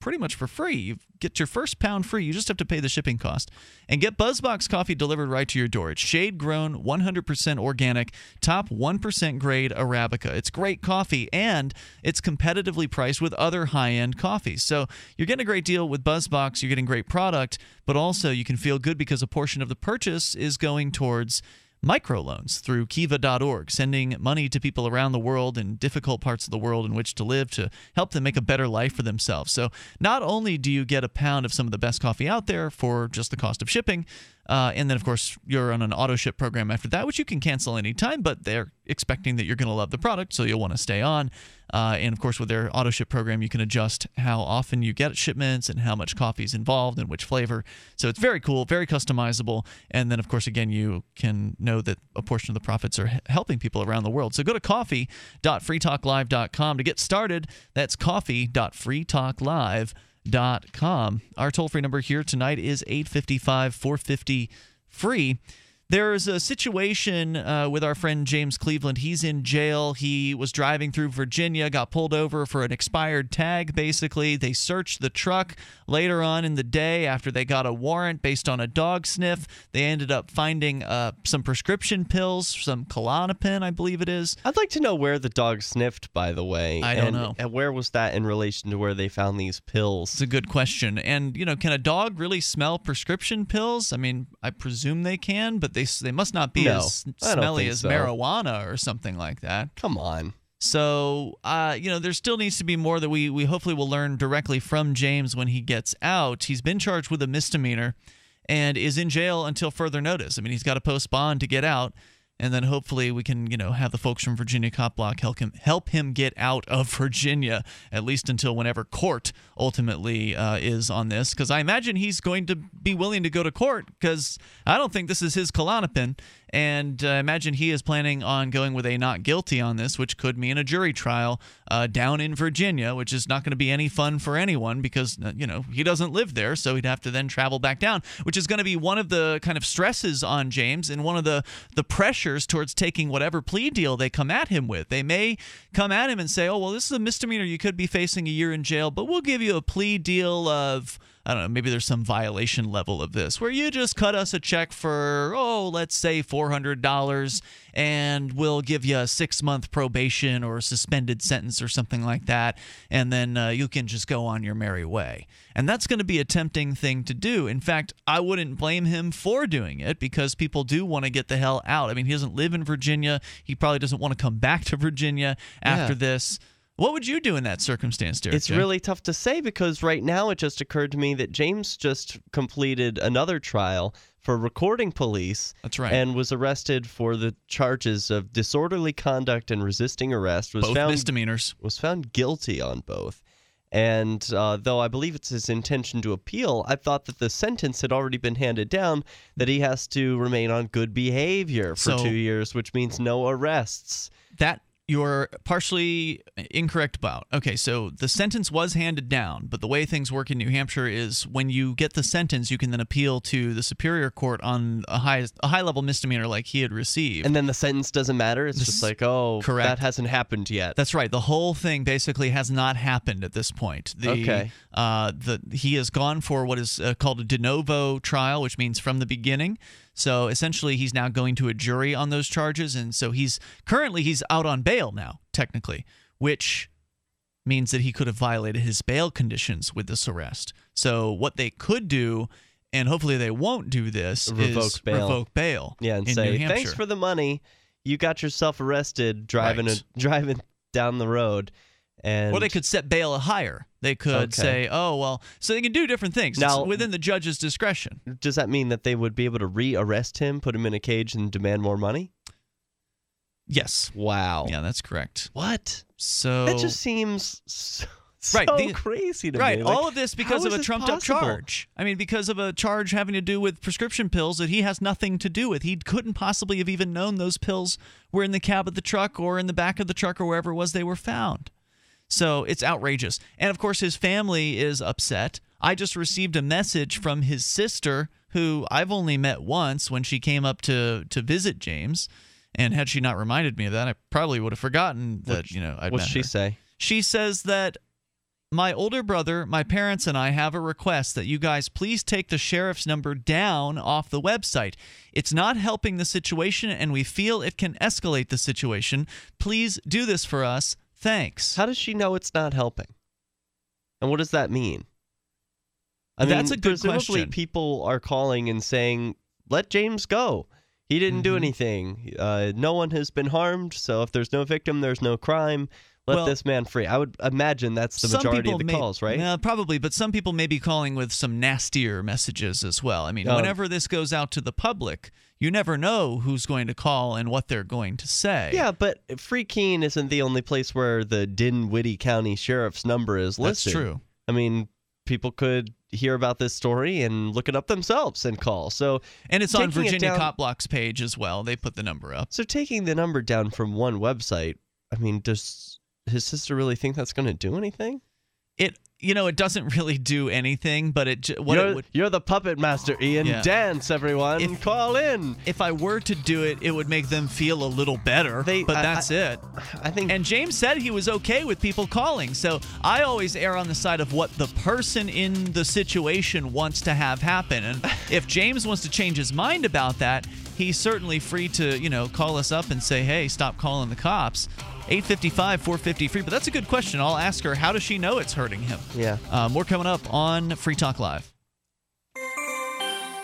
pretty much for free. You get your first pound free. You just have to pay the shipping cost. And get BuzzBox Coffee delivered right to your door. It's shade-grown, one hundred percent organic, top one percent grade Arabica. It's great coffee, and it's competitively priced with other high-end coffees. So you're getting a great deal with BuzzBox. You're getting great product, but also you can feel good because a portion of the purchase is going towards microloans through kiva dot org, sending money to people around the world in difficult parts of the world in which to live to help them make a better life for themselves. So not only do you get a pound of some of the best coffee out there for just the cost of shipping, uh, and then, of course, you're on an auto ship program after that, which you can cancel anytime, but they're expecting that you're going to love the product, so you'll want to stay on. Uh, and, of course, with their auto ship program, you can adjust how often you get shipments and how much coffee is involved and which flavor. So it's very cool, very customizable. And then, of course, again, you can know that a portion of the profits are helping people around the world. So go to coffee dot free talk live dot com to get started. That's coffee dot free talk live dot com. Our toll-free number here tonight is eight five five, four five zero, F R E E. There's a situation uh, with our friend James Cleaveland. He's in jail. He was driving through Virginia, got pulled over for an expired tag, basically. They searched the truck later on in the day after they got a warrant based on a dog sniff. They ended up finding uh, some prescription pills, some Klonopin, I believe it is. I'd like to know where the dog sniffed, by the way. I don't and, know. And where was that in relation to where they found these pills? It's a good question. And, you know, can a dog really smell prescription pills? I mean, I presume they can, but they They must not be no, as smelly as so. marijuana or something like that. Come on. So, uh, you know, there still needs to be more that we, we hopefully will learn directly from James when he gets out. He's been charged with a misdemeanor and is in jail until further notice. I mean, he's got to post bond to get out, and then hopefully we can, you know, have the folks from Virginia Cop Block help him, help him get out of Virginia, at least until whenever court ultimately uh, is on this. Because I imagine he's going to be willing to go to court, because I don't think this is his Klonopin. And I uh, imagine he is planning on going with a not guilty on this, which could mean a jury trial uh, down in Virginia, which is not going to be any fun for anyone because, you know, he doesn't live there, so he'd have to then travel back down, which is going to be one of the kind of stresses on James and one of the, the pressures towards taking whatever plea deal they come at him with. They may come at him and say, oh, well, this is a misdemeanor. You could be facing a year in jail, but we'll give you a plea deal of... I don't know, maybe there's some violation level of this where you just cut us a check for, oh, let's say four hundred dollars, and we'll give you a six-month probation or a suspended sentence or something like that, and then uh, you can just go on your merry way. And that's going to be a tempting thing to do. In fact, I wouldn't blame him for doing it because people do want to get the hell out. I mean, he doesn't live in Virginia. He probably doesn't want to come back to Virginia after yeah. this. What would you do in that circumstance, Derek? It's really tough to say because right now it just occurred to me that James just completed another trial for recording police. That's right. And was arrested for the charges of disorderly conduct and resisting arrest. Was both found, misdemeanors. Was found guilty on both. And uh, though I believe it's his intention to appeal, I thought that the sentence had already been handed down that he has to remain on good behavior for so, two years, which means no arrests. That you're partially incorrect about. Okay, so the sentence was handed down, but the way things work in New Hampshire is when you get the sentence, you can then appeal to the superior court on a high a high-level misdemeanor like he had received. And then the sentence doesn't matter? It's just like, oh, correct. That hasn't happened yet. That's right. The whole thing basically has not happened at this point. The, okay. Uh, the, he has gone for what is uh, called a de novo trial, which means from the beginning. So essentially he's now going to a jury on those charges, and so he's currently he's out on bail now, technically, which means that he could have violated his bail conditions with this arrest. So what they could do, and hopefully they won't do this, revoke is bail. revoke bail. Yeah, and in say, New Hampshire. Thanks for the money. You got yourself arrested driving right. a, driving down the road. And... Or they could set bail higher. They could okay. say, oh, well, so they can do different things now, it's within the judge's discretion. Does that mean that they would be able to re-arrest him, put him in a cage, and demand more money? Yes. Wow. Yeah, that's correct. What? So that just seems so, right, so the, crazy to right, me. Right. Like, all of this because of a trumped-up charge. I mean, because of a charge having to do with prescription pills that he has nothing to do with. He couldn't possibly have even known those pills were in the cab of the truck or in the back of the truck or wherever it was they were found. So it's outrageous. And, of course, his family is upset. I just received a message from his sister, who I've only met once when she came up to, to visit James. And had she not reminded me of that, I probably would have forgotten that, what, you know, I'd met her. What'd she say? She says that, my older brother, my parents, and I have a request that you guys please take the sheriff's number down off the website. It's not helping the situation, and we feel it can escalate the situation. Please do this for us. Thanks. How does she know it's not helping? And what does that mean? I That's mean, a good presumably question. Presumably people are calling and saying, let James go. He didn't mm-hmm. do anything. Uh, no one has been harmed, so if there's no victim, there's no crime. Let well, this man free. I would imagine that's the majority of the may, calls, right? Uh, probably, but some people may be calling with some nastier messages as well. I mean, um, whenever this goes out to the public, you never know who's going to call and what they're going to say. Yeah, but Free Keene isn't the only place where the Dinwiddie County Sheriff's number is listed. That's true. I mean, people could hear about this story and look it up themselves and call. So, and it's on Virginia it down, Cop Block's page as well. They put the number up. So taking the number down from one website, I mean, just... His sister really think that's going to do anything? It You know, it doesn't really do anything, but it. J what you're, it would, you're the puppet master, Ian. Yeah. Dance, everyone. If, Call in. If I were to do it, it would make them feel a little better. They, but I, that's I, it. I think. And James said he was okay with people calling, so I always err on the side of what the person in the situation wants to have happen. And if James wants to change his mind about that, he's certainly free to, you know, call us up and say, hey, stop calling the cops. eight five five, four five zero, free. But that's a good question. I'll ask her, how does she know it's hurting him? Yeah. Uh, more coming up on Free Talk Live.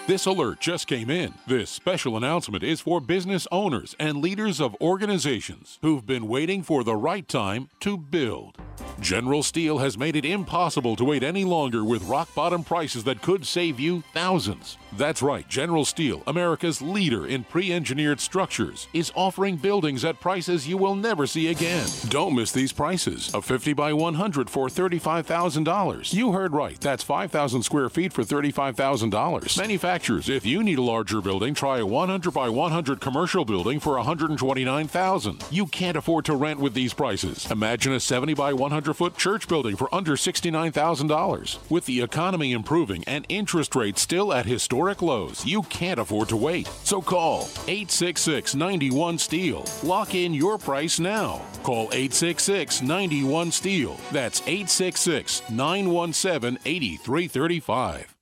This alert just came in. This special announcement is for business owners and leaders of organizations who've been waiting for the right time to build. General Steel has made it impossible to wait any longer with rock-bottom prices that could save you thousands. That's right, General Steel, America's leader in pre-engineered structures, is offering buildings at prices you will never see again. Don't miss these prices. A fifty by one hundred for thirty-five thousand dollars. You heard right. That's five thousand square feet for thirty-five thousand dollars. Manufacturers, if you need a larger building, try a one hundred by one hundred commercial building for one hundred twenty-nine thousand dollars. You can't afford to rent with these prices. Imagine a seventy by one hundred foot church building for under sixty-nine thousand dollars. With the economy improving and interest rates still at historic lows, you can't afford to wait. So call eight six six, nine one, STEEL. Lock in your price now. Call eight six six, nine one, STEEL. That's eight six six, nine one seven, eight three three five.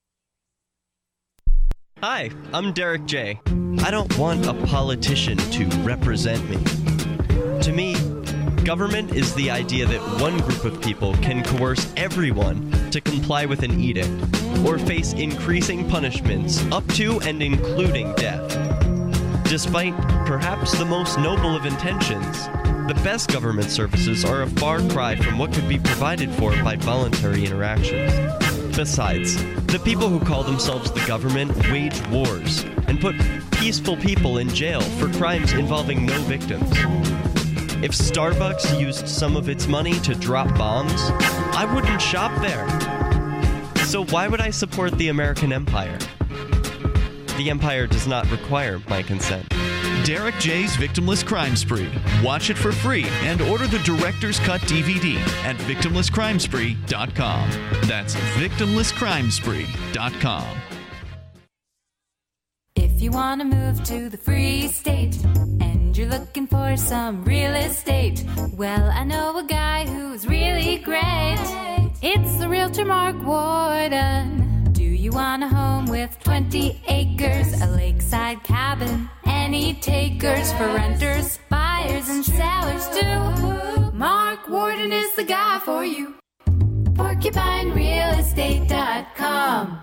Hi, I'm Derek J. I don't want a politician to represent me. To me, government is the idea that one group of people can coerce everyone to comply with an edict or face increasing punishments up to and including death. Despite perhaps the most noble of intentions, the best government services are a far cry from what could be provided for by voluntary interactions. Besides, the people who call themselves the government wage wars and put peaceful people in jail for crimes involving no victims. If Starbucks used some of its money to drop bombs, I wouldn't shop there. So why would I support the American empire? The empire does not require my consent. Derek J's Victimless Crime Spree. Watch it for free and order the Director's Cut D V D at victimless crime spree dot com. That's victimless crime spree dot com. If you want to move to the free state and you're looking for some real estate, well, I know a guy who's really great. It's the realtor Mark Warden. Do you want a home with twenty acres, a lakeside cabin, any takers for renters, buyers, and sellers too? Mark Warden is the guy for you. porcupine real estate dot com.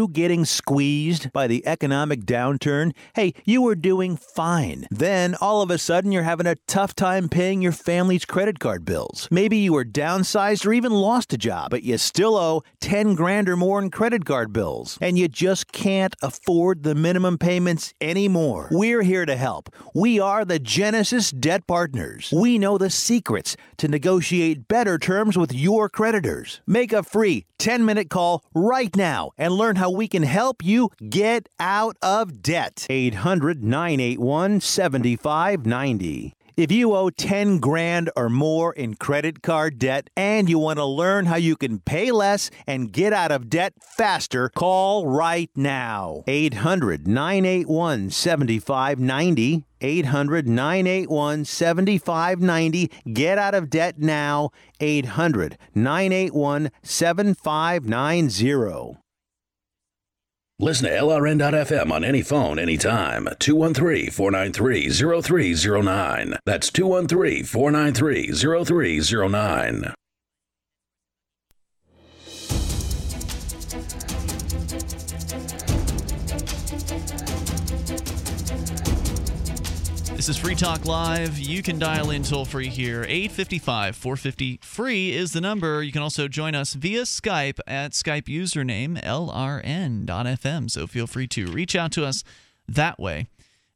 getting squeezed by the economic downturn? Hey, you were doing fine. Then all of a sudden you're having a tough time paying your family's credit card bills. Maybe you were downsized or even lost a job, but you still owe ten grand or more in credit card bills, and you just can't afford the minimum payments anymore. We're here to help. We are the Genesis Debt Partners. We know the secrets to negotiate better terms with your creditors. Make a free ten minute call right now and learn how we can help you get out of debt. eight hundred, nine eight one, seven five nine zero. If you owe ten grand or more in credit card debt and you want to learn how you can pay less and get out of debt faster, call right now. eight hundred, nine eight one, seven five nine zero. eight hundred, nine eight one, seven five nine zero. Get out of debt now. eight hundred, nine eight one, seven five nine zero. Listen to L R N dot F M on any phone, anytime. two one three, four nine three, zero three zero nine. That's two one three, four nine three, zero three zero nine. This is Free Talk Live. You can dial in toll-free here. eight five five, four five zero, free is the number. You can also join us via Skype at Skype username L R N dot F M. So feel free to reach out to us that way.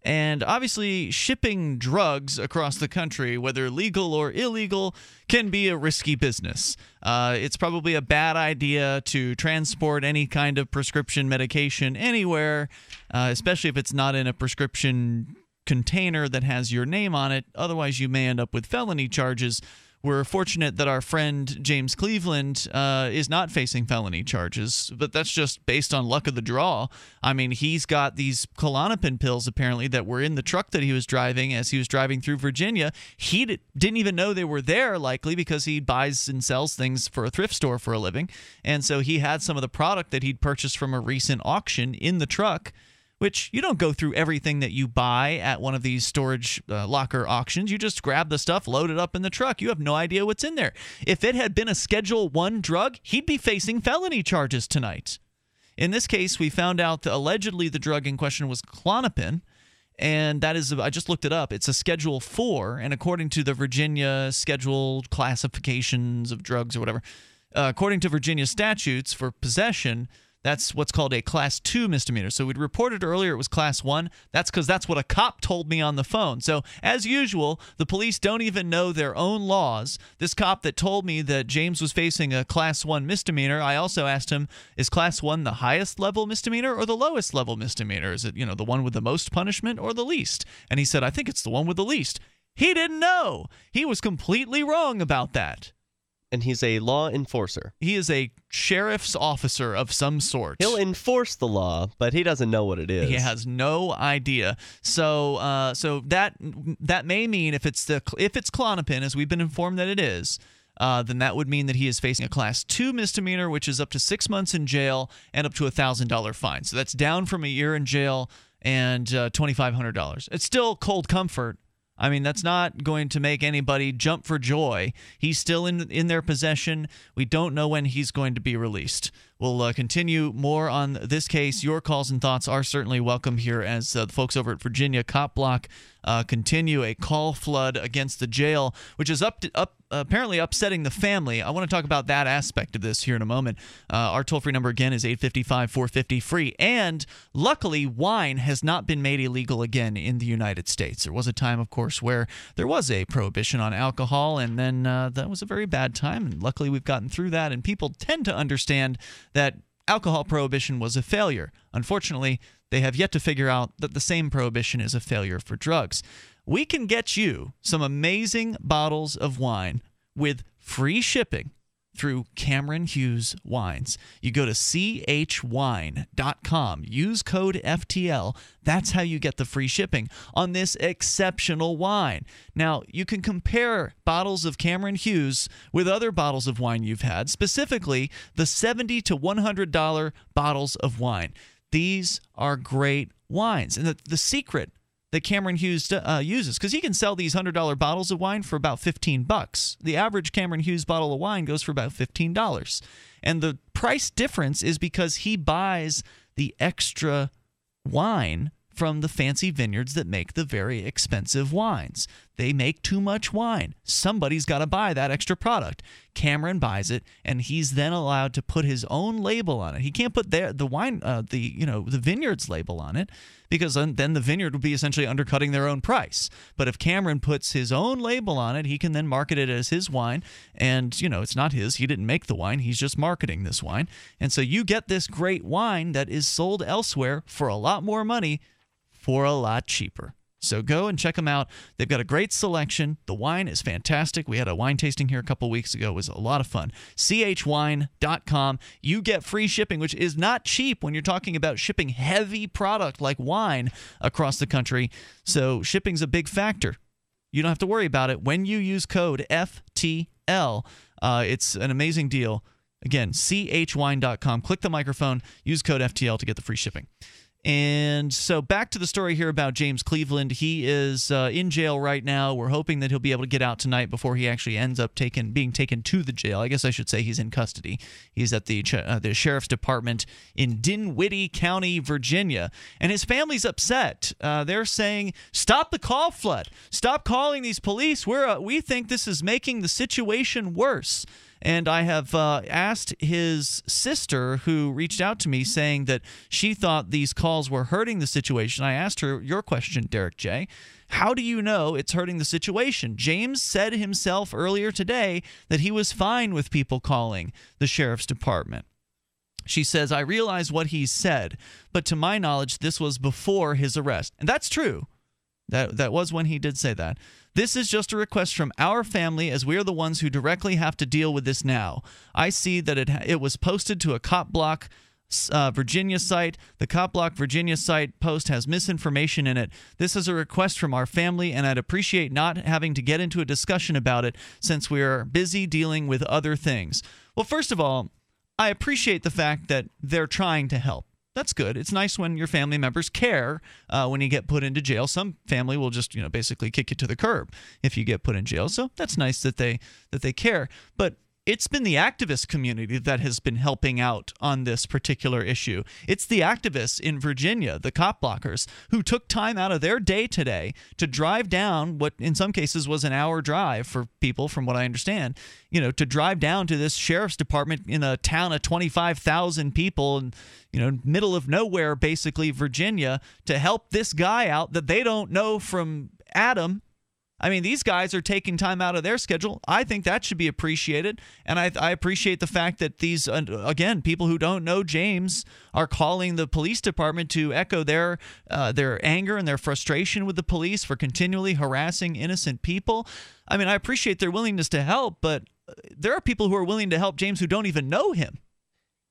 And obviously, shipping drugs across the country, whether legal or illegal, can be a risky business. Uh, it's probably a bad idea to transport any kind of prescription medication anywhere, uh, especially if it's not in a prescription container that has your name on it. Otherwise, you may end up with felony charges. We're fortunate that our friend James Cleaveland uh, is not facing felony charges, but that's just based on luck of the draw. I mean, he's got these Klonopin pills, apparently, that were in the truck that he was driving as he was driving through Virginia. He d didn't even know they were there, likely, because he buys and sells things for a thrift store for a living. And so he had some of the product that he'd purchased from a recent auction in the truck, which you don't go through everything that you buy at one of these storage uh, locker auctions. You just grab the stuff, load it up in the truck. You have no idea what's in there. If it had been a Schedule one drug, he'd be facing felony charges tonight. In this case, we found out that allegedly the drug in question was Klonopin, and that is, I just looked it up, it's a Schedule four, and according to the Virginia scheduled classifications of drugs or whatever, uh, according to Virginia statutes for possession, that's what's called a Class two misdemeanor. So we'd reported earlier it was Class one. That's because that's what a cop told me on the phone. So as usual, the police don't even know their own laws. This cop that told me that James was facing a Class one misdemeanor, I also asked him, is Class one the highest level misdemeanor or the lowest level misdemeanor? Is it, you know, the one with the most punishment or the least? And he said, I think it's the one with the least. He didn't know. He was completely wrong about that. And he's a law enforcer. He is a sheriff's officer of some sort. He'll enforce the law, but he doesn't know what it is. He has no idea. So, uh, so that that may mean if it's the if it's Klonopin, as we've been informed that it is, uh, then that would mean that he is facing a Class two misdemeanor, which is up to six months in jail and up to a thousand dollar fine. So that's down from a year in jail and uh, twenty five hundred dollars. It's still cold comfort. I mean, that's not going to make anybody jump for joy. He's still in, in their possession. We don't know when he's going to be released. We'll uh, continue more on this case. Your calls and thoughts are certainly welcome here as uh, the folks over at Virginia Cop Block uh, continue a call flood against the jail, which is up to, up apparently upsetting the family. I want to talk about that aspect of this here in a moment. Uh, our toll-free number, again, is eight five five, four five zero, free. And luckily, wine has not been made illegal again in the United States. There was a time, of course, where there was a prohibition on alcohol, and then uh, that was a very bad time. And luckily, we've gotten through that, and people tend to understand that alcohol prohibition was a failure. Unfortunately, they have yet to figure out that the same prohibition is a failure for drugs. We can get you some amazing bottles of wine with free shipping through Cameron Hughes Wines. You go to c h wine dot com, use code F T L. That's how you get the free shipping on this exceptional wine. Now, you can compare bottles of Cameron Hughes with other bottles of wine you've had, specifically the seventy to one hundred dollar bottles of wine. These are great wines. And the, the secret that Cameron Hughes uh, uses, because he can sell these one hundred dollar bottles of wine for about fifteen bucks. The average Cameron Hughes bottle of wine goes for about fifteen dollars. And the price difference is because he buys the extra wine from the fancy vineyards that make the very expensive wines. They make too much wine. Somebody's got to buy that extra product. Cameron buys it, and he's then allowed to put his own label on it. He can't put their, the wine, uh, the you know, the vineyard's label on it, because then the vineyard would be essentially undercutting their own price. But if Cameron puts his own label on it, he can then market it as his wine. And you know, it's not his. He didn't make the wine. He's just marketing this wine. And so you get this great wine that is sold elsewhere for a lot more money, for a lot cheaper. So go and check them out. They've got a great selection. The wine is fantastic. We had a wine tasting here a couple weeks ago. It was a lot of fun. c h wine dot com. You get free shipping, which is not cheap when you're talking about shipping heavy product like wine across the country. So shipping's a big factor. You don't have to worry about it when you use code F T L. Uh, it's an amazing deal. Again, c h wine dot com. Click the microphone. Use code F T L to get the free shipping. And so back to the story here about James Cleaveland. He is uh, in jail right now. We're hoping that he'll be able to get out tonight before he actually ends up taken, being taken to the jail. I guess I should say he's in custody. He's at the, uh, the sheriff's department in Dinwiddie County, Virginia. And his family's upset. Uh, they're saying, stop the call flood. Stop calling these police. We're, uh, we think this is making the situation worse. And I have uh, asked his sister, who reached out to me saying that she thought these calls were hurting the situation. I asked her your question, Derek J. How do you know it's hurting the situation? James said himself earlier today that he was fine with people calling the sheriff's department. She says, I realize what he said, but to my knowledge, this was before his arrest. And that's true. That, that was when he did say that. This is just a request from our family, as we are the ones who directly have to deal with this now. I see that it it was posted to a Cop Block uh, Virginia site. The Cop Block Virginia site post has misinformation in it. This is a request from our family, and I'd appreciate not having to get into a discussion about it since we are busy dealing with other things. Well, first of all, I appreciate the fact that they're trying to help. That's good. It's nice when your family members care uh, when you get put into jail. Some family will just, you know, basically kick you to the curb if you get put in jail. So that's nice that they that they care. But it's been the activist community that has been helping out on this particular issue. It's the activists in Virginia, the cop blockers, who took time out of their day today to drive down what in some cases was an hour drive for people, from what I understand, you know, to drive down to this sheriff's department in a town of twenty-five thousand people and, you know, middle of nowhere, basically, Virginia, to help this guy out that they don't know from Adam. I mean, these guys are taking time out of their schedule. I think that should be appreciated, and I, I appreciate the fact that these, again, people who don't know James are calling the police department to echo their uh, their anger and their frustration with the police for continually harassing innocent people. I mean, I appreciate their willingness to help, but there are people who are willing to help James who don't even know him.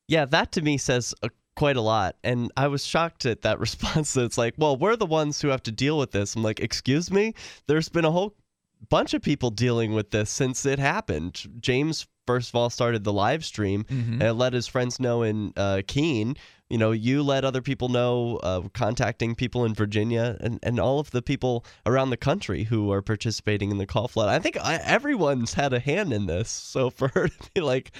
Yeah, that to me says a quite a lot. And I was shocked at that response that it's like, well, we're the ones who have to deal with this. I'm like, excuse me? There's been a whole bunch of people dealing with this since it happened. James, first of all, started the live stream mm-hmm. and let his friends know in uh, Keene. You know, you let other people know, uh, contacting people in Virginia and, and all of the people around the country who are participating in the call flood. I think I, everyone's had a hand in this. So for her to be like,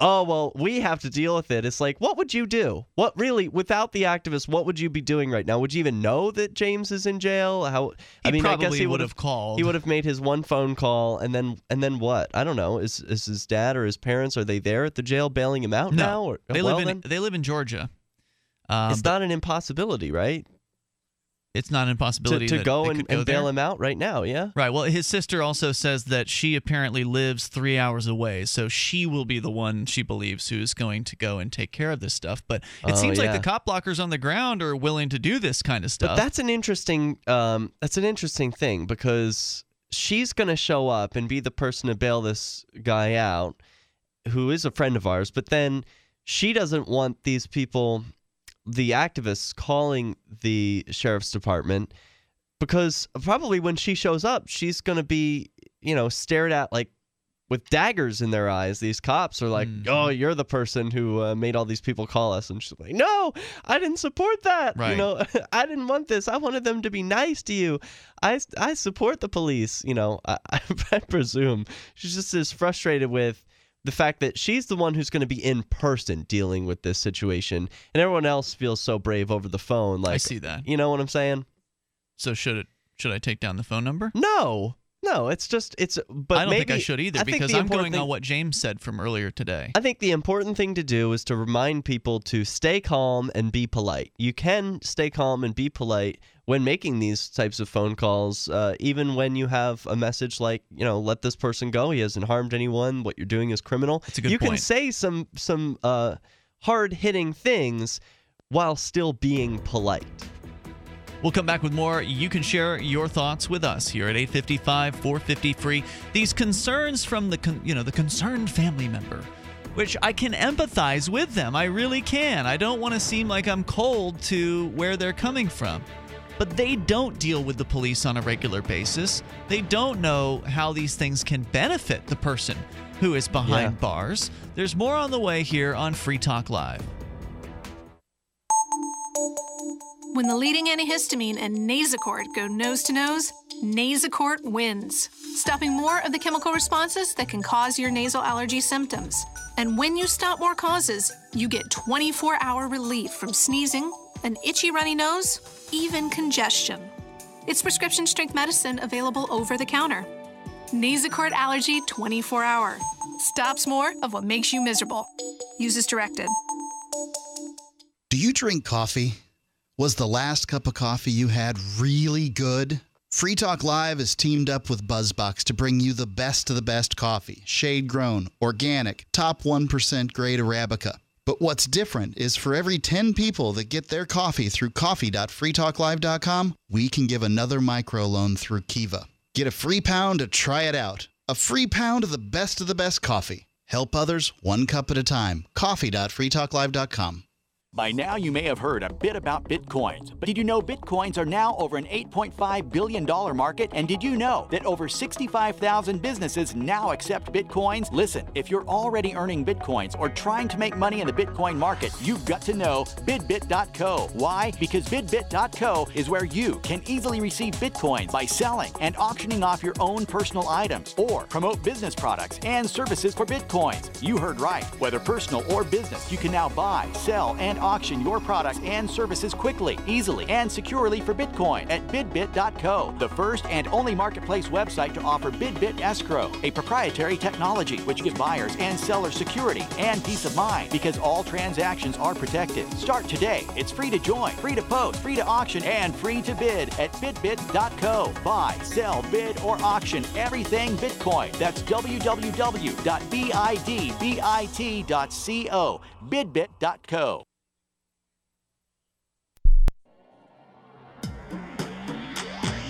oh, well, we have to deal with it. It's like, what would you do? What really, without the activists, what would you be doing right now? Would you even know that James is in jail? How? I he mean, probably I guess he would have called. He would have made his one phone call. And then and then what? I don't know. Is is his dad or his parents, are they there at the jail bailing him out no, now? Or, they, well, live in, they live in Georgia. Um, it's not an impossibility, right? It's not an impossibility to, to go and, go and bail him out right now, yeah? Right. Well, his sister also says that she apparently lives three hours away, so she will be the one, she believes, who's going to go and take care of this stuff. But it oh, seems yeah. like the cop blockers on the ground are willing to do this kind of stuff. But that's an interesting, um, that's an interesting thing, because she's going to show up and be the person to bail this guy out, who is a friend of ours, but then she doesn't want these people, the activists, calling the sheriff's department, because probably when she shows up, she's going to be, you know, stared at like with daggers in their eyes. These cops are like, mm-hmm. oh, you're the person who uh, made all these people call us. And she's like, no, I didn't support that. Right. You know, I didn't want this. I wanted them to be nice to you. I, I support the police. You know, I, I presume she's just as frustrated with the fact that she's the one who's going to be in person dealing with this situation, and everyone else feels so brave over the phone. Like, I see that. You know what I'm saying? So should it? Should I take down the phone number? No, no. It's just it's. But I don't maybe, think I should either I because I'm going thing, on what James said from earlier today. I think the important thing to do is to remind people to stay calm and be polite. You can stay calm and be polite when making these types of phone calls, uh, even when you have a message like, you know, let this person go, he hasn't harmed anyone, what you're doing is criminal. That's a good you point. Can say some some uh, hard-hitting things while still being polite. We'll come back with more. You can share your thoughts with us here at eight fifty-five, four fifty, free. These concerns from the, con you know, the concerned family member, which I can empathize with them. I really can. I don't want to seem like I'm cold to where they're coming from. But they don't deal with the police on a regular basis. They don't know how these things can benefit the person who is behind yeah. bars. There's more on the way here on Free Talk Live. When the leading antihistamine and Nasacort go nose-to-nose, Nasacort wins, stopping more of the chemical responses that can cause your nasal allergy symptoms. And when you stop more causes, you get twenty-four hour relief from sneezing, an itchy runny nose, even congestion. It's prescription-strength medicine available over-the-counter. Nasacort Allergy twenty-four hour. Stops more of what makes you miserable. Use as directed. Do you drink coffee? Was the last cup of coffee you had really good? Free Talk Live has teamed up with BuzzBox to bring you the best of the best coffee. Shade-grown, organic, top one percent grade Arabica. But what's different is for every ten people that get their coffee through coffee dot free talk live dot com, we can give another microloan through Kiva. Get a free pound to try it out. A free pound of the best of the best coffee. Help others one cup at a time. coffee dot free talk live dot com. By now, you may have heard a bit about Bitcoins, but did you know Bitcoins are now over an eight point five billion dollars market? And did you know that over sixty-five thousand businesses now accept Bitcoins? Listen, if you're already earning Bitcoins or trying to make money in the Bitcoin market, you've got to know BidBit dot co. Why? Because BidBit dot co is where you can easily receive Bitcoins by selling and auctioning off your own personal items or promote business products and services for Bitcoins. You heard right. Whether personal or business, you can now buy, sell, and auction your products and services quickly, easily, and securely for Bitcoin at BidBit dot co, the first and only marketplace website to offer BidBit escrow, a proprietary technology which gives buyers and sellers security and peace of mind because all transactions are protected. Start today. It's free to join, free to post, free to auction, and free to bid at BidBit dot co. Buy, sell, bid, or auction everything Bitcoin. That's w w w dot bid bit dot co, BidBit dot co.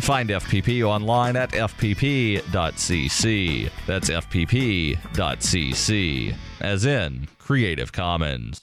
Find F P P online at f p p dot c c. That's f p p dot c c, as in Creative Commons.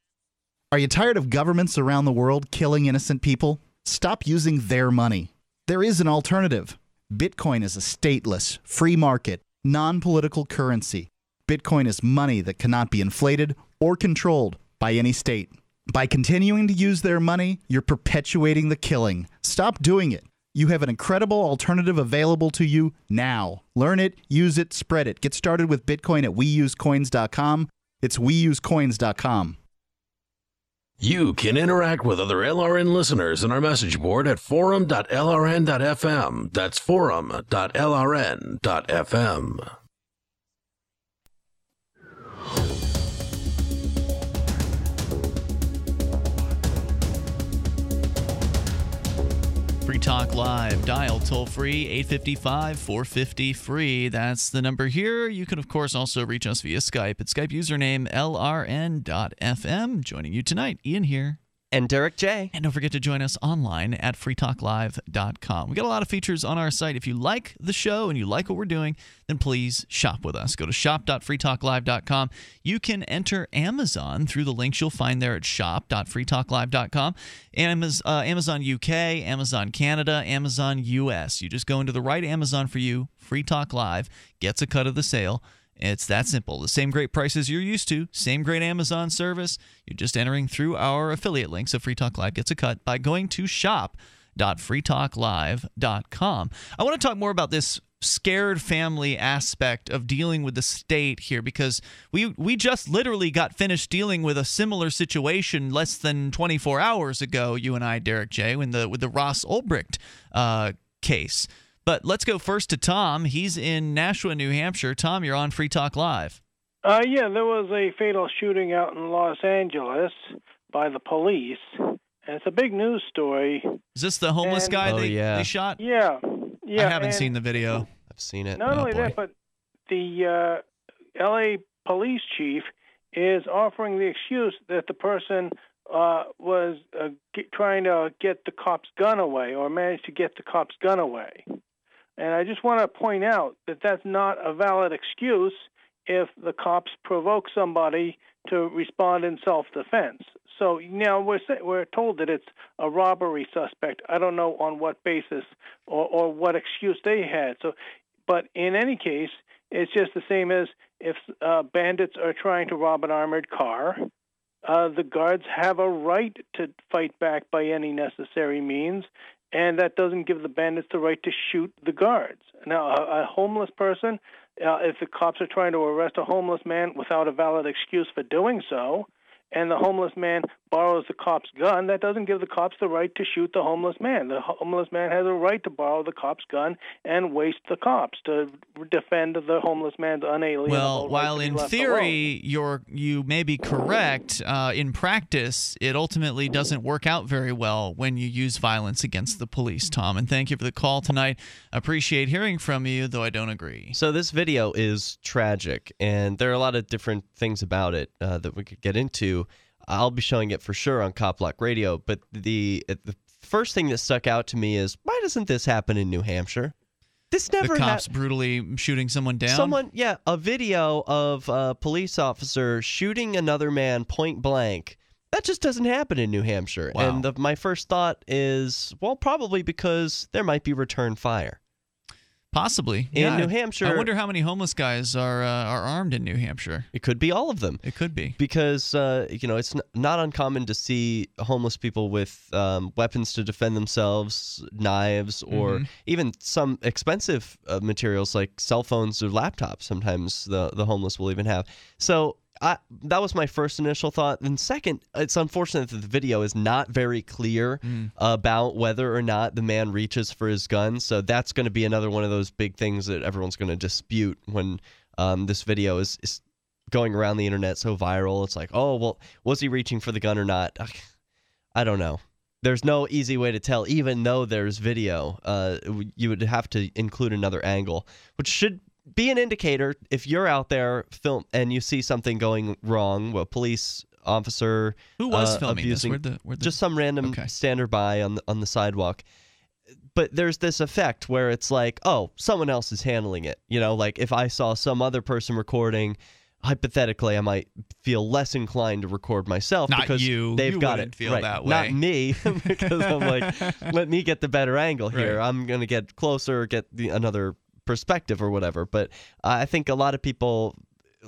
Are you tired of governments around the world killing innocent people? Stop using their money. There is an alternative. Bitcoin is a stateless, free market, non-political currency. Bitcoin is money that cannot be inflated or controlled by any state. By continuing to use their money, you're perpetuating the killing. Stop doing it. You have an incredible alternative available to you now. Learn it, use it, spread it. Get started with Bitcoin at we use coins dot com. It's we use coins dot com. You can interact with other L R N listeners in our message board at forum dot L R N dot F M. That's forum dot L R N dot F M. Free Talk Live. Dial toll-free eight five five, four five zero, F R E E. That's the number here. You can, of course, also reach us via Skype at Skype username L R N dot F M. Joining you tonight, Ian here. And Derek J. And don't forget to join us online at free talk live dot com. We've got a lot of features on our site. If you like the show and you like what we're doing, then please shop with us. Go to shop dot free talk live dot com. You can enter Amazon through the links you'll find there at shop dot free talk live dot com. Amaz uh, Amazon U K, Amazon Canada, Amazon U S. You just go into the right Amazon for you. Free Talk Live gets a cut of the sale. It's that simple. The same great prices you're used to, same great Amazon service. You're just entering through our affiliate link, so Free Talk Live gets a cut by going to shop dot free talk live dot com. I want to talk more about this scared family aspect of dealing with the state here, because we we just literally got finished dealing with a similar situation less than twenty-four hours ago, you and I, Derek J, in the, with the Ross Ulbricht uh, case. But let's go first to Tom. He's in Nashua, New Hampshire. Tom, you're on Free Talk Live. Uh, yeah, there was a fatal shooting out in Los Angeles by the police, and it's a big news story. Is this the homeless and, guy oh, they, yeah. they shot? Yeah. Yeah, I haven't seen the video. I've seen it. Not oh, only boy. that, but the uh, L A police chief is offering the excuse that the person uh, was uh, get, trying to get the cop's gun away, or managed to get the cop's gun away. And I just want to point out that that's not a valid excuse if the cops provoke somebody to respond in self-defense. So now we're we're told that it's a robbery suspect. I don't know on what basis or, or what excuse they had. So, but in any case, it's just the same as if uh, bandits are trying to rob an armored car. Uh, the guards have a right to fight back by any necessary means, and that doesn't give the bandits the right to shoot the guards. Now, a, a homeless person, uh, if the cops are trying to arrest a homeless man without a valid excuse for doing so, and the homeless man borrows the cop's gun, that doesn't give the cops the right to shoot the homeless man. The homeless man has a right to borrow the cop's gun and waste the cops to defend the homeless man's unalienable Well, while right in theory you're, you may be correct, uh, in practice it ultimately doesn't work out very well when you use violence against the police, Tom. And thank you for the call tonight. Appreciate hearing from you, though I don't agree. So this video is tragic, and there are a lot of different things about it uh, that we could get into. I'll be showing it for sure on Cop Block Radio, but the the first thing that stuck out to me is, why doesn't this happen in New Hampshire? This never. The cops brutally shooting someone down. Someone, yeah, a video of a police officer shooting another man point blank. That just doesn't happen in New Hampshire. Wow. And the, my first thought is, well, probably because there might be return fire. Possibly. In yeah, New Hampshire. I wonder how many homeless guys are uh, are armed in New Hampshire. It could be all of them. It could be. Because, uh, you know, it's not uncommon to see homeless people with um, weapons to defend themselves, knives, or mm-hmm. even some expensive uh, materials like cell phones or laptops sometimes the, the homeless will even have. So I, that was my first initial thought. And second, it's unfortunate that the video is not very clear mm. about whether or not the man reaches for his gun. So that's going to be another one of those big things that everyone's going to dispute when um, this video is, is going around the internet so viral. It's like, oh, well, was he reaching for the gun or not? I don't know. There's no easy way to tell, even though there's video. Uh, you would have to include another angle, which should be an indicator if you're out there film and you see something going wrong. Well, police officer who was uh, filming abusing, this? Where'd the, where'd the... just some random okay. stander by on the, on the sidewalk. But there's this effect where it's like, oh, someone else is handling it. You know, like if I saw some other person recording, hypothetically, I might feel less inclined to record myself Not because you. they've you got it feel right. that way. Not me, because I'm like, let me get the better angle here. Right. I'm gonna get closer, get the, another. perspective or whatever. But uh, I think a lot of people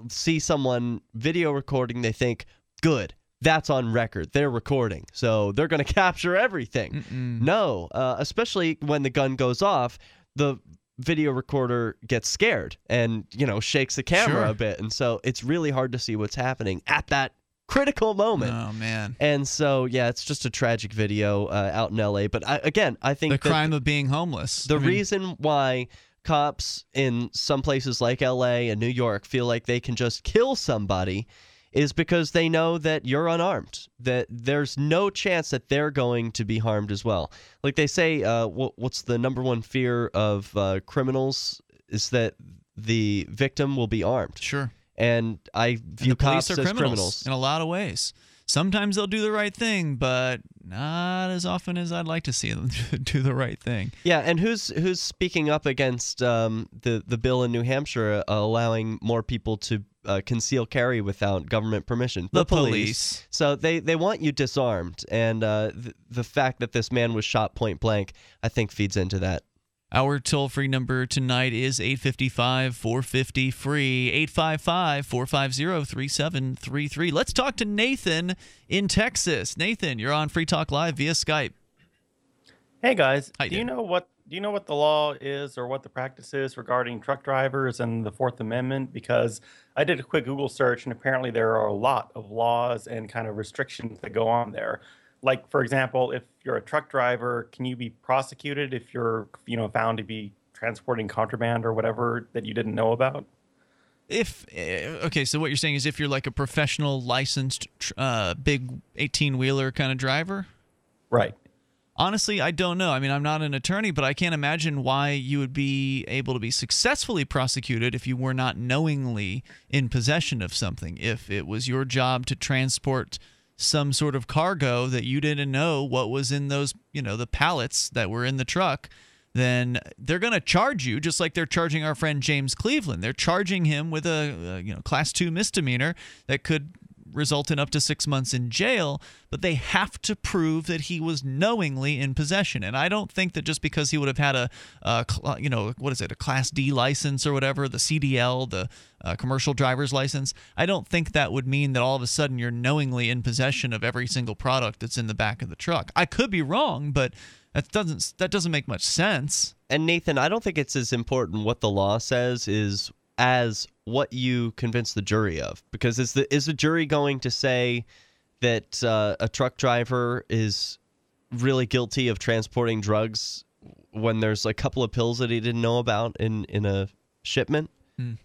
see someone video recording, they think, good, that's on record, they're recording, so they're going to capture everything. Mm-mm. No, uh, especially when the gun goes off, the video recorder gets scared and, you know, shakes the camera sure. a bit, and so it's really hard to see what's happening at that critical moment. Oh, man. And so, yeah, it's just a tragic video uh, out in L A. But I, again, I think the crime of being homeless. The I mean... reason why cops in some places like L A and New York feel like they can just kill somebody is because they know that you're unarmed, that there's no chance that they're going to be harmed as well. Like they say, uh, what, what's the number one fear of uh, criminals is that the victim will be armed. Sure. And I view and cops as criminals, criminals. In a lot of ways. Sometimes they'll do the right thing, but not as often as I'd like to see them do the right thing. Yeah, and who's who's speaking up against um, the, the bill in New Hampshire uh, allowing more people to uh, conceal carry without government permission? The, the police. police. So they, they want you disarmed, and uh, th the fact that this man was shot point blank, I think, feeds into that. Our toll-free number tonight is eight five five, four five zero, F R E E, eight five five, four five zero, three seven three three. Let's talk to Nathan in Texas. Nathan, you're on Free Talk Live via Skype. Hey, guys. How you do doing? You know what? Do you know what the law is or what the practice is regarding truck drivers and the Fourth Amendment? Because I did a quick Google search, and apparently there are a lot of laws and kind of restrictions that go on there. Like, for example, if you're a truck driver, can you be prosecuted if you're, you know, found to be transporting contraband or whatever that you didn't know about? If okay, so what you're saying is if you're like a professional, licensed, uh, big eighteen-wheeler kind of driver? Right. Honestly, I don't know. I mean, I'm not an attorney, but I can't imagine why you would be able to be successfully prosecuted if you were not knowingly in possession of something. If it was your job to transport some sort of cargo that you didn't know what was in those, you know, the pallets that were in the truck, then they're going to charge you, just like they're charging our friend James Cleaveland. They're charging him with a, a you know, class two misdemeanor that could result in up to six months in jail, but they have to prove that he was knowingly in possession. And I don't think that just because he would have had a, a you know, what is it, a Class D license or whatever, the C D L, the uh, commercial driver's license, I don't think that would mean that all of a sudden you're knowingly in possession of every single product that's in the back of the truck. I could be wrong, but that doesn't that doesn't make much sense. And Nathan, I don't think it's as important what the law says is as what you convince the jury of, because is the is the jury going to say that uh, a truck driver is really guilty of transporting drugs when there's a couple of pills that he didn't know about in in a shipment? Mm.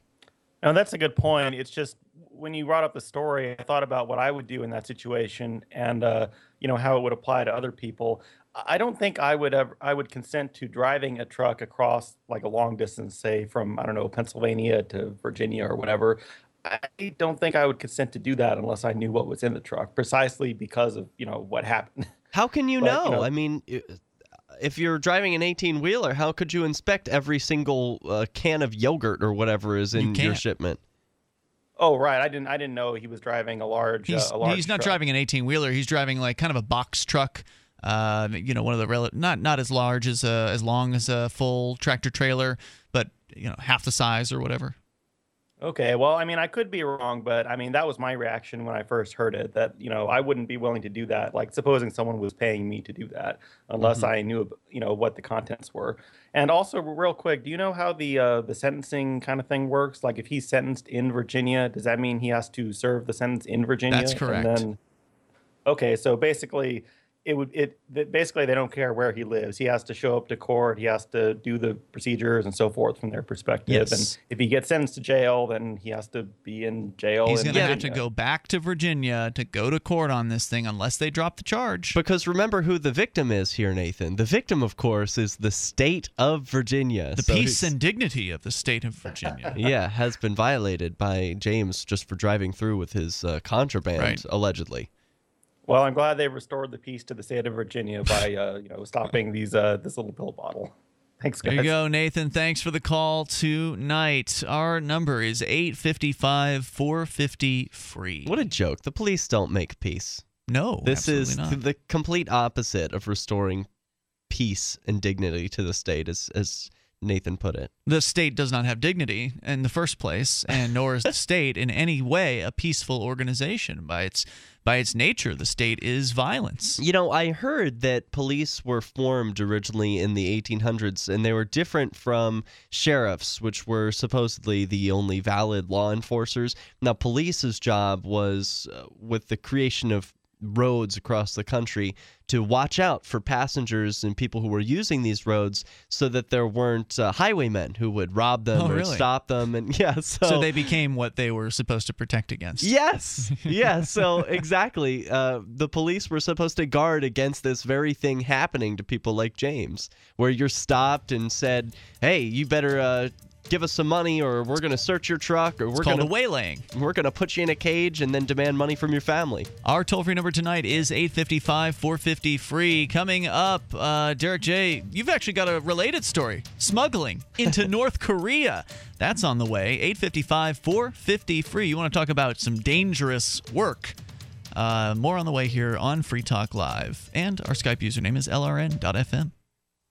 No, that's a good point. It's just when you brought up the story, I thought about what I would do in that situation, and uh, you know, how it would apply to other people. I don't think I would ever, I would consent to driving a truck across like a long distance, say from, I don't know, Pennsylvania to Virginia or whatever. I don't think I would consent to do that unless I knew what was in the truck, precisely because of, you know, what happened. How can you but, know? You know? I mean, if you're driving an eighteen-wheeler, how could you inspect every single uh, can of yogurt or whatever is in you your shipment? Oh, right. I didn't I didn't know he was driving a large He's, uh, a large he's not truck. driving an eighteen-wheeler. He's driving like kind of a box truck. Uh, you know, one of the rel not not as large as a, as long as a full tractor trailer, but you know, half the size or whatever. Okay, well, I mean, I could be wrong, but I mean, that was my reaction when I first heard it. That you know, I wouldn't be willing to do that. Like, supposing someone was paying me to do that, unless mm-hmm. I knew you know what the contents were. And also, real quick, do you know how the uh, the sentencing kind of thing works? Like, if he's sentenced in Virginia, does that mean he has to serve the sentence in Virginia? That's correct. And then, okay, so basically. It would it basically they don't care where he lives. He has to show up to court. He has to do the procedures and so forth from their perspective. Yes. And if he gets sentenced to jail, then he has to be in jail. He's going to have to go back to Virginia to go to court on this thing unless they drop the charge. Because remember who the victim is here, Nathan. The victim, of course, is the state of Virginia. The so peace and dignity of the state of Virginia. Yeah, has been violated by James just for driving through with his uh, contraband, right. allegedly. Well, I'm glad they restored the peace to the state of Virginia by, uh, you know, stopping these uh, this little pill bottle. Thanks, guys. There you go, Nathan. Thanks for the call tonight. Our number is eight five five, four five zero, F R E E. What a joke. The police don't make peace. No, this is not. The complete opposite of restoring peace and dignity to the state, as as Nathan put it. The state does not have dignity in the first place, and nor is the state in any way a peaceful organization by its. By its nature, the state is violence. You know, I heard that police were formed originally in the eighteen hundreds, and they were different from sheriffs, which were supposedly the only valid law enforcers. Now, police's job was, uh, with the creation of roads across the country, to watch out for passengers and people who were using these roads so that there weren't uh, highwaymen who would rob them oh, or really? stop them. And yeah, so, so they became what they were supposed to protect against. Yes. Yeah. So exactly. Uh, the police were supposed to guard against this very thing happening to people like James, where you're stopped and said, hey, you better uh, give us some money or we're going to search your truck, or we're going to waylaying. We're going to put you in a cage and then demand money from your family. Our toll-free number tonight is eight five five, four five zero, F R E E. Coming up, uh, Derek J, you've actually got a related story. Smuggling into North Korea. That's on the way. eight five five, four five zero, F R E E. You want to talk about some dangerous work. Uh, more on the way here on Free Talk Live. And our Skype username is L R N dot F M.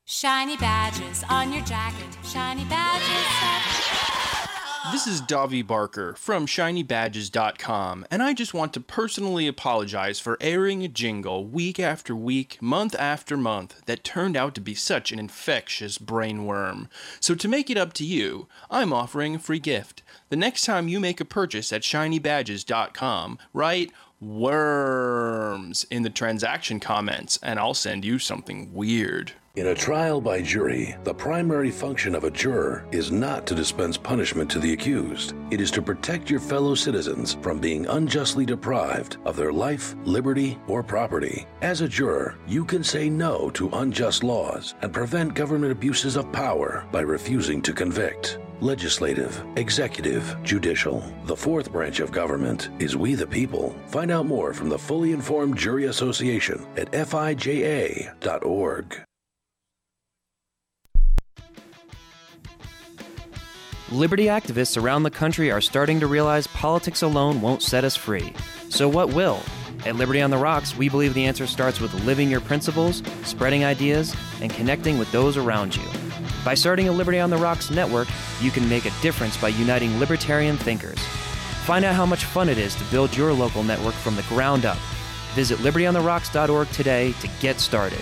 Shiny badges on your jacket, shiny badges. Yeah! This is Davi Barker from shiny badges dot com, and I just want to personally apologize for airing a jingle week after week, month after month, that turned out to be such an infectious brainworm. So to make it up to you, I'm offering a free gift. The next time you make a purchase at shiny badges dot com, write worms in the transaction comments, and I'll send you something weird. In a trial by jury, the primary function of a juror is not to dispense punishment to the accused. It is to protect your fellow citizens from being unjustly deprived of their life, liberty, or property. As a juror, you can say no to unjust laws and prevent government abuses of power by refusing to convict. Legislative, executive, judicial. The fourth branch of government is we the people. Find out more from the Fully Informed Jury Association at F I J A dot org. Liberty activists around the country are starting to realize politics alone won't set us free. So what will? At Liberty on the Rocks, we believe the answer starts with living your principles, spreading ideas, and connecting with those around you. By starting a Liberty on the Rocks network, you can make a difference by uniting libertarian thinkers. Find out how much fun it is to build your local network from the ground up. Visit liberty on the rocks dot org today to get started.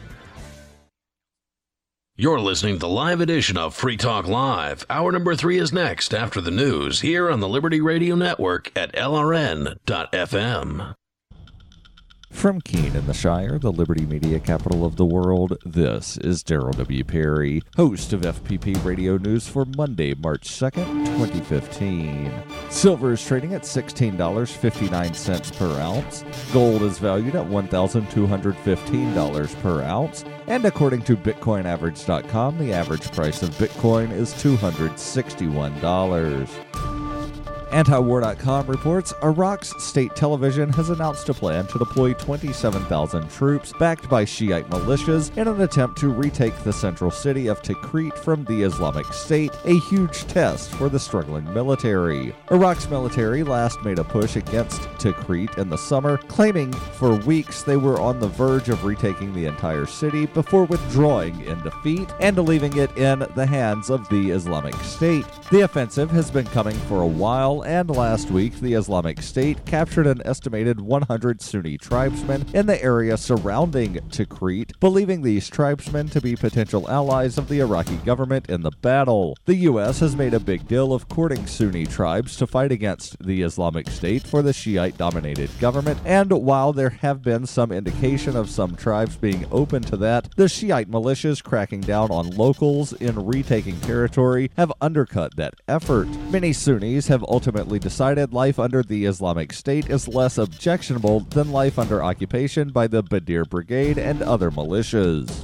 You're listening to the live edition of Free Talk Live. Hour number three is next after the news here on the Liberty Radio Network at L R N dot F M. From Keene in the Shire, the Liberty Media capital of the world, this is Darryl W. Perry, host of F P P Radio News for Monday, March second, twenty fifteen. Silver is trading at sixteen dollars and fifty-nine cents per ounce. Gold is valued at one thousand two hundred fifteen dollars per ounce. And according to Bitcoin Average dot com, the average price of Bitcoin is two hundred sixty-one dollars. anti war dot com reports Iraq's state television has announced a plan to deploy twenty-seven thousand troops backed by Shiite militias in an attempt to retake the central city of Tikrit from the Islamic State, a huge test for the struggling military. Iraq's military last made a push against Tikrit in the summer, claiming for weeks they were on the verge of retaking the entire city before withdrawing in defeat and leaving it in the hands of the Islamic State. The offensive has been coming for a while, and last week, the Islamic State captured an estimated one hundred Sunni tribesmen in the area surrounding Tikrit, believing these tribesmen to be potential allies of the Iraqi government in the battle. The U S has made a big deal of courting Sunni tribes to fight against the Islamic State for the Shiite-dominated government, and while there have been some indication of some tribes being open to that, the Shiite militias cracking down on locals in retaking territory have undercut that effort. Many Sunnis have ultimately Ultimately decided life under the Islamic State is less objectionable than life under occupation by the Badir Brigade and other militias.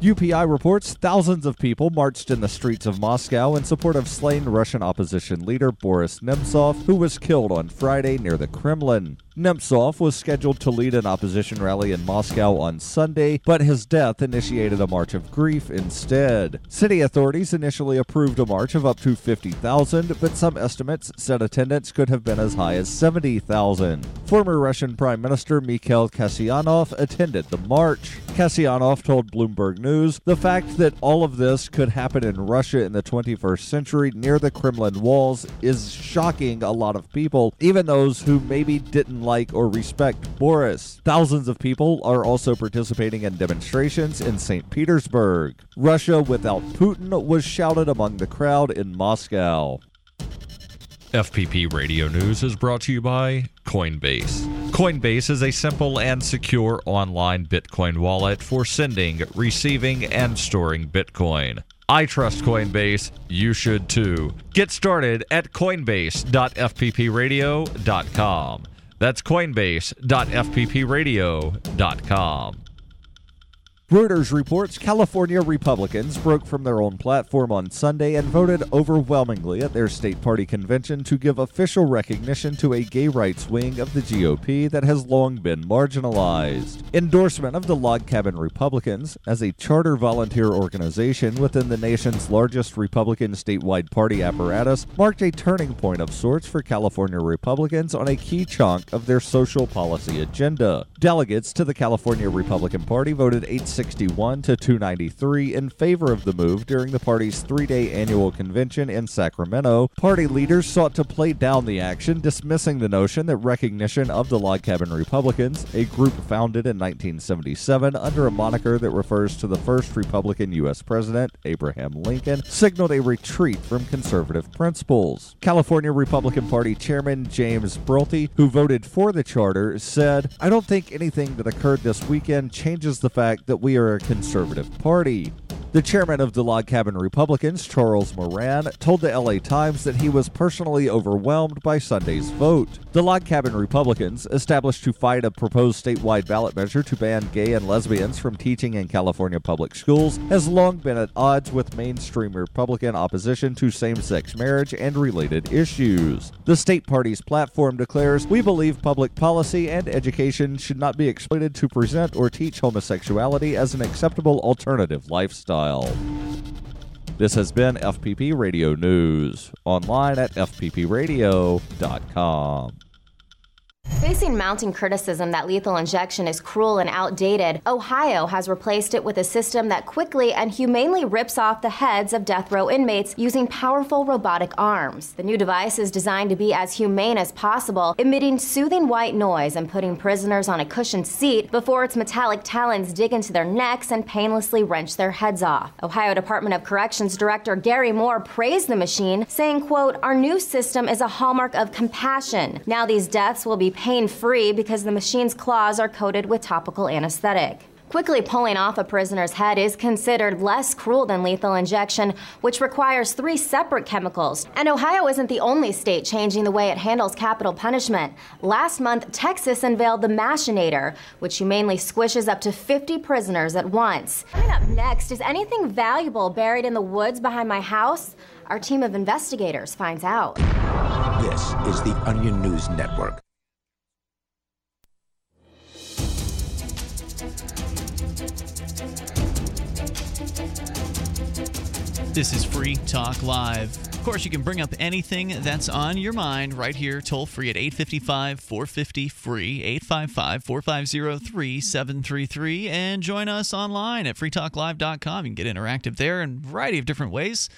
U P I reports thousands of people marched in the streets of Moscow in support of slain Russian opposition leader Boris Nemtsov, who was killed on Friday near the Kremlin. Nemtsov was scheduled to lead an opposition rally in Moscow on Sunday, but his death initiated a march of grief instead. City authorities initially approved a march of up to fifty thousand, but some estimates said attendance could have been as high as seventy thousand. Former Russian Prime Minister Mikhail Kasyanov attended the march. Kasyanov told Bloomberg News News, the fact that all of this could happen in Russia in the twenty-first century near the Kremlin walls is shocking a lot of people, even those who maybe didn't like or respect Boris. Thousands of people are also participating in demonstrations in Saint Petersburg. Russia without Putin was shouted among the crowd in Moscow. F P P Radio News is brought to you by Coinbase. Coinbase is a simple and secure online Bitcoin wallet for sending, receiving, and storing Bitcoin. I trust Coinbase. You should too. Get started at coinbase dot f p p radio dot com. That's coinbase dot f p p radio dot com. Reuters reports California Republicans broke from their own platform on Sunday and voted overwhelmingly at their state party convention to give official recognition to a gay rights wing of the G O P that has long been marginalized. Endorsement of the Log Cabin Republicans as a charter volunteer organization within the nation's largest Republican statewide party apparatus marked a turning point of sorts for California Republicans on a key chunk of their social policy agenda. Delegates to the California Republican Party voted eight sixty-one to two ninety-three in favor of the move during the party's three-day annual convention in Sacramento. Party leaders sought to play down the action, dismissing the notion that recognition of the Log Cabin Republicans, a group founded in nineteen seventy-seven under a moniker that refers to the first Republican U S President, Abraham Lincoln, signaled a retreat from conservative principles. California Republican Party Chairman James Brolty, who voted for the charter, said, "I don't think anything that occurred this weekend changes the fact that we We are a conservative party." The chairman of the Log Cabin Republicans, Charles Moran, told the L A Times that he was personally overwhelmed by Sunday's vote. The Log Cabin Republicans, established to fight a proposed statewide ballot measure to ban gay and lesbians from teaching in California public schools, has long been at odds with mainstream Republican opposition to same-sex marriage and related issues. The state party's platform declares, "We believe public policy and education should not be exploited to present or teach homosexuality as an acceptable alternative lifestyle." This has been F P P Radio News, online at f p p radio dot com. Facing mounting criticism that lethal injection is cruel and outdated, Ohio has replaced it with a system that quickly and humanely rips off the heads of death row inmates using powerful robotic arms. The new device is designed to be as humane as possible, emitting soothing white noise and putting prisoners on a cushioned seat before its metallic talons dig into their necks and painlessly wrench their heads off. Ohio Department of Corrections Director Gary Moore praised the machine, saying, quote, "Our new system is a hallmark of compassion. Now these deaths will be pain-free because the machine's claws are coated with topical anesthetic." Quickly pulling off a prisoner's head is considered less cruel than lethal injection, which requires three separate chemicals. And Ohio isn't the only state changing the way it handles capital punishment. Last month, Texas unveiled the machinator, which humanely squishes up to fifty prisoners at once. Coming up next, is anything valuable buried in the woods behind my house? Our team of investigators finds out. This is the Onion News Network. This is Free Talk Live. Of course, you can bring up anything that's on your mind right here, toll-free at eight five five, four five zero, F R E E, eight five five, four five zero, three seven three three, and join us online at free talk live dot com. You can get interactive there in a variety of different ways.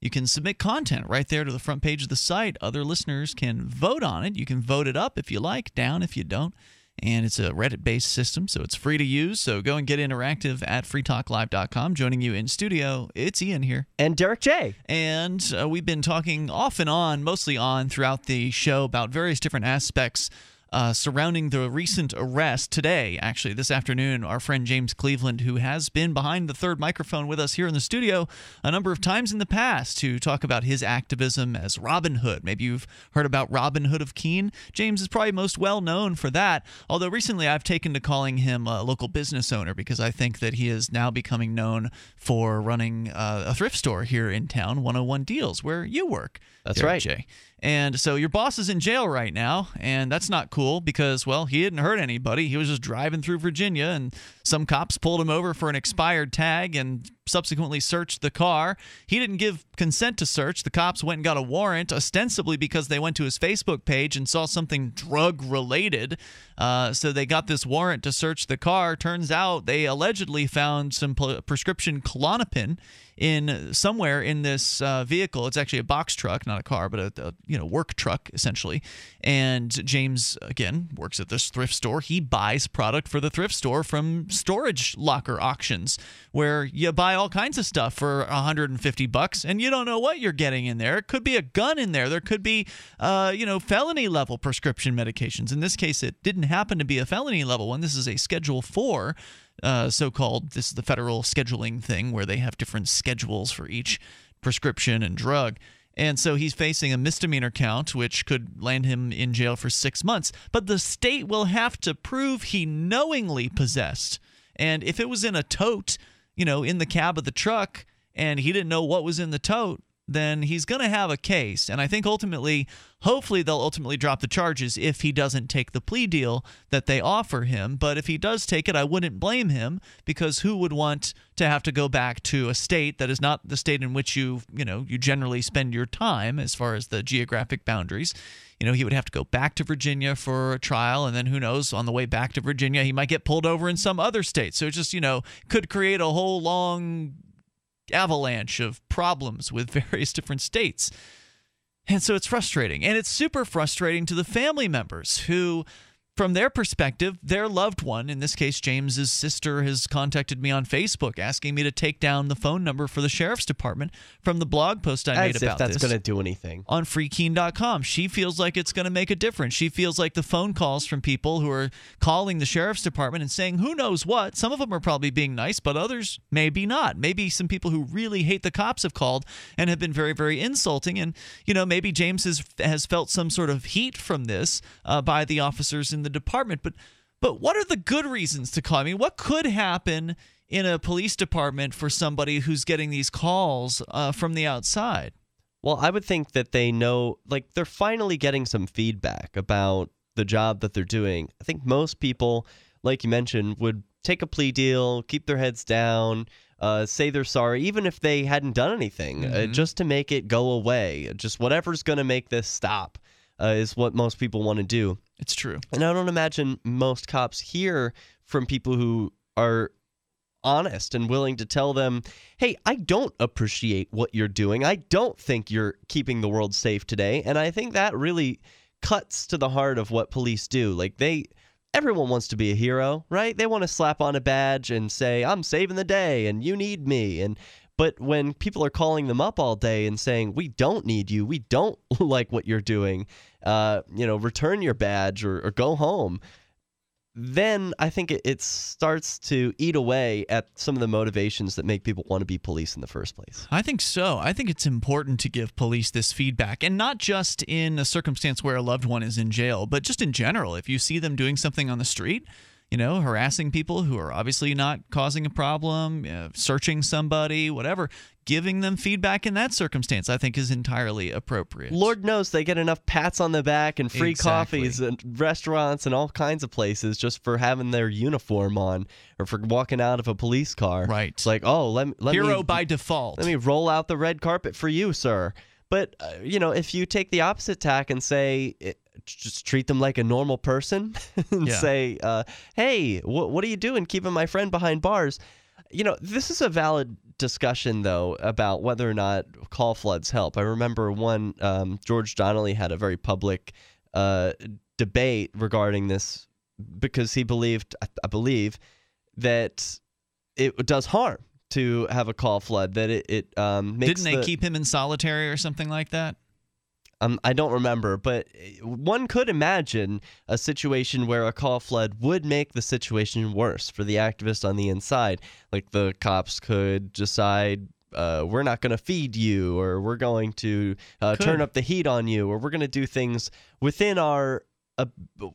You can submit content right there to the front page of the site. Other listeners can vote on it. You can vote it up if you like, down if you don't. And it's a Reddit-based system, so it's free to use. So go and get interactive at free talk live dot com. Joining you in studio, it's Ian here. And Derek J. And uh, we've been talking off and on, mostly on throughout the show, about various different aspects uh, surrounding the recent arrest today. Actually, this afternoon, our friend James Cleaveland, who has been behind the third microphone with us here in the studio a number of times in the past to talk about his activism as Robin Hood. Maybe you've heard about Robin Hood of Keene. James is probably most well known for that, although recently I've taken to calling him a local business owner because I think that he is now becoming known for running uh, a thrift store here in town, one oh one Deals, where you work. That's right, Jay. And so your boss is in jail right now, and that's not cool because, well, he didn't hurt anybody. He was just driving through Virginia, and some cops pulled him over for an expired tag and subsequently searched the car. He didn't give consent to search. The cops went and got a warrant, ostensibly because they went to his Facebook page and saw something drug-related. Uh, so they got this warrant to search the car. Turns out they allegedly found some prescription Klonopin in somewhere in this uh, vehicle. It's actually a box truck, not a car, but a, a you know work truck, essentially. And James, again, works at this thrift store. He buys product for the thrift store from storage locker auctions, where you buy all kinds of stuff for a hundred fifty bucks, and you don't know what you're getting in there. It could be a gun in there. There could be, uh, you know, felony-level prescription medications. In this case, it didn't happen to be a felony-level one. This is a Schedule four, uh, so-called. This is the federal scheduling thing where they have different schedules for each prescription and drug. And so he's facing a misdemeanor count, which could land him in jail for six months. But the state will have to prove he knowingly possessed. And if it was in a tote, you know, in the cab of the truck, and he didn't know what was in the tote, then he's going to have a case. And I think ultimately, hopefully they'll ultimately drop the charges if he doesn't take the plea deal that they offer him. But if he does take it, I wouldn't blame him, because who would want to have to go back to a state that is not the state in which you, you know, you generally spend your time as far as the geographic boundaries? You know, he would have to go back to Virginia for a trial, and then who knows, on the way back to Virginia, he might get pulled over in some other state. So it just, you know, could create a whole long avalanche of problems with various different states. And so it's frustrating. And it's super frustrating to the family members who, from their perspective, their loved one, in this case James's sister, has contacted me on Facebook asking me to take down the phone number for the sheriff's department from the blog post I As made if about that's this. That's going to do anything. On free keen dot com. She feels like it's going to make a difference. She feels like the phone calls from people who are calling the sheriff's department and saying who knows what. Some of them are probably being nice, but others maybe not. Maybe some people who really hate the cops have called and have been very, very insulting. And, you know, maybe James has, has felt some sort of heat from this uh, by the officers in the the department, but but what are the good reasons to call? I mean, what could happen in a police department for somebody who's getting these calls uh, from the outside? Well, I would think that they know, like, they're finally getting some feedback about the job that they're doing. I think most people, like you mentioned, would take a plea deal, keep their heads down, uh, say they're sorry, even if they hadn't done anything, mm-hmm. uh, just to make it go away. Just whatever's going to make this stop uh, is what most people want to do. It's true. And I don't imagine most cops hear from people who are honest and willing to tell them, hey, I don't appreciate what you're doing. I don't think you're keeping the world safe today. And I think that really cuts to the heart of what police do. Like, they, everyone wants to be a hero, right? They want to slap on a badge and say, I'm saving the day and you need me. And But when people are calling them up all day and saying, we don't need you, we don't like what you're doing, uh, you know, return your badge or, or go home, then I think it, it starts to eat away at some of the motivations that make people want to be police in the first place. I think so. I think it's important to give police this feedback, and not just in a circumstance where a loved one is in jail, but just in general. If you see them doing something on the street, you know, harassing people who are obviously not causing a problem, uh, searching somebody, whatever, giving them feedback in that circumstance, I think, is entirely appropriate. Lord knows they get enough pats on the back and free exactly. coffees and restaurants and all kinds of places just for having their uniform on or for walking out of a police car. Right. It's like, oh, let, let Hero me... Hero by default. Let me roll out the red carpet for you, sir. But, uh, you know, if you take the opposite tack and say... It, just treat them like a normal person and yeah. say, uh, hey, wh what are you doing keeping my friend behind bars? You know, this is a valid discussion, though, about whether or not call floods help. I remember one, um, George Donnelly had a very public uh, debate regarding this because he believed, I, I believe, that it does harm to have a call flood, that it, it um, makes Didn't they the, keep him in solitary or something like that? Um, I don't remember, but one could imagine a situation where a call flood would make the situation worse for the activist on the inside. Like, the cops could decide, uh, we're not going to feed you, or we're going to uh, turn up the heat on you, or we're going to do things within our uh,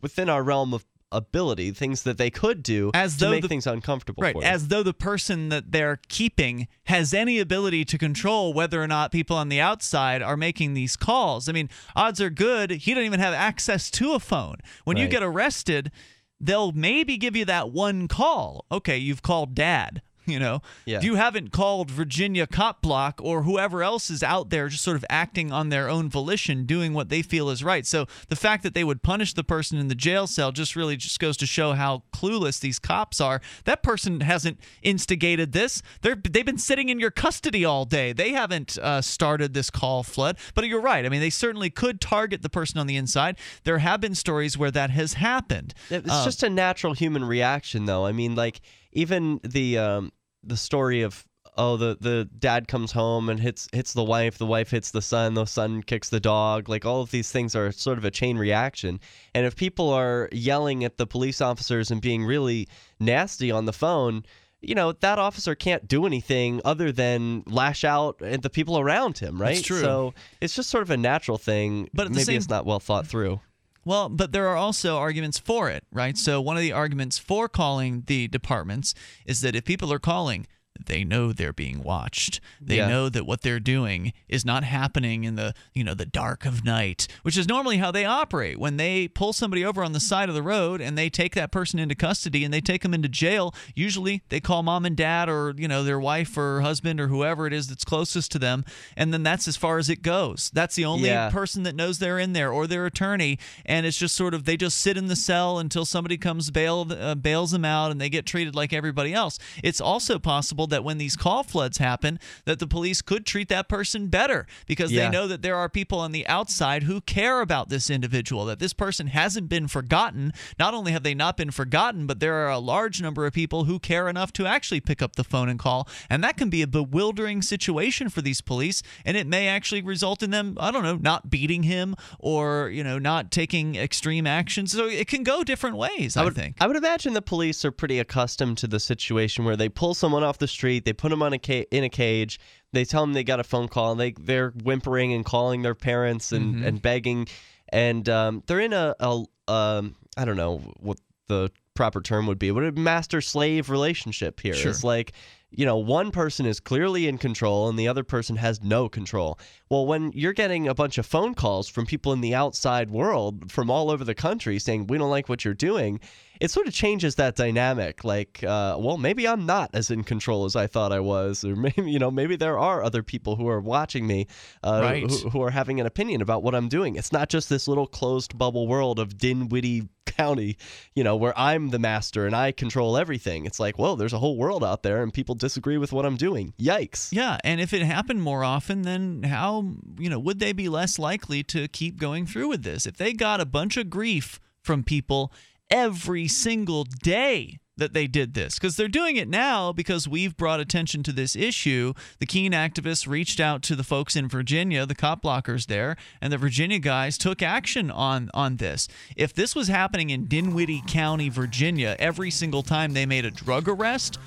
within our realm of ability, things that they could do as to make the, things uncomfortable right, for them. As though the person that they're keeping has any ability to control whether or not people on the outside are making these calls. I mean, odds are good he doesn't even have access to a phone. When right. you get arrested, they'll maybe give you that one call. Okay, you've called dad. you know? Yeah. You haven't called Virginia Cop Block or whoever else is out there just sort of acting on their own volition, doing what they feel is right. So the fact that they would punish the person in the jail cell just really just goes to show how clueless these cops are. That person hasn't instigated this. They're, they've been sitting in your custody all day. They haven't uh, started this call flood. But you're right. I mean, they certainly could target the person on the inside. There have been stories where that has happened. It's uh, just a natural human reaction, though. I mean, like, even the um, the story of, oh, the, the dad comes home and hits hits the wife, the wife hits the son, the son kicks the dog. Like, all of these things are sort of a chain reaction. And if people are yelling at the police officers and being really nasty on the phone, you know, that officer can't do anything other than lash out at the people around him, right? That's true. So it's just sort of a natural thing. But at the Maybe same... it's not well thought through. Well, but there are also arguments for it, right? So one of the arguments for calling the departments is that if people are calling, they know they're being watched. They yeah. know that what they're doing is not happening in the, you know, the dark of night, which is normally how they operate. When they pull somebody over on the side of the road and they take that person into custody and they take them into jail, usually they call mom and dad or, you know, their wife or husband or whoever it is that's closest to them, and then that's as far as it goes. That's the only yeah. person that knows they're in there, or their attorney, and it's just sort of they just sit in the cell until somebody comes bail uh, bails them out, and they get treated like everybody else. It's also possible that when these call floods happen, that the police could treat that person better because yeah. they know that there are people on the outside who care about this individual, that this person hasn't been forgotten. Not only have they not been forgotten, but there are a large number of people who care enough to actually pick up the phone and call, and that can be a bewildering situation for these police, and it may actually result in them, I don't know, not beating him or, you know, not taking extreme action. So it can go different ways, I, I would, think. I would imagine the police are pretty accustomed to the situation where they pull someone off the street, they put them on a ca- in a cage, they tell them they got a phone call, and they, they're whimpering and calling their parents and, mm-hmm. and begging, and um, they're in a, a um, I don't know what the proper term would be, what a master-slave relationship here. Sure. It's like, you know, one person is clearly in control and the other person has no control. Well, when you're getting a bunch of phone calls from people in the outside world from all over the country saying, we don't like what you're doing, it sort of changes that dynamic. Like, uh, well, maybe I'm not as in control as I thought I was. Or maybe, you know, maybe there are other people who are watching me uh, right. who, who are having an opinion about what I'm doing. It's not just this little closed bubble world of Dinwiddie County, you know, where I'm the master and I control everything. It's like, well, there's a whole world out there and people disagree with what I'm doing. Yikes. Yeah, and if it happened more often, then how, you know, would they be less likely to keep going through with this? If they got a bunch of grief from people every single day that they did this, because they're doing it now because we've brought attention to this issue. The Keene activists reached out to the folks in Virginia, the cop blockers there, and the Virginia guys took action on, on this. If this was happening in Dinwiddie County, Virginia, every single time they made a drug arrest,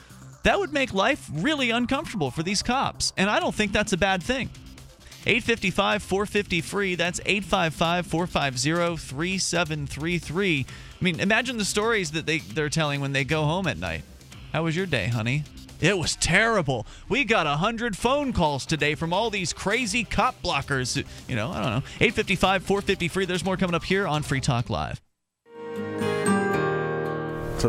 that would make life really uncomfortable for these cops, and I don't think that's a bad thing. eight five five, four five zero, F R E E. That's eight five five, four five zero, three seven three three. I mean, imagine the stories that they, they're telling when they go home at night. How was your day, honey? It was terrible. We got one hundred phone calls today from all these crazy cop blockers. You know, I don't know. eight five five, four five zero, F R E E. There's more coming up here on Free Talk Live. So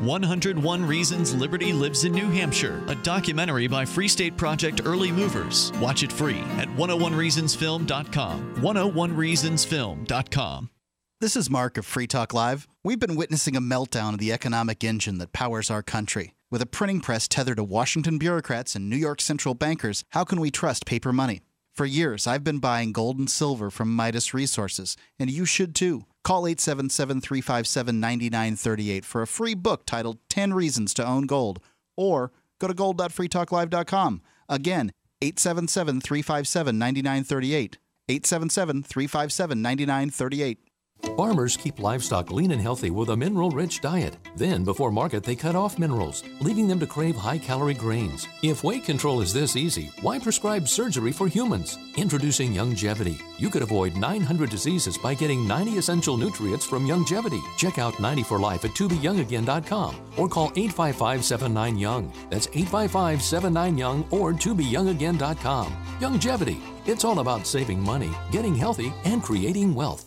one hundred one Reasons Liberty Lives in New Hampshire, a documentary by Free State Project Early Movers. Watch it free at one oh one reasons film dot com. one oh one reasons film dot com. This is Mark of Free Talk Live. We've been witnessing a meltdown of the economic engine that powers our country. With a printing press tethered to Washington bureaucrats and New York central bankers, how can we trust paper money? For years, I've been buying gold and silver from Midas Resources, and you should too. Call eight seven seven, three five seven, nine nine three eight for a free book titled ten Reasons to Own Gold, or go to gold dot free talk live dot com. Again, eight seven seven, three five seven, nine nine three eight. eight seven seven, three five seven, nine nine three eight. Farmers keep livestock lean and healthy with a mineral-rich diet. Then, before market, they cut off minerals, leaving them to crave high-calorie grains. If weight control is this easy, why prescribe surgery for humans? Introducing Youngevity. You could avoid nine hundred diseases by getting ninety essential nutrients from Youngevity. Check out ninety for Life at to be young again dot com or call eight five five, seven nine, young. That's eight five five, seven nine, young or to be young again dot com. Youngevity. It's all about saving money, getting healthy, and creating wealth.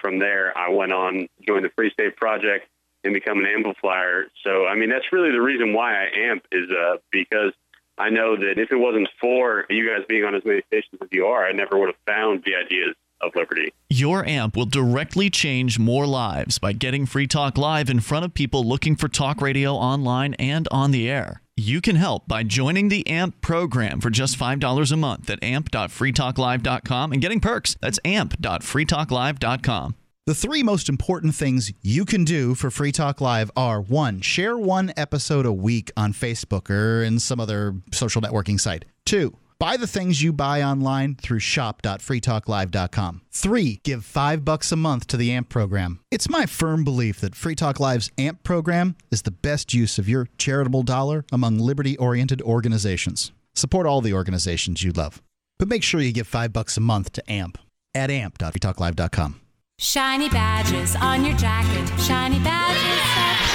From there, I went on, joined the Free State Project, and become an amplifier. So, I mean, that's really the reason why I amp is uh, because I know that if it wasn't for you guys being on as many stations as you are, I never would have found the ideas of liberty. Your amp will directly change more lives by getting Free Talk Live in front of people looking for talk radio online and on the air. You can help by joining the A M P program for just five dollars a month at amp dot free talk live dot com and getting perks. That's amp dot free talk live dot com. The three most important things you can do for Free Talk Live are, one, share one episode a week on Facebook or in some other social networking site. Two, buy the things you buy online through shop dot free talk live dot com. Three, give five bucks a month to the A M P program. It's my firm belief that Free Talk Live's A M P program is the best use of your charitable dollar among liberty-oriented organizations. Support all the organizations you love, but make sure you give five bucks a month to A M P at amp dot free talk live dot com. Shiny badges on your jacket. Shiny badges.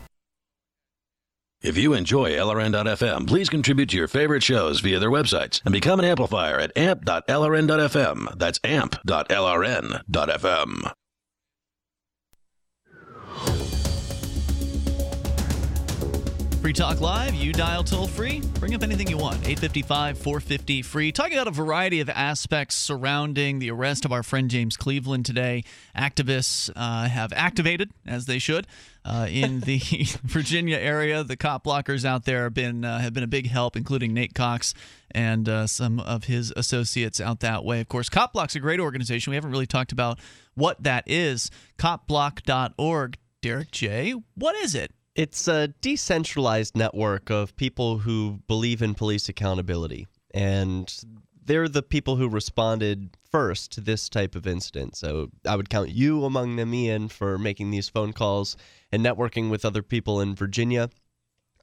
If you enjoy L R N dot F M, please contribute to your favorite shows via their websites and become an amplifier at amp dot L R N dot F M. That's amp dot L R N dot F M. Free Talk Live, you dial toll-free. Bring up anything you want. eight five five, four five zero, free. Talking about a variety of aspects surrounding the arrest of our friend James Cleaveland today. Activists uh, have activated, as they should, uh, in the Virginia area. The cop blockers out there have been, uh, have been a big help, including Nate Cox and uh, some of his associates out that way. Of course, Cop Block's a great organization. We haven't really talked about what that is. cop block dot org. Derek J., what is it? It's a decentralized network of people who believe in police accountability, and they're the people who responded first to this type of incident. So I would count you among them, Ian, for making these phone calls and networking with other people in Virginia.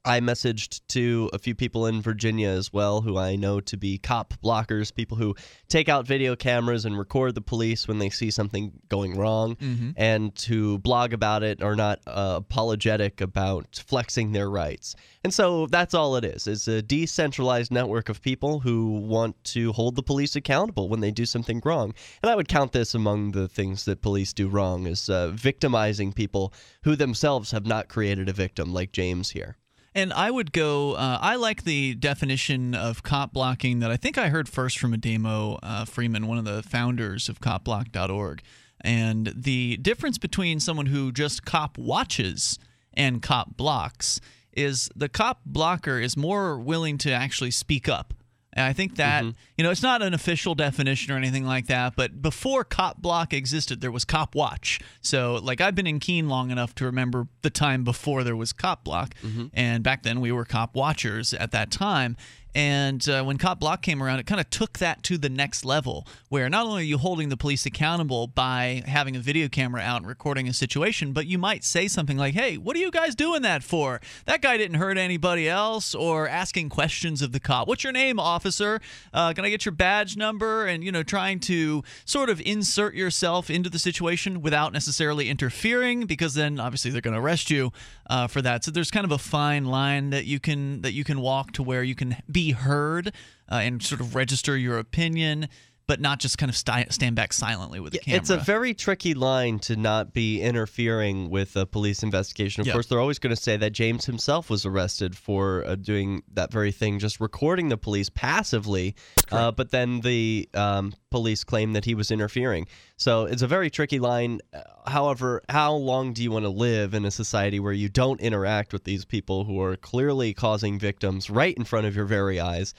I messaged to a few people in Virginia as well who I know to be cop blockers, people who take out video cameras and record the police when they see something going wrong, mm-hmm. and to blog about it or not uh, apologetic about flexing their rights. And so that's all it is. It's a decentralized network of people who want to hold the police accountable when they do something wrong. And I would count this among the things that police do wrong is uh, victimizing people who themselves have not created a victim like James here. And I would go, uh, I like the definition of cop blocking that I think I heard first from Ademo uh, Freeman, one of the founders of cop block dot org. And the difference between someone who just cop watches and cop blocks is the cop blocker is more willing to actually speak up. And I think that, mm-hmm. you know, it's not an official definition or anything like that, but before Cop Block existed, there was Cop Watch. So, like, I've been in Keene long enough to remember the time before there was Cop Block, mm-hmm. and back then we were Cop Watchers at that time. And uh, when Cop Block came around, it kind of took that to the next level, where not only are you holding the police accountable by having a video camera out and recording a situation, but you might say something like, hey, what are you guys doing that for? That guy didn't hurt anybody else, or asking questions of the cop. What's your name, officer? Uh, can I get your badge number? And, you know, trying to sort of insert yourself into the situation without necessarily interfering, because then obviously they're going to arrest you uh, for that. So there's kind of a fine line that you can that you can walk to where you can be heard uh, and sort of register your opinion, but not just kind of st stand back silently with the camera. It's a very tricky line to not be interfering with a police investigation. Of yep. course, they're always going to say that James himself was arrested for uh, doing that very thing, just recording the police passively, uh, but then the um, police claim that he was interfering. So it's a very tricky line. However, how long do you want to live in a society where you don't interact with these people who are clearly causing victims right in front of your very eyes?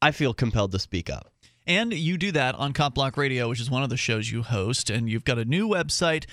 I feel compelled to speak up. And you do that on Cop Block Radio, which is one of the shows you host. And you've got a new website.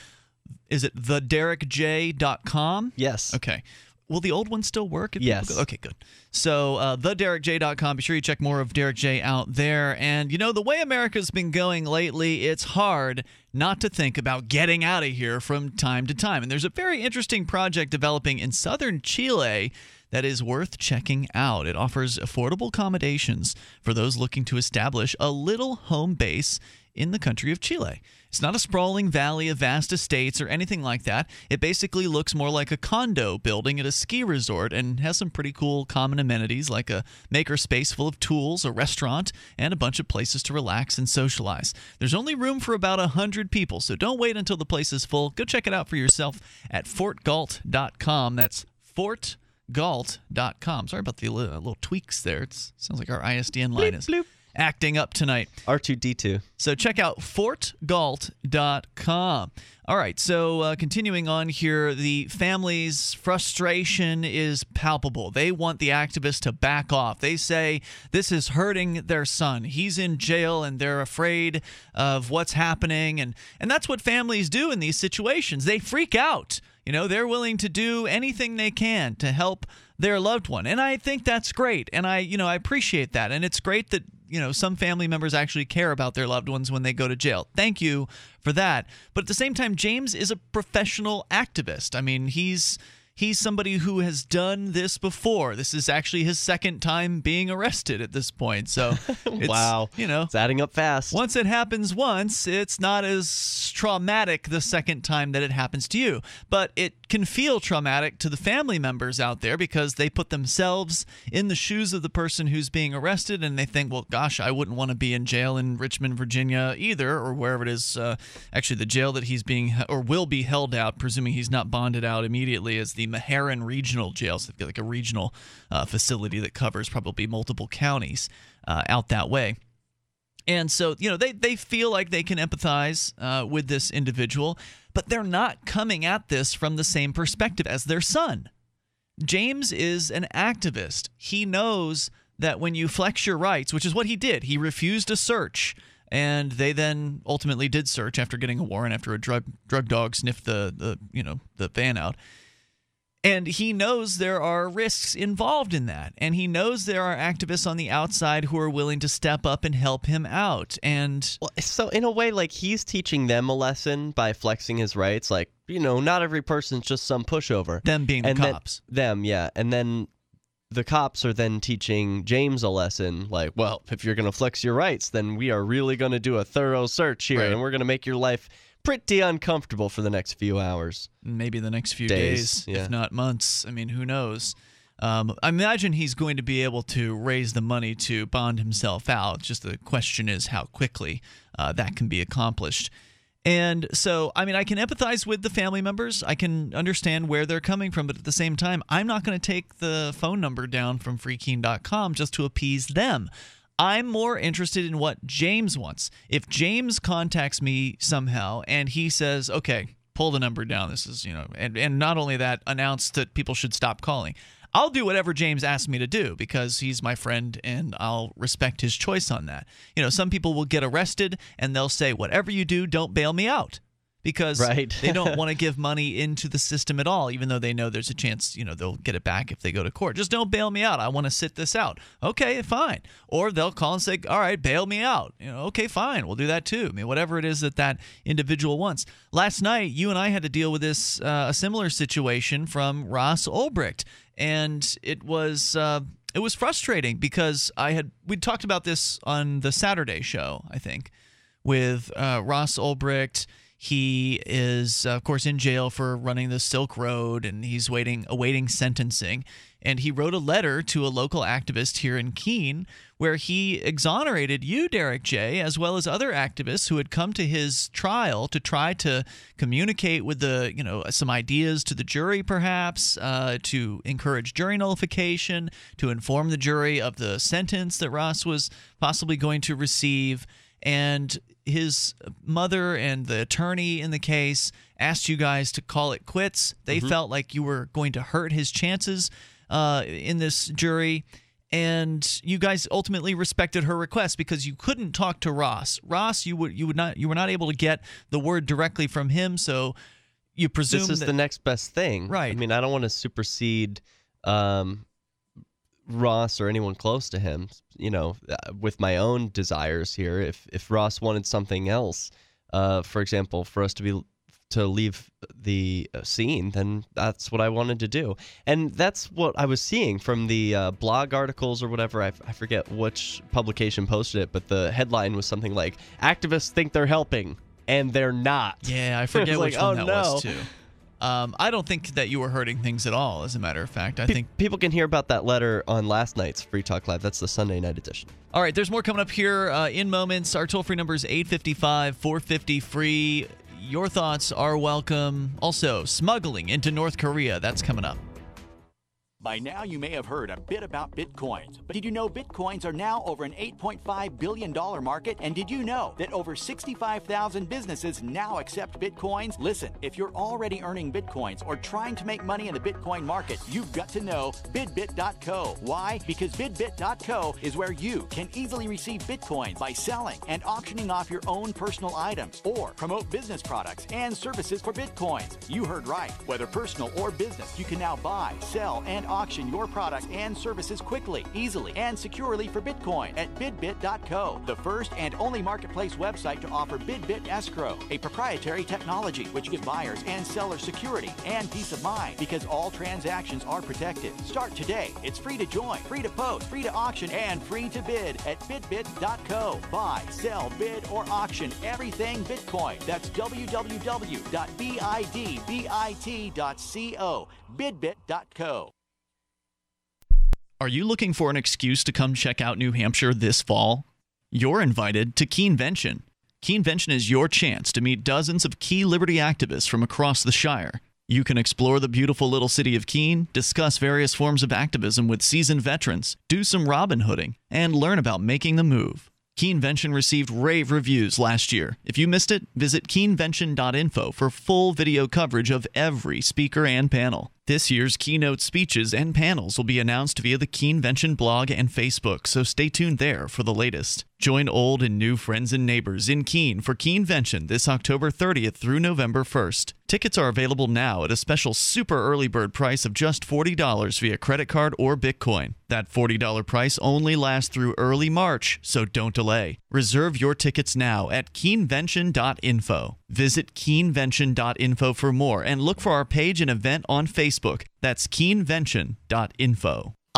Is it the derek j dot com? Yes. Okay. Will the old one still work? Yes. Okay, good. So uh, the derek j dot com. Be sure you check more of Derek J out there. And, you know, the way America's been going lately, it's hard not to think about getting out of here from time to time. And there's a very interesting project developing in southern Chile that is worth checking out. It offers affordable accommodations for those looking to establish a little home base in the country of Chile. It's not a sprawling valley of vast estates or anything like that. It basically looks more like a condo building at a ski resort and has some pretty cool common amenities like a maker space full of tools, a restaurant, and a bunch of places to relax and socialize. There's only room for about one hundred people, so don't wait until the place is full. Go check it out for yourself at fort galt dot com. That's Fort Galt dot com. Sorry about the uh, little tweaks there. It sounds like our I S D N line bloop, is bloop. acting up tonight. R two D two. So check out fort galt dot com. All right, so uh, continuing on here, the family's frustration is palpable. They want the activists to back off. They say this is hurting their son. He's in jail, and they're afraid of what's happening. And, and that's what families do in these situations. They freak out. You know, they're willing to do anything they can to help their loved one. And I think that's great. And I, you know, I appreciate that. And it's great that, you know, some family members actually care about their loved ones when they go to jail. Thank you for that. But at the same time, James is a professional activist. I mean, he's he's somebody who has done this before. This is actually his second time being arrested at this point. So, it's, wow, you know, it's adding up fast. Once it happens once, it's not as traumatic the second time that it happens to you. But it can feel traumatic to the family members out there because they put themselves in the shoes of the person who's being arrested, and they think, well, gosh, I wouldn't want to be in jail in Richmond, Virginia either, or wherever it is. Uh, actually, the jail that he's being or will be held out, presuming he's not bonded out immediately, is the Maharan Regional Jail. So they've got like a regional uh, facility that covers probably multiple counties uh, out that way. And so, you know, they, they feel like they can empathize uh, with this individual, but they're not coming at this from the same perspective as their son. James is an activist. He knows that when you flex your rights, which is what he did, he refused a search. And they then ultimately did search after getting a warrant, after a drug drug dog sniffed the, the you know, the van out. And he knows there are risks involved in that. And he knows there are activists on the outside who are willing to step up and help him out. And well, so in a way, like, he's teaching them a lesson by flexing his rights. Like, you know, not every person's just some pushover. Them being the cops. Them, yeah. And then the cops are then teaching James a lesson. Like, well, if you're going to flex your rights, then we are really going to do a thorough search here. Right. And we're going to make your life pretty uncomfortable for the next few hours. Maybe the next few days, days yeah. if not months. I mean, who knows? Um, I imagine he's going to be able to raise the money to bond himself out. Just the question is how quickly uh, that can be accomplished. And so, I mean, I can empathize with the family members. I can understand where they're coming from. But at the same time, I'm not going to take the phone number down from free keen dot com just to appease them. I'm more interested in what James wants. If James contacts me somehow and he says, okay, pull the number down. This is, you know, and, and not only that, announce that people should stop calling. I'll do whatever James asks me to do because he's my friend and I'll respect his choice on that. You know, some people will get arrested and they'll say, whatever you do, don't bail me out. because right. they don't want to give money into the system at all, even though they know there's a chance, you know, they'll get it back if they go to court. Just don't bail me out. I want to sit this out. Okay, fine. Or they'll call and say, all right, bail me out. You know, okay, fine. We'll do that too. I mean, whatever it is that that individual wants. Last night, you and I had to deal with this, uh, a similar situation from Ross Ulbricht, and it was... Uh, It was frustrating because I had we talked about this on the Saturday show, I think, with uh, Ross Ulbricht. He is, uh, of course, in jail for running the Silk Road, and he's waiting awaiting sentencing. And he wrote a letter to a local activist here in Keene where he exonerated you, Derek J, as well as other activists who had come to his trial to try to communicate with the, you know, some ideas to the jury, perhaps, uh, to encourage jury nullification, to inform the jury of the sentence that Ross was possibly going to receive. And his mother and the attorney in the case asked you guys to call it quits. They mm-hmm. felt like you were going to hurt his chances uh, in this jury. And you guys ultimately respected her request because you couldn't talk to Ross. Ross, you would you would not you were not able to get the word directly from him. So you presume this is that, the next best thing, right? I mean, I don't want to supersede um, Ross or anyone close to him, you know, with my own desires here. If if Ross wanted something else, uh, for example, for us to be to leave the scene, then that's what I wanted to do. And that's what I was seeing from the uh, blog articles or whatever. I, I forget which publication posted it, but the headline was something like, activists think they're helping, and they're not. Yeah, I forget which like, one oh, that no. was, too. Um, I don't think that you were hurting things at all, as a matter of fact. I Pe think people can hear about that letter on last night's Free Talk Live. That's the Sunday night edition. All right, there's more coming up here uh, in moments. Our toll-free number is eight five five, four five zero, free. Your thoughts are welcome. Also, smuggling into North Korea. That's coming up. By now, you may have heard a bit about bitcoins, but did you know bitcoins are now over an eight point five billion dollars market? And did you know that over sixty-five thousand businesses now accept bitcoins? Listen, if you're already earning bitcoins or trying to make money in the bitcoin market, you've got to know BidBit dot co. Why? Because BidBit dot co is where you can easily receive bitcoins by selling and auctioning off your own personal items or promote business products and services for bitcoins. You heard right. Whether personal or business, you can now buy, sell, and auction your products and services quickly, easily, and securely for Bitcoin at BidBit dot co, the first and only marketplace website to offer BidBit escrow, a proprietary technology which gives buyers and sellers security and peace of mind because all transactions are protected. Start today. It's free to join, free to post, free to auction, and free to bid at BidBit dot co. Buy, sell, bid, or auction everything Bitcoin. That's w w w dot bid bit dot co, BidBit dot co. Are you looking for an excuse to come check out New Hampshire this fall? You're invited to Keenvention. Keenvention is your chance to meet dozens of key liberty activists from across the Shire. You can explore the beautiful little city of Keene, discuss various forms of activism with seasoned veterans, do some Robin Hooding, and learn about making the move. Keenvention received rave reviews last year. If you missed it, visit keenvention dot info for full video coverage of every speaker and panel. This year's keynote speeches and panels will be announced via the Keenvention blog and Facebook, so stay tuned there for the latest. Join old and new friends and neighbors in Keene for Keenvention this October thirtieth through November first. Tickets are available now at a special super early bird price of just forty dollars via credit card or Bitcoin. That forty dollar price only lasts through early March, so don't delay. Reserve your tickets now at keenvention dot info. Visit keenvention dot info for more and look for our page and event on Facebook. That's keenvention dot info.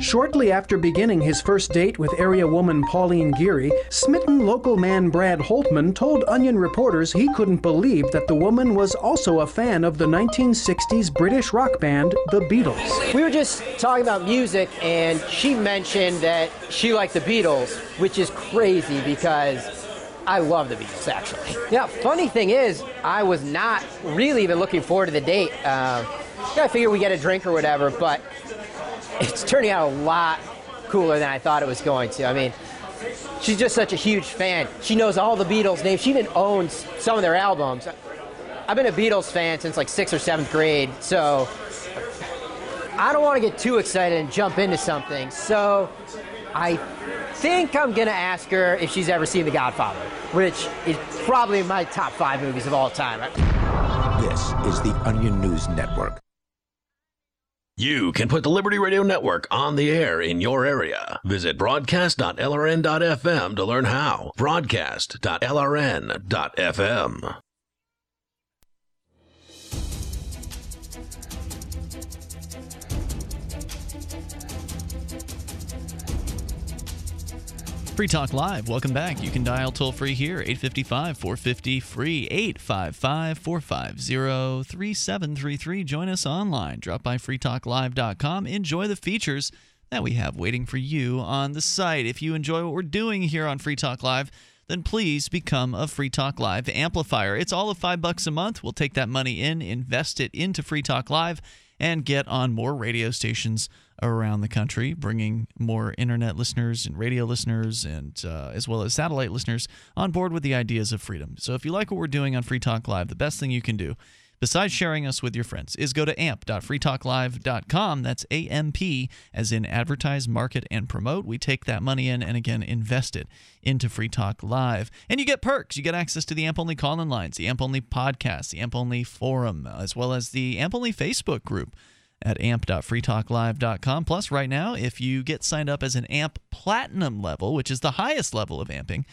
Shortly after beginning his first date with area woman Pauline Geary, smitten local man Brad Holtman told Onion reporters he couldn't believe that the woman was also a fan of the nineteen sixties British rock band, The Beatles. We were just talking about music, and she mentioned that she liked The Beatles, which is crazy because I love The Beatles, actually. Yeah, funny thing is, I was not really even looking forward to the date. Uh, I figured we'd get a drink or whatever, but it's turning out a lot cooler than I thought it was going to. I mean, she's just such a huge fan. She knows all the Beatles names. She even owns some of their albums. I've been a Beatles fan since like sixth or seventh grade, so I don't want to get too excited and jump into something. So I think I'm going to ask her if she's ever seen The Godfather, which is probably my top five movies of all time. This is the Onion News Network. You can put the Liberty Radio Network on the air in your area. Visit broadcast dot L R N dot F M to learn how. broadcast dot L R N dot F M. Free Talk Live, welcome back. You can dial toll-free here, eight five five, four five zero, free, eight five five, four five zero, three seven three three. Join us online. Drop by free talk live dot com. Enjoy the features that we have waiting for you on the site. If you enjoy what we're doing here on Free Talk Live, then please become a Free Talk Live amplifier. It's all of five bucks a month. We'll take that money in, invest it into Free Talk Live, and get on more radio stations around the country, bringing more internet listeners and radio listeners and uh, as well as satellite listeners on board with the ideas of freedom. So if you like what we're doing on Free Talk Live, the best thing you can do, besides sharing us with your friends, is go to amp dot free talk live dot com. That's A M P, as in advertise, market, and promote. We take that money in and, again, invest it into Free Talk Live. And you get perks. You get access to the A M P-only call-in lines, the A M P-only podcast, the A M P-only forum, as well as the A M P-only Facebook group at amp dot free talk live dot com. Plus, right now, if you get signed up as an A M P Platinum level, which is the highest level of amping,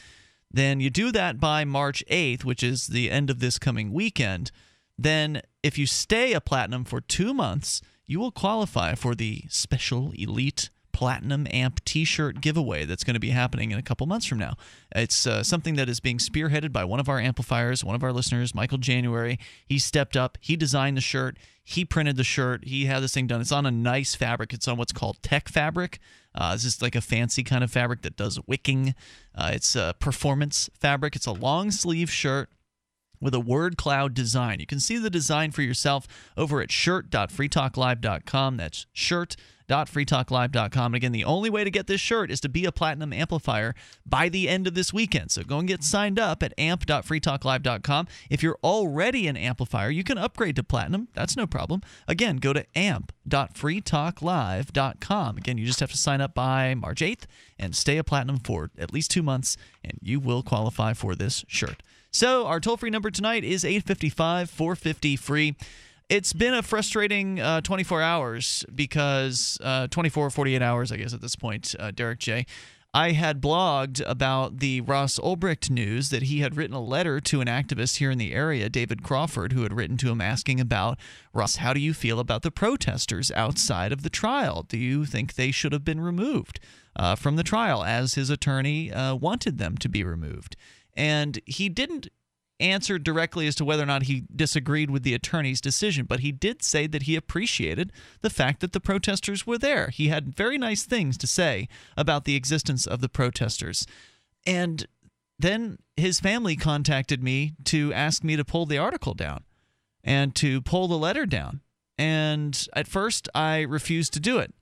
then you do that by March eighth, which is the end of this coming weekend. Then if you stay a Platinum for two months, you will qualify for the special Elite Platinum A M P t-shirt giveaway that's going to be happening in a couple months from now. It's uh, something that is being spearheaded by one of our amplifiers, one of our listeners, Michael January. He stepped up. He designed the shirt. He printed the shirt. He had this thing done. It's on a nice fabric. It's on what's called tech fabric. Uh, this is like a fancy kind of fabric that does wicking. Uh, it's a performance fabric. It's a long sleeve shirt with a word cloud design. You can see the design for yourself over at shirt dot free talk live dot com. That's shirt dot free talk live dot com. And again, the only way to get this shirt is to be a Platinum amplifier by the end of this weekend. So go and get signed up at amp dot free talk live dot com. If you're already an amplifier, you can upgrade to Platinum. That's no problem. Again, go to amp dot free talk live dot com. Again, you just have to sign up by March eighth and stay a Platinum for at least two months, and you will qualify for this shirt. So our toll-free number tonight is eight five five, four five zero, free. It's been a frustrating uh, twenty-four hours because uh, twenty-four or forty-eight hours, I guess, at this point, uh, Derek J. I had blogged about the Ross Ulbricht news that he had written a letter to an activist here in the area, David Crawford, who had written to him asking about, Ross, how do you feel about the protesters outside of the trial? Do you think they should have been removed uh, from the trial as his attorney uh, wanted them to be removed? And he didn't answer directly as to whether or not he disagreed with the attorney's decision, but he did say that he appreciated the fact that the protesters were there. He had very nice things to say about the existence of the protesters. And then his family contacted me to ask me to pull the article down and to pull the letter down. And at first, I refused to do it.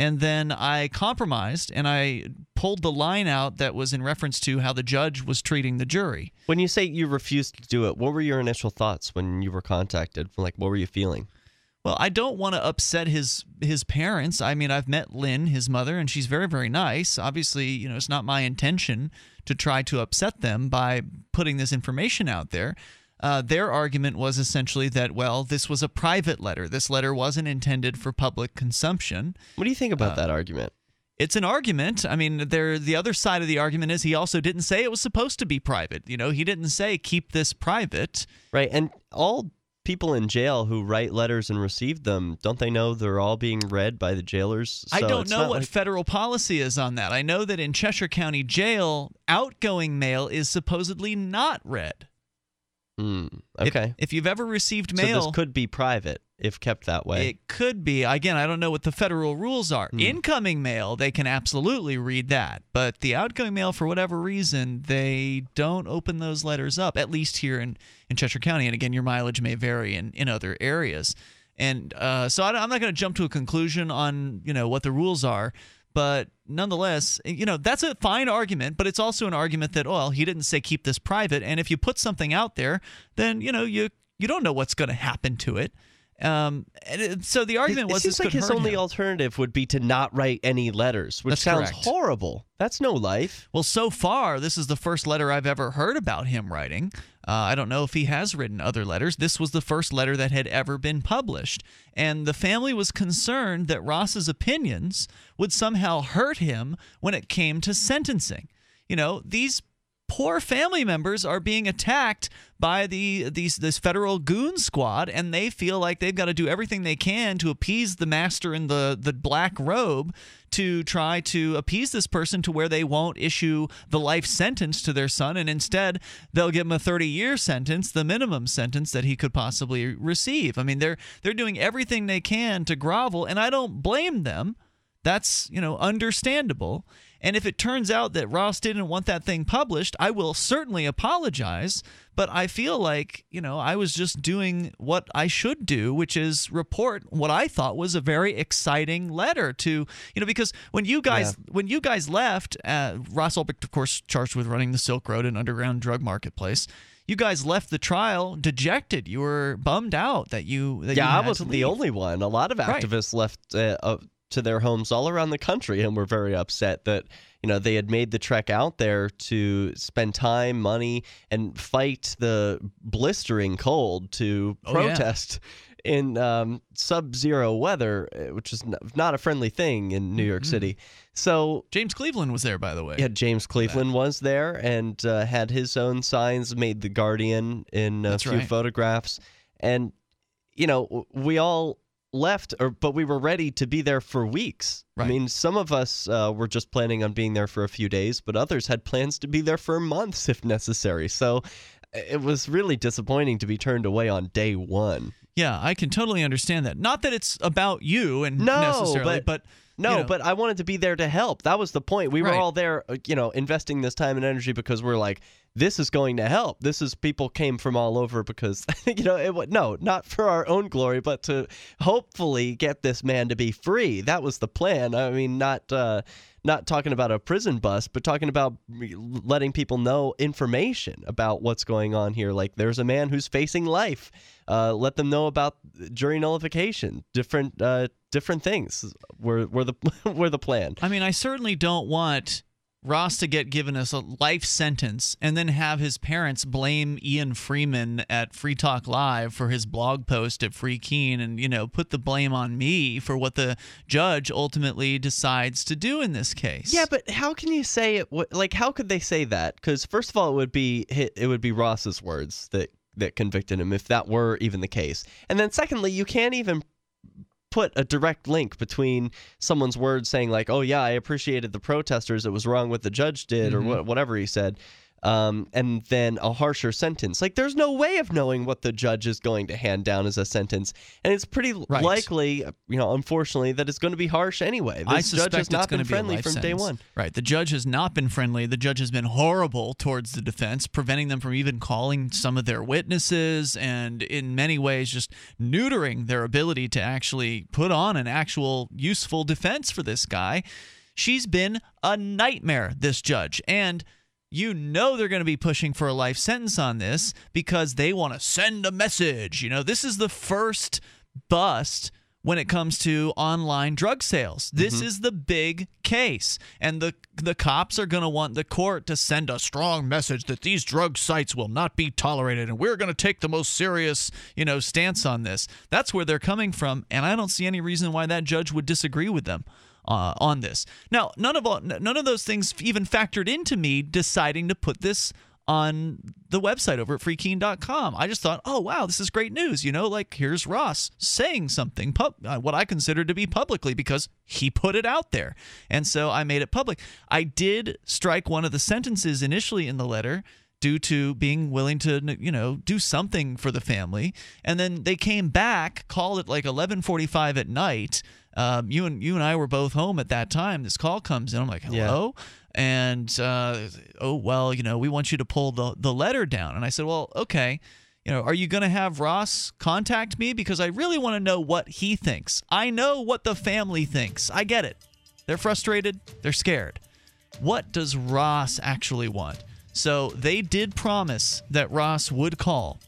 And then I compromised, and I pulled the line out that was in reference to how the judge was treating the jury. When you say you refused to do it, what were your initial thoughts when you were contacted? Like, what were you feeling? Well, I don't want to upset his his parents. I mean, I've met Lynn, his mother, and she's very, very nice. Obviously, you know, it's not my intention to try to upset them by putting this information out there. Uh, their argument was essentially that, well, this was a private letter. This letter wasn't intended for public consumption. What do you think about uh, that argument? It's an argument. I mean, there, the other side of the argument is he also didn't say it was supposed to be private. You know, he didn't say keep this private. Right, and all people in jail who write letters and receive them, don't they know they're all being read by the jailers? So I don't know what like... federal policy is on that. I know that in Cheshire County Jail, outgoing mail is supposedly not read. Mm, okay. If, if you've ever received mail... So this could be private if kept that way. It could be. Again, I don't know what the federal rules are. Mm. Incoming mail, they can absolutely read that. But the outgoing mail, for whatever reason, they don't open those letters up, at least here in, in Cheshire County. And again, your mileage may vary in, in other areas. And uh, so I, I'm not going to jump to a conclusion on, you know, what the rules are. But nonetheless, you know, that's a fine argument, but it's also an argument that, well, he didn't say keep this private. And if you put something out there, then, you know, you you don't know what's going to happen to it. Um, and it, so the argument it, was it seems this like could his hurt only him. Alternative would be to not write any letters, which that's sounds correct. Horrible. That's no life. Well, so far, this is the first letter I've ever heard about him writing. Uh, I don't know if he has written other letters. This was the first letter that had ever been published. And the family was concerned that Ross's opinions would somehow hurt him when it came to sentencing. You know, these poor family members are being attacked by the these this federal goon squad, and they feel like they've got to do everything they can to appease the master in the the black robe to try to appease this person to where they won't issue the life sentence to their son, and instead they'll give him a thirty-year sentence, the minimum sentence that he could possibly receive. I mean, they're they're doing everything they can to grovel, and I don't blame them. That's, you know, understandable. And if it turns out that Ross didn't want that thing published, I will certainly apologize. But I feel like, you know, I was just doing what I should do, which is report what I thought was a very exciting letter to, you know, because when you guys yeah. when you guys left, uh, Ross Ulbricht, of course, charged with running the Silk Road and underground drug marketplace. You guys left the trial dejected. You were bummed out that you that yeah, you I wasn't the only one. A lot of activists right. left. Uh, uh, to their homes all around the country and were very upset that, you know, they had made the trek out there to spend time, money, and fight the blistering cold to oh, protest yeah. in um, sub-zero weather, which is not a friendly thing in New York mm-hmm. City. So James Cleaveland was there, by the way. Yeah, James Cleaveland was there and uh, had his own signs, made The Guardian in a That's few right. photographs. And, you know, we all... left, or but we were ready to be there for weeks. Right. I mean, some of us uh, were just planning on being there for a few days, but others had plans to be there for months if necessary. So it was really disappointing to be turned away on day one. Yeah, I can totally understand that. Not that it's about you and no, necessarily, but... but No, you know. But I wanted to be there to help. That was the point. We were right. all there, you know, investing this time and energy because we're like, this is going to help. This is people came from all over because, you know, it, no, not for our own glory, but to hopefully get this man to be free. That was the plan. I mean, not uh, not talking about a prison bus, but talking about letting people know information about what's going on here. Like, there's a man who's facing life. Uh, let them know about jury nullification, different uh, different things were, were, the, were the plan. I mean, I certainly don't want Ross to get given us a life sentence and then have his parents blame Ian Freeman at Free Talk Live for his blog post at Free Keene and, you know, put the blame on me for what the judge ultimately decides to do in this case. Yeah, but how can you say it? Like, how could they say that? Because first of all, it would be it would be Ross's words that that convicted him, if that were even the case. And then secondly, you can't even put a direct link between someone's words saying like, oh yeah, I appreciated the protesters, it was wrong what the judge did, mm-hmm. or wh whatever he said, um, and then a harsher sentence. Like, there's no way of knowing what the judge is going to hand down as a sentence, and it's pretty right. likely, you know, unfortunately, that it's going to be harsh anyway. This I suspect judge has not been friendly from sentence. Day one. Right. The judge has not been friendly. The judge has been horrible towards the defense, preventing them from even calling some of their witnesses, and in many ways just neutering their ability to actually put on an actual useful defense for this guy. She's been a nightmare, this judge, and you know they're going to be pushing for a life sentence on this because they want to send a message. You know, this is the first bust when it comes to online drug sales. This mm-hmm. is the big case. And the the cops are going to want the court to send a strong message that these drug sites will not be tolerated and we're going to take the most serious, you know, stance on this. That's where they're coming from, and I don't see any reason why that judge would disagree with them uh, on this. Now, none of all, none of those things even factored into me deciding to put this on the website over at free keen dot com. I just thought, oh, wow, this is great news. You know, like, here's Ross saying something, pub what I consider to be publicly, because he put it out there. And so I made it public. I did strike one of the sentences initially in the letter due to being willing to, you know, do something for the family. And then they came back, called at like eleven forty-five at night. Um, you and you and I were both home at that time. This call comes in. I'm like, hello? Yeah. And, uh, oh, well, you know, we want you to pull the, the letter down. And I said, well, okay, you know, are you going to have Ross contact me? Because I really want to know what he thinks. I know what the family thinks. I get it. They're frustrated. They're scared. What does Ross actually want? So they did promise that Ross would call,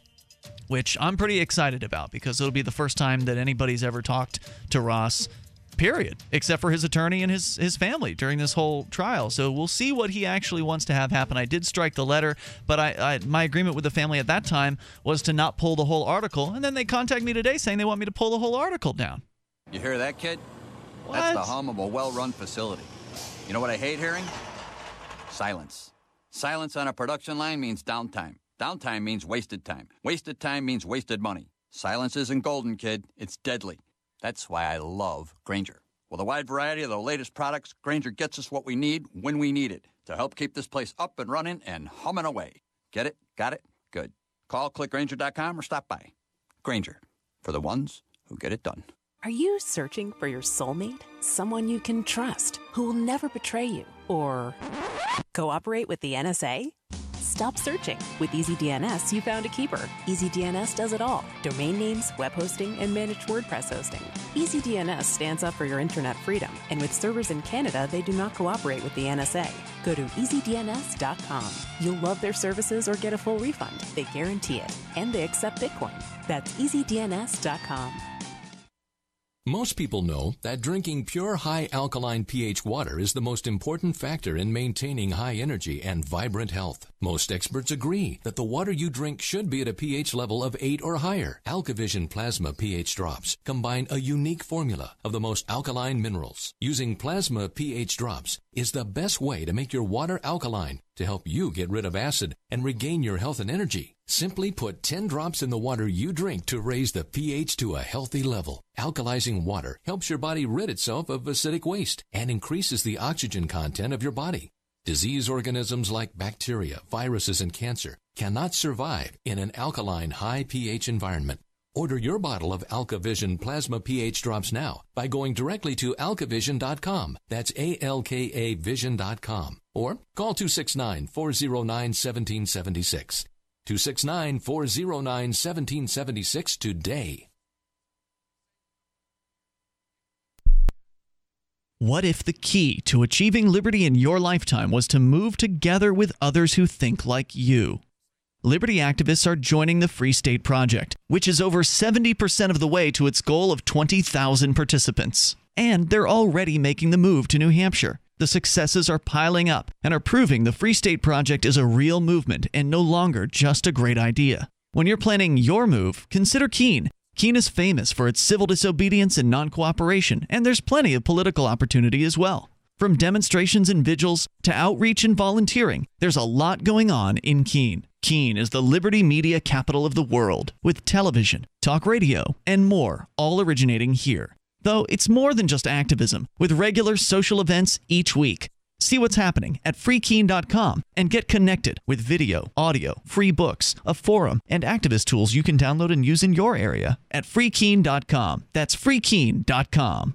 which I'm pretty excited about because it'll be the first time that anybody's ever talked to Ross, period, except for his attorney and his, his family during this whole trial. So we'll see what he actually wants to have happen. I did strike the letter, but I, I my agreement with the family at that time was to not pull the whole article. And then they contact me today saying they want me to pull the whole article down. You hear that, kid? What? That's the hum of a well-run facility. You know what I hate hearing? Silence. Silence on a production line means downtime. Downtime means wasted time. Wasted time means wasted money. Silence isn't golden, kid. It's deadly. That's why I love Granger. With a wide variety of the latest products, Granger gets us what we need when we need it to help keep this place up and running and humming away. Get it? Got it? Good. Call, click Granger dot com, or stop by. Granger, for the ones who get it done. Are you searching for your soulmate? Someone you can trust, who will never betray you or cooperate with the N S A? Stop searching. With EasyDNS, you found a keeper. EasyDNS does it all. Domain names, web hosting, and managed WordPress hosting. EasyDNS stands up for your internet freedom. And with servers in Canada, they do not cooperate with the N S A. Go to easy D N S dot com. You'll love their services or get a full refund. They guarantee it. And they accept Bitcoin. That's easy D N S dot com. Most people know that drinking pure high alkaline pH water is the most important factor in maintaining high energy and vibrant health. Most experts agree that the water you drink should be at a pH level of eight or higher. AlkaVision Plasma pH Drops combine a unique formula of the most alkaline minerals. Using Plasma pH Drops is the best way to make your water alkaline to help you get rid of acid and regain your health and energy. Simply put ten drops in the water you drink to raise the pH to a healthy level. Alkalizing water helps your body rid itself of acidic waste and increases the oxygen content of your body. Disease organisms like bacteria, viruses, and cancer cannot survive in an alkaline, high pH environment. Order your bottle of AlkaVision Plasma pH Drops now by going directly to alka vision dot com. That's A L K A vision dot com. Or call two six nine, four oh nine, one seven seven six. two six nine, four oh nine, one seven seven six today. What if the key to achieving liberty in your lifetime was to move together with others who think like you? Liberty activists are joining the Free State Project, which is over seventy percent of the way to its goal of twenty thousand participants. And they're already making the move to New Hampshire. The successes are piling up and are proving the Free State Project is a real movement and no longer just a great idea. When you're planning your move, consider Keene. Keene is famous for its civil disobedience and non-cooperation, and there's plenty of political opportunity as well. From demonstrations and vigils to outreach and volunteering, there's a lot going on in Keene. Keene is the liberty media capital of the world, with television, talk radio, and more all originating here. Though it's more than just activism, with regular social events each week. See what's happening at free keen dot com and get connected with video, audio, free books, a forum, and activist tools you can download and use in your area at free keen dot com. That's free keen dot com.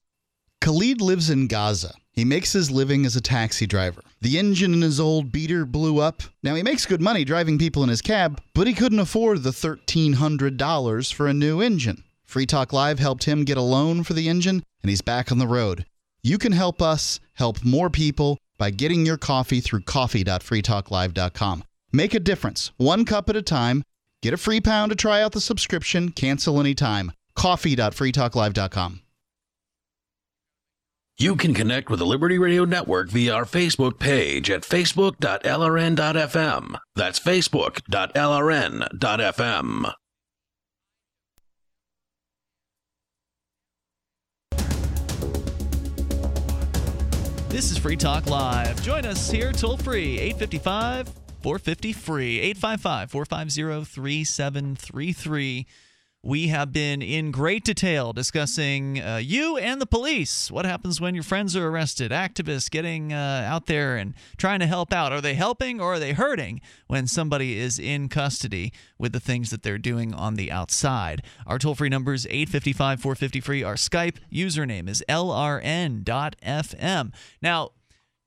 Khalid lives in Gaza. He makes his living as a taxi driver. The engine in his old beater blew up. Now, he makes good money driving people in his cab, but he couldn't afford the thirteen hundred dollars for a new engine. Free Talk Live helped him get a loan for the engine, and he's back on the road. You can help us help more people by getting your coffee through coffee dot free talk live dot com. Make a difference, one cup at a time. Get a free pound to try out the subscription. Cancel anytime. coffee dot free talk live dot com. You can connect with the Liberty Radio Network via our Facebook page at facebook dot L R N dot F M. That's facebook dot L R N dot F M. This is Free Talk Live. Join us here toll-free, eight five five, four five zero, F R E E, eight five five, four five zero, three seven three three. We have been in great detail discussing uh, you and the police. What happens when your friends are arrested? Activists getting uh, out there and trying to help out. Are they helping or are they hurting when somebody is in custody with the things that they're doing on the outside? Our toll-free number is eight five five, four five zero, F R E E. Our Skype username is L R N dot F M. Now,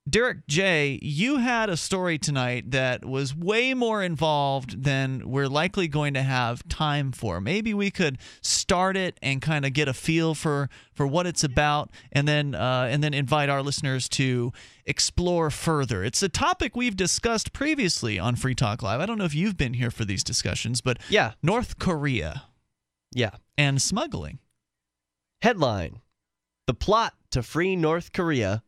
Derek J, you had a story tonight that was way more involved than we're likely going to have time for. Maybe we could start it and kind of get a feel for, for what it's about, and then uh, and then invite our listeners to explore further. It's a topic we've discussed previously on Free Talk Live. I don't know if you've been here for these discussions, but yeah, North Korea, yeah, and smuggling. Headline: The plot to free North Korea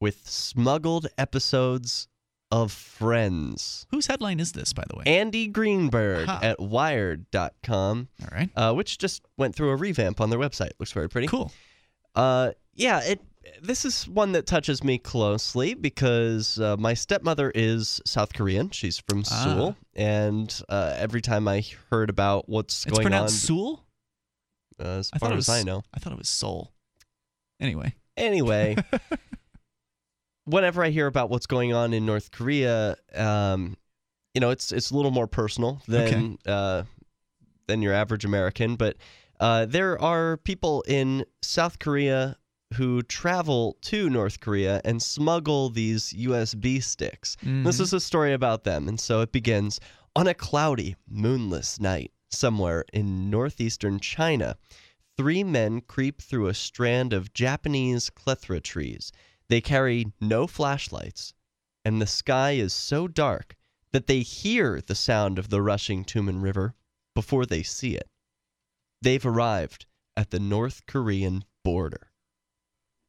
with smuggled episodes of Friends. Whose headline is this, by the way? Andy Greenberg Aha. at wired dot com. All right. Uh, which just went through a revamp on their website. Looks very pretty. Cool. Uh, yeah, it. This is one that touches me closely because uh, my stepmother is South Korean. She's from ah. Seoul. And uh, every time I heard about what's it's going on... It's pronounced Seoul? Uh, as I far was, as I know. I thought it was Seoul. Anyway. Anyway. Whenever I hear about what's going on in North Korea, um, you know, it's it's a little more personal than okay. uh, than your average American. But uh, there are people in South Korea who travel to North Korea and smuggle these U S B sticks. Mm-hmm. This is a story about them. And so it begins on a cloudy, moonless night somewhere in northeastern China. Three men creep through a strand of Japanese clethra trees. They carry no flashlights, and the sky is so dark that they hear the sound of the rushing Tumen River before they see it. They've arrived at the North Korean border.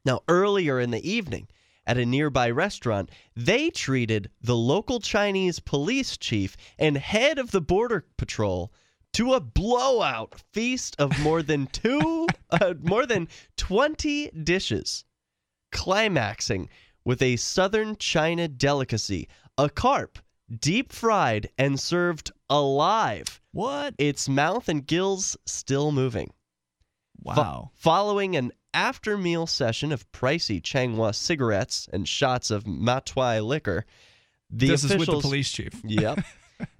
Now, earlier in the evening, at a nearby restaurant, they treated the local Chinese police chief and head of the border patrol to a blowout feast of more than two, uh, more than twenty dishes, climaxing with a southern China delicacy, a carp, deep fried and served alive. What? Its mouth and gills still moving. Wow. F- following an after-meal session of pricey Changhua cigarettes and shots of Matwai liquor, the this officials, is with the police chief. Yep.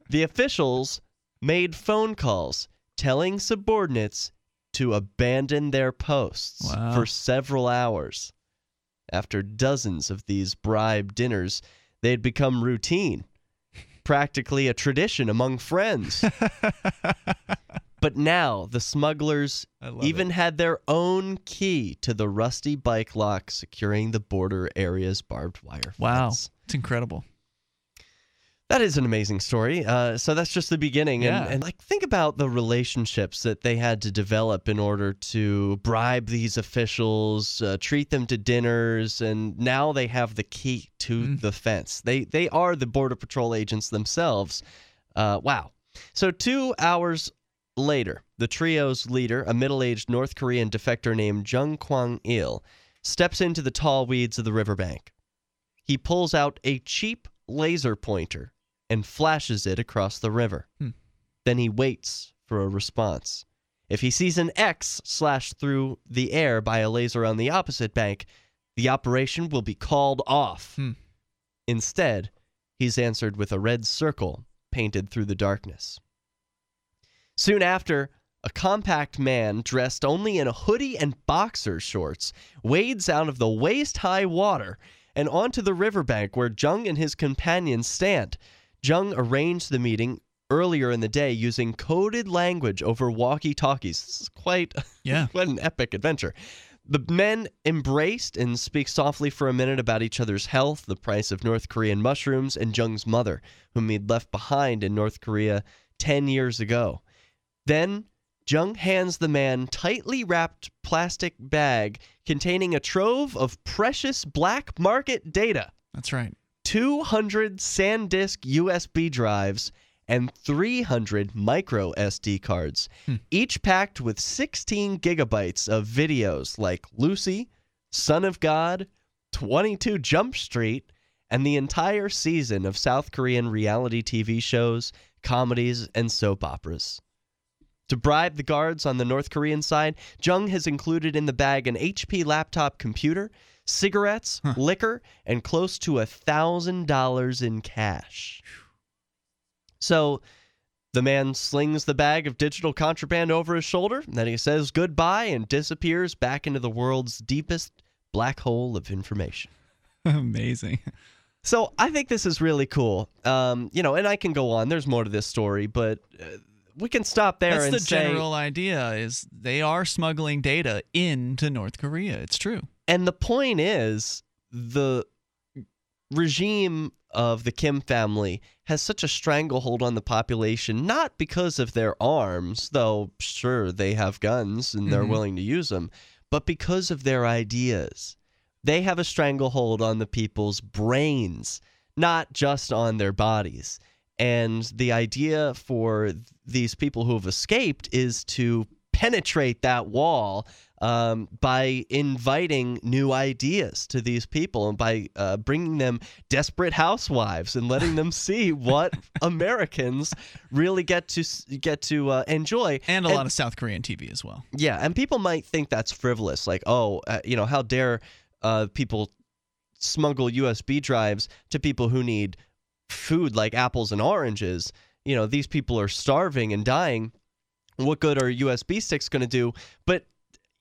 The officials made phone calls telling subordinates to abandon their posts wow. for several hours. After dozens of these bribe dinners, they had become routine, practically a tradition among friends. But now the smugglers even it. had their own key to the rusty bike lock securing the border area's barbed wire fence. Wow, it's incredible. That is an amazing story. Uh, so that's just the beginning. Yeah. And, and like, think about the relationships that they had to develop in order to bribe these officials, uh, treat them to dinners, and now they have the key to mm. the fence. They they are the Border Patrol agents themselves. Uh, wow. So two hours later, the trio's leader, a middle-aged North Korean defector named Jung Kwang-il, steps into the tall weeds of the riverbank. He pulls out a cheap laser pointer and flashes it across the river. Hmm. Then he waits for a response. If he sees an X slashed through the air by a laser on the opposite bank, the operation will be called off. Hmm. Instead, he's answered with a red circle painted through the darkness. Soon after, a compact man dressed only in a hoodie and boxer shorts wades out of the waist-high water and onto the riverbank where Jung and his companions stand. Jung arranged the meeting earlier in the day using coded language over walkie-talkies. This is quite, yeah. quite an epic adventure. The men embraced and speak softly for a minute about each other's health, the price of North Korean mushrooms, and Jung's mother, whom he'd left behind in North Korea ten years ago. Then, Jung hands the man tightly wrapped plastic bag containing a trove of precious black market data. That's right. two hundred SanDisk U S B drives and three hundred micro S D cards, hmm. each packed with sixteen gigabytes of videos like Lucy, Son of God, twenty-two Jump Street, and the entire season of South Korean reality T V shows, comedies, and soap operas. To bribe the guards on the North Korean side, Jung has included in the bag an H P laptop computer, cigarettes, huh. liquor, and close to one thousand dollars in cash. So the man slings the bag of digital contraband over his shoulder, then he says goodbye and disappears back into the world's deepest black hole of information. Amazing. So I think this is really cool. Um, you know, and I can go on. There's more to this story, but uh, we can stop there. That's and the say, general idea is they are smuggling data into North Korea. It's true. And the point is the regime of the Kim family has such a stranglehold on the population, not because of their arms, though sure they have guns and they're mm-hmm. willing to use them, but because of their ideas. They have a stranglehold on the people's brains, not just on their bodies. And the idea for these people who have escaped is to penetrate that wall Um, by inviting new ideas to these people and by uh, bringing them desperate housewives and letting them see what Americans really get to get to uh, enjoy. And a and, lot of South Korean T V as well. Yeah, and people might think that's frivolous, like, oh, uh, you know, how dare uh, people smuggle U S B drives to people who need food like apples and oranges. You know, these people are starving and dying. What good are U S B sticks going to do? But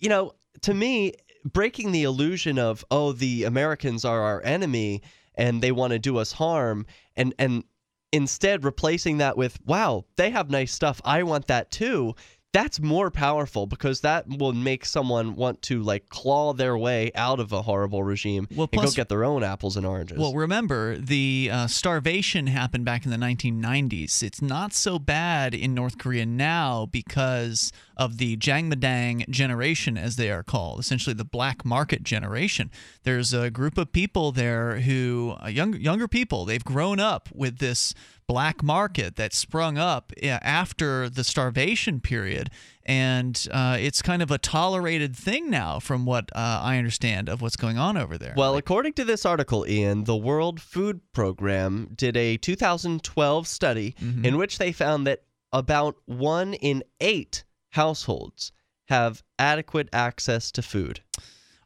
you know, to me, breaking the illusion of, oh, the Americans are our enemy and they want to do us harm, and, and instead replacing that with, wow, they have nice stuff, I want that too, that's more powerful because that will make someone want to, like, claw their way out of a horrible regime well, plus, and go get their own apples and oranges. Well, remember, the uh, starvation happened back in the nineteen nineties. It's not so bad in North Korea now because of the Jangmadang generation, as they are called, essentially the black market generation. There's a group of people there who, uh, young, younger people, they've grown up with this black market that sprung up after the starvation period, and uh, it's kind of a tolerated thing now from what uh, I understand of what's going on over there. Well, according to this article, Ian, the World Food Program did a two thousand twelve study mm-hmm. in which they found that about one in eight households have adequate access to food.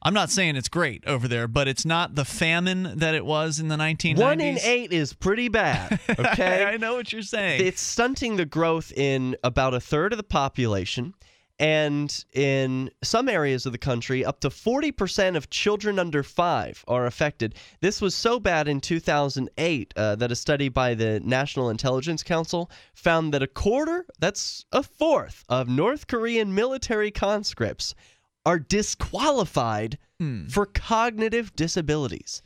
I'm not saying it's great over there, but it's not the famine that it was in the nineteen nineties. One in eight is pretty bad, okay? I know what you're saying. It's stunting the growth in about a third of the population, and in some areas of the country, up to forty percent of children under five are affected. This was so bad in two thousand eight uh, that a study by the National Intelligence Council found that a quarter, that's a fourth, of North Korean military conscripts are disqualified hmm. for cognitive disabilities.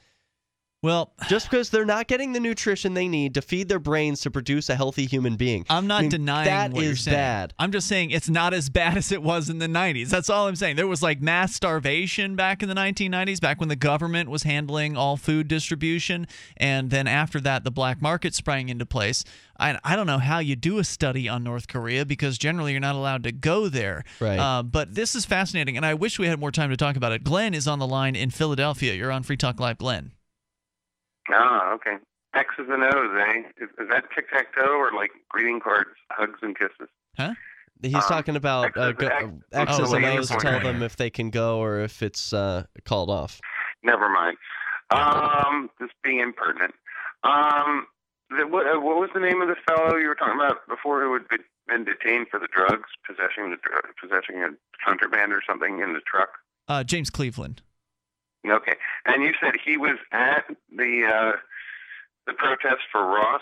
Well, just because they're not getting the nutrition they need to feed their brains to produce a healthy human being. I'm not I mean, denying that what is you're saying. Bad. I'm just saying it's not as bad as it was in the nineties. That's all I'm saying. There was like mass starvation back in the nineteen nineties, back when the government was handling all food distribution. And then after that, the black market sprang into place. I, I don't know how you do a study on North Korea because generally you're not allowed to go there. Right. Uh, but this is fascinating, and I wish we had more time to talk about it. Glenn is on the line in Philadelphia. You're on Free Talk Live, Glenn. Ah, okay. X's and O's, eh? Is, is that tic-tac-toe or like greeting cards, hugs and kisses? Huh? He's um, talking about X's, uh, go, X, X's and O's to tell them if they can go or if it's uh, called off. Never mind. Um, just being impertinent. Um, the, what, uh, what was the name of the fellow you were talking about before who had been detained for the drugs, possessing, the, possessing a contraband or something in the truck? Uh, James Cleaveland. Okay, and you said he was at the uh, the protest for Ross?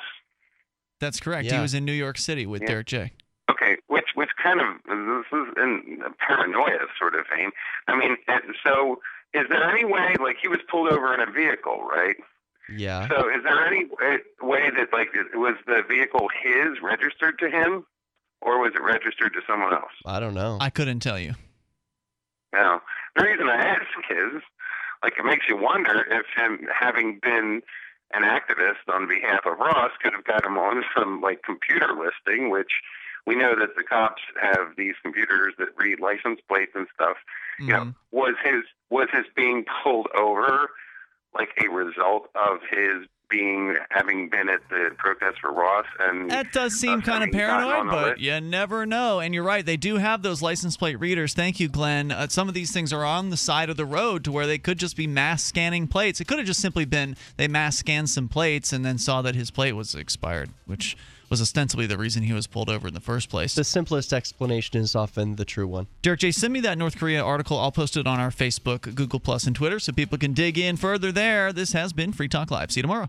That's correct. Yeah. He was in New York City with yeah. Derek J. Okay, which which kind of this is and paranoia sort of thing. I mean, so is there any way, like, he was pulled over in a vehicle, right? Yeah. So is there any way that, like, was the vehicle his, registered to him, or was it registered to someone else? I don't know. I couldn't tell you. No. The reason I ask is, like, it makes you wonder if him having been an activist on behalf of Ross could have got him on some, like, computer listing, which we know that the cops have these computers that read license plates and stuff. Mm-hmm. You know, was his was his being pulled over like a result of his being having been at the protest for Ross? And that does seem kind of paranoid, but you never know. And you're right, they do have those license plate readers. Thank you, Glenn. Uh, some of these things are on the side of the road to where they could just be mass scanning plates. It could have just simply been they mass scanned some plates and then saw that his plate was expired, which was ostensibly the reason he was pulled over in the first place. The simplest explanation is often the true one. Derek J, send me that North Korea article. I'll post it on our Facebook, Google Plus, and Twitter so people can dig in further there. This has been Free Talk Live. See you tomorrow.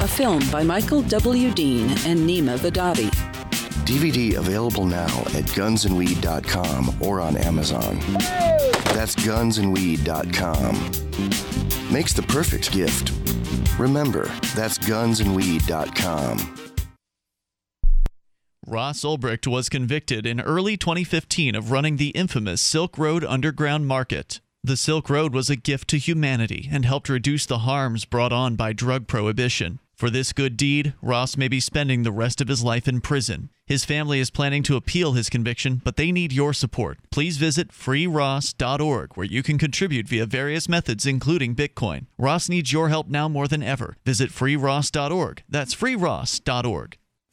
A film by Michael W. Dean and Nima Vadadi. D V D available now at guns and weed dot com or on Amazon. Hey! That's guns and weed dot com. Makes the perfect gift. Remember, that's guns and weed dot com. Ross Ulbricht was convicted in early twenty fifteen of running the infamous Silk Road underground market. The Silk Road was a gift to humanity and helped reduce the harms brought on by drug prohibition. For this good deed, Ross may be spending the rest of his life in prison. His family is planning to appeal his conviction, but they need your support. Please visit free ross dot org, where you can contribute via various methods, including Bitcoin. Ross needs your help now more than ever. Visit free ross dot org. That's free ross dot org.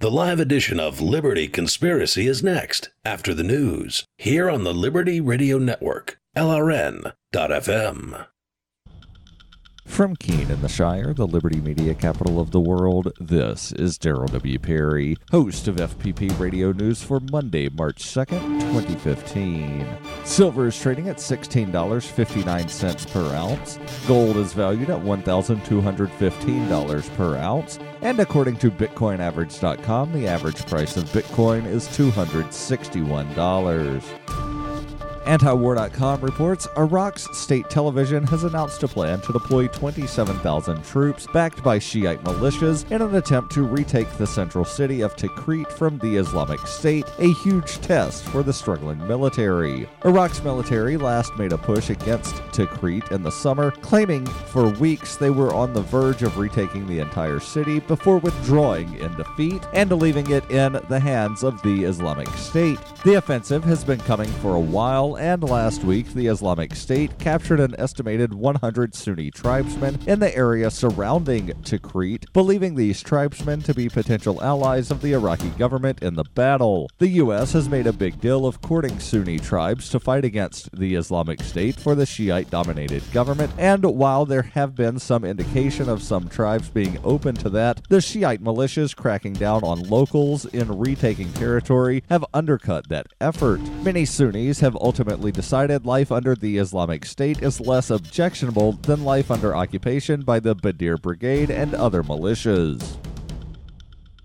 The live edition of Liberty Conspiracy is next, after the news, here on the Liberty Radio Network, L R N dot F M. From Keene in the Shire, the Liberty Media capital of the world, this is Darryl W. Perry, host of F P P Radio News for Monday, March second, twenty fifteen. Silver is trading at sixteen dollars and fifty-nine cents per ounce. Gold is valued at one thousand two hundred fifteen dollars per ounce. And according to Bitcoin Average dot com, the average price of Bitcoin is two hundred sixty-one dollars. anti war dot com reports Iraq's state television has announced a plan to deploy twenty-seven thousand troops backed by Shiite militias in an attempt to retake the central city of Tikrit from the Islamic State, a huge test for the struggling military. Iraq's military last made a push against Tikrit in the summer, claiming for weeks they were on the verge of retaking the entire city before withdrawing in defeat and leaving it in the hands of the Islamic State. The offensive has been coming for a while, and last week, the Islamic State captured an estimated one hundred Sunni tribesmen in the area surrounding Tikrit, believing these tribesmen to be potential allies of the Iraqi government in the battle. The U S has made a big deal of courting Sunni tribes to fight against the Islamic State for the Shiite-dominated government, and while there have been some indication of some tribes being open to that, the Shiite militias cracking down on locals in retaking territory have undercut that effort. Many Sunnis have also ultimately decided life under the Islamic State is less objectionable than life under occupation by the Badir Brigade and other militias.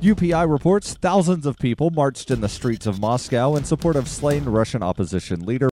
U P I reports thousands of people marched in the streets of Moscow in support of slain Russian opposition leader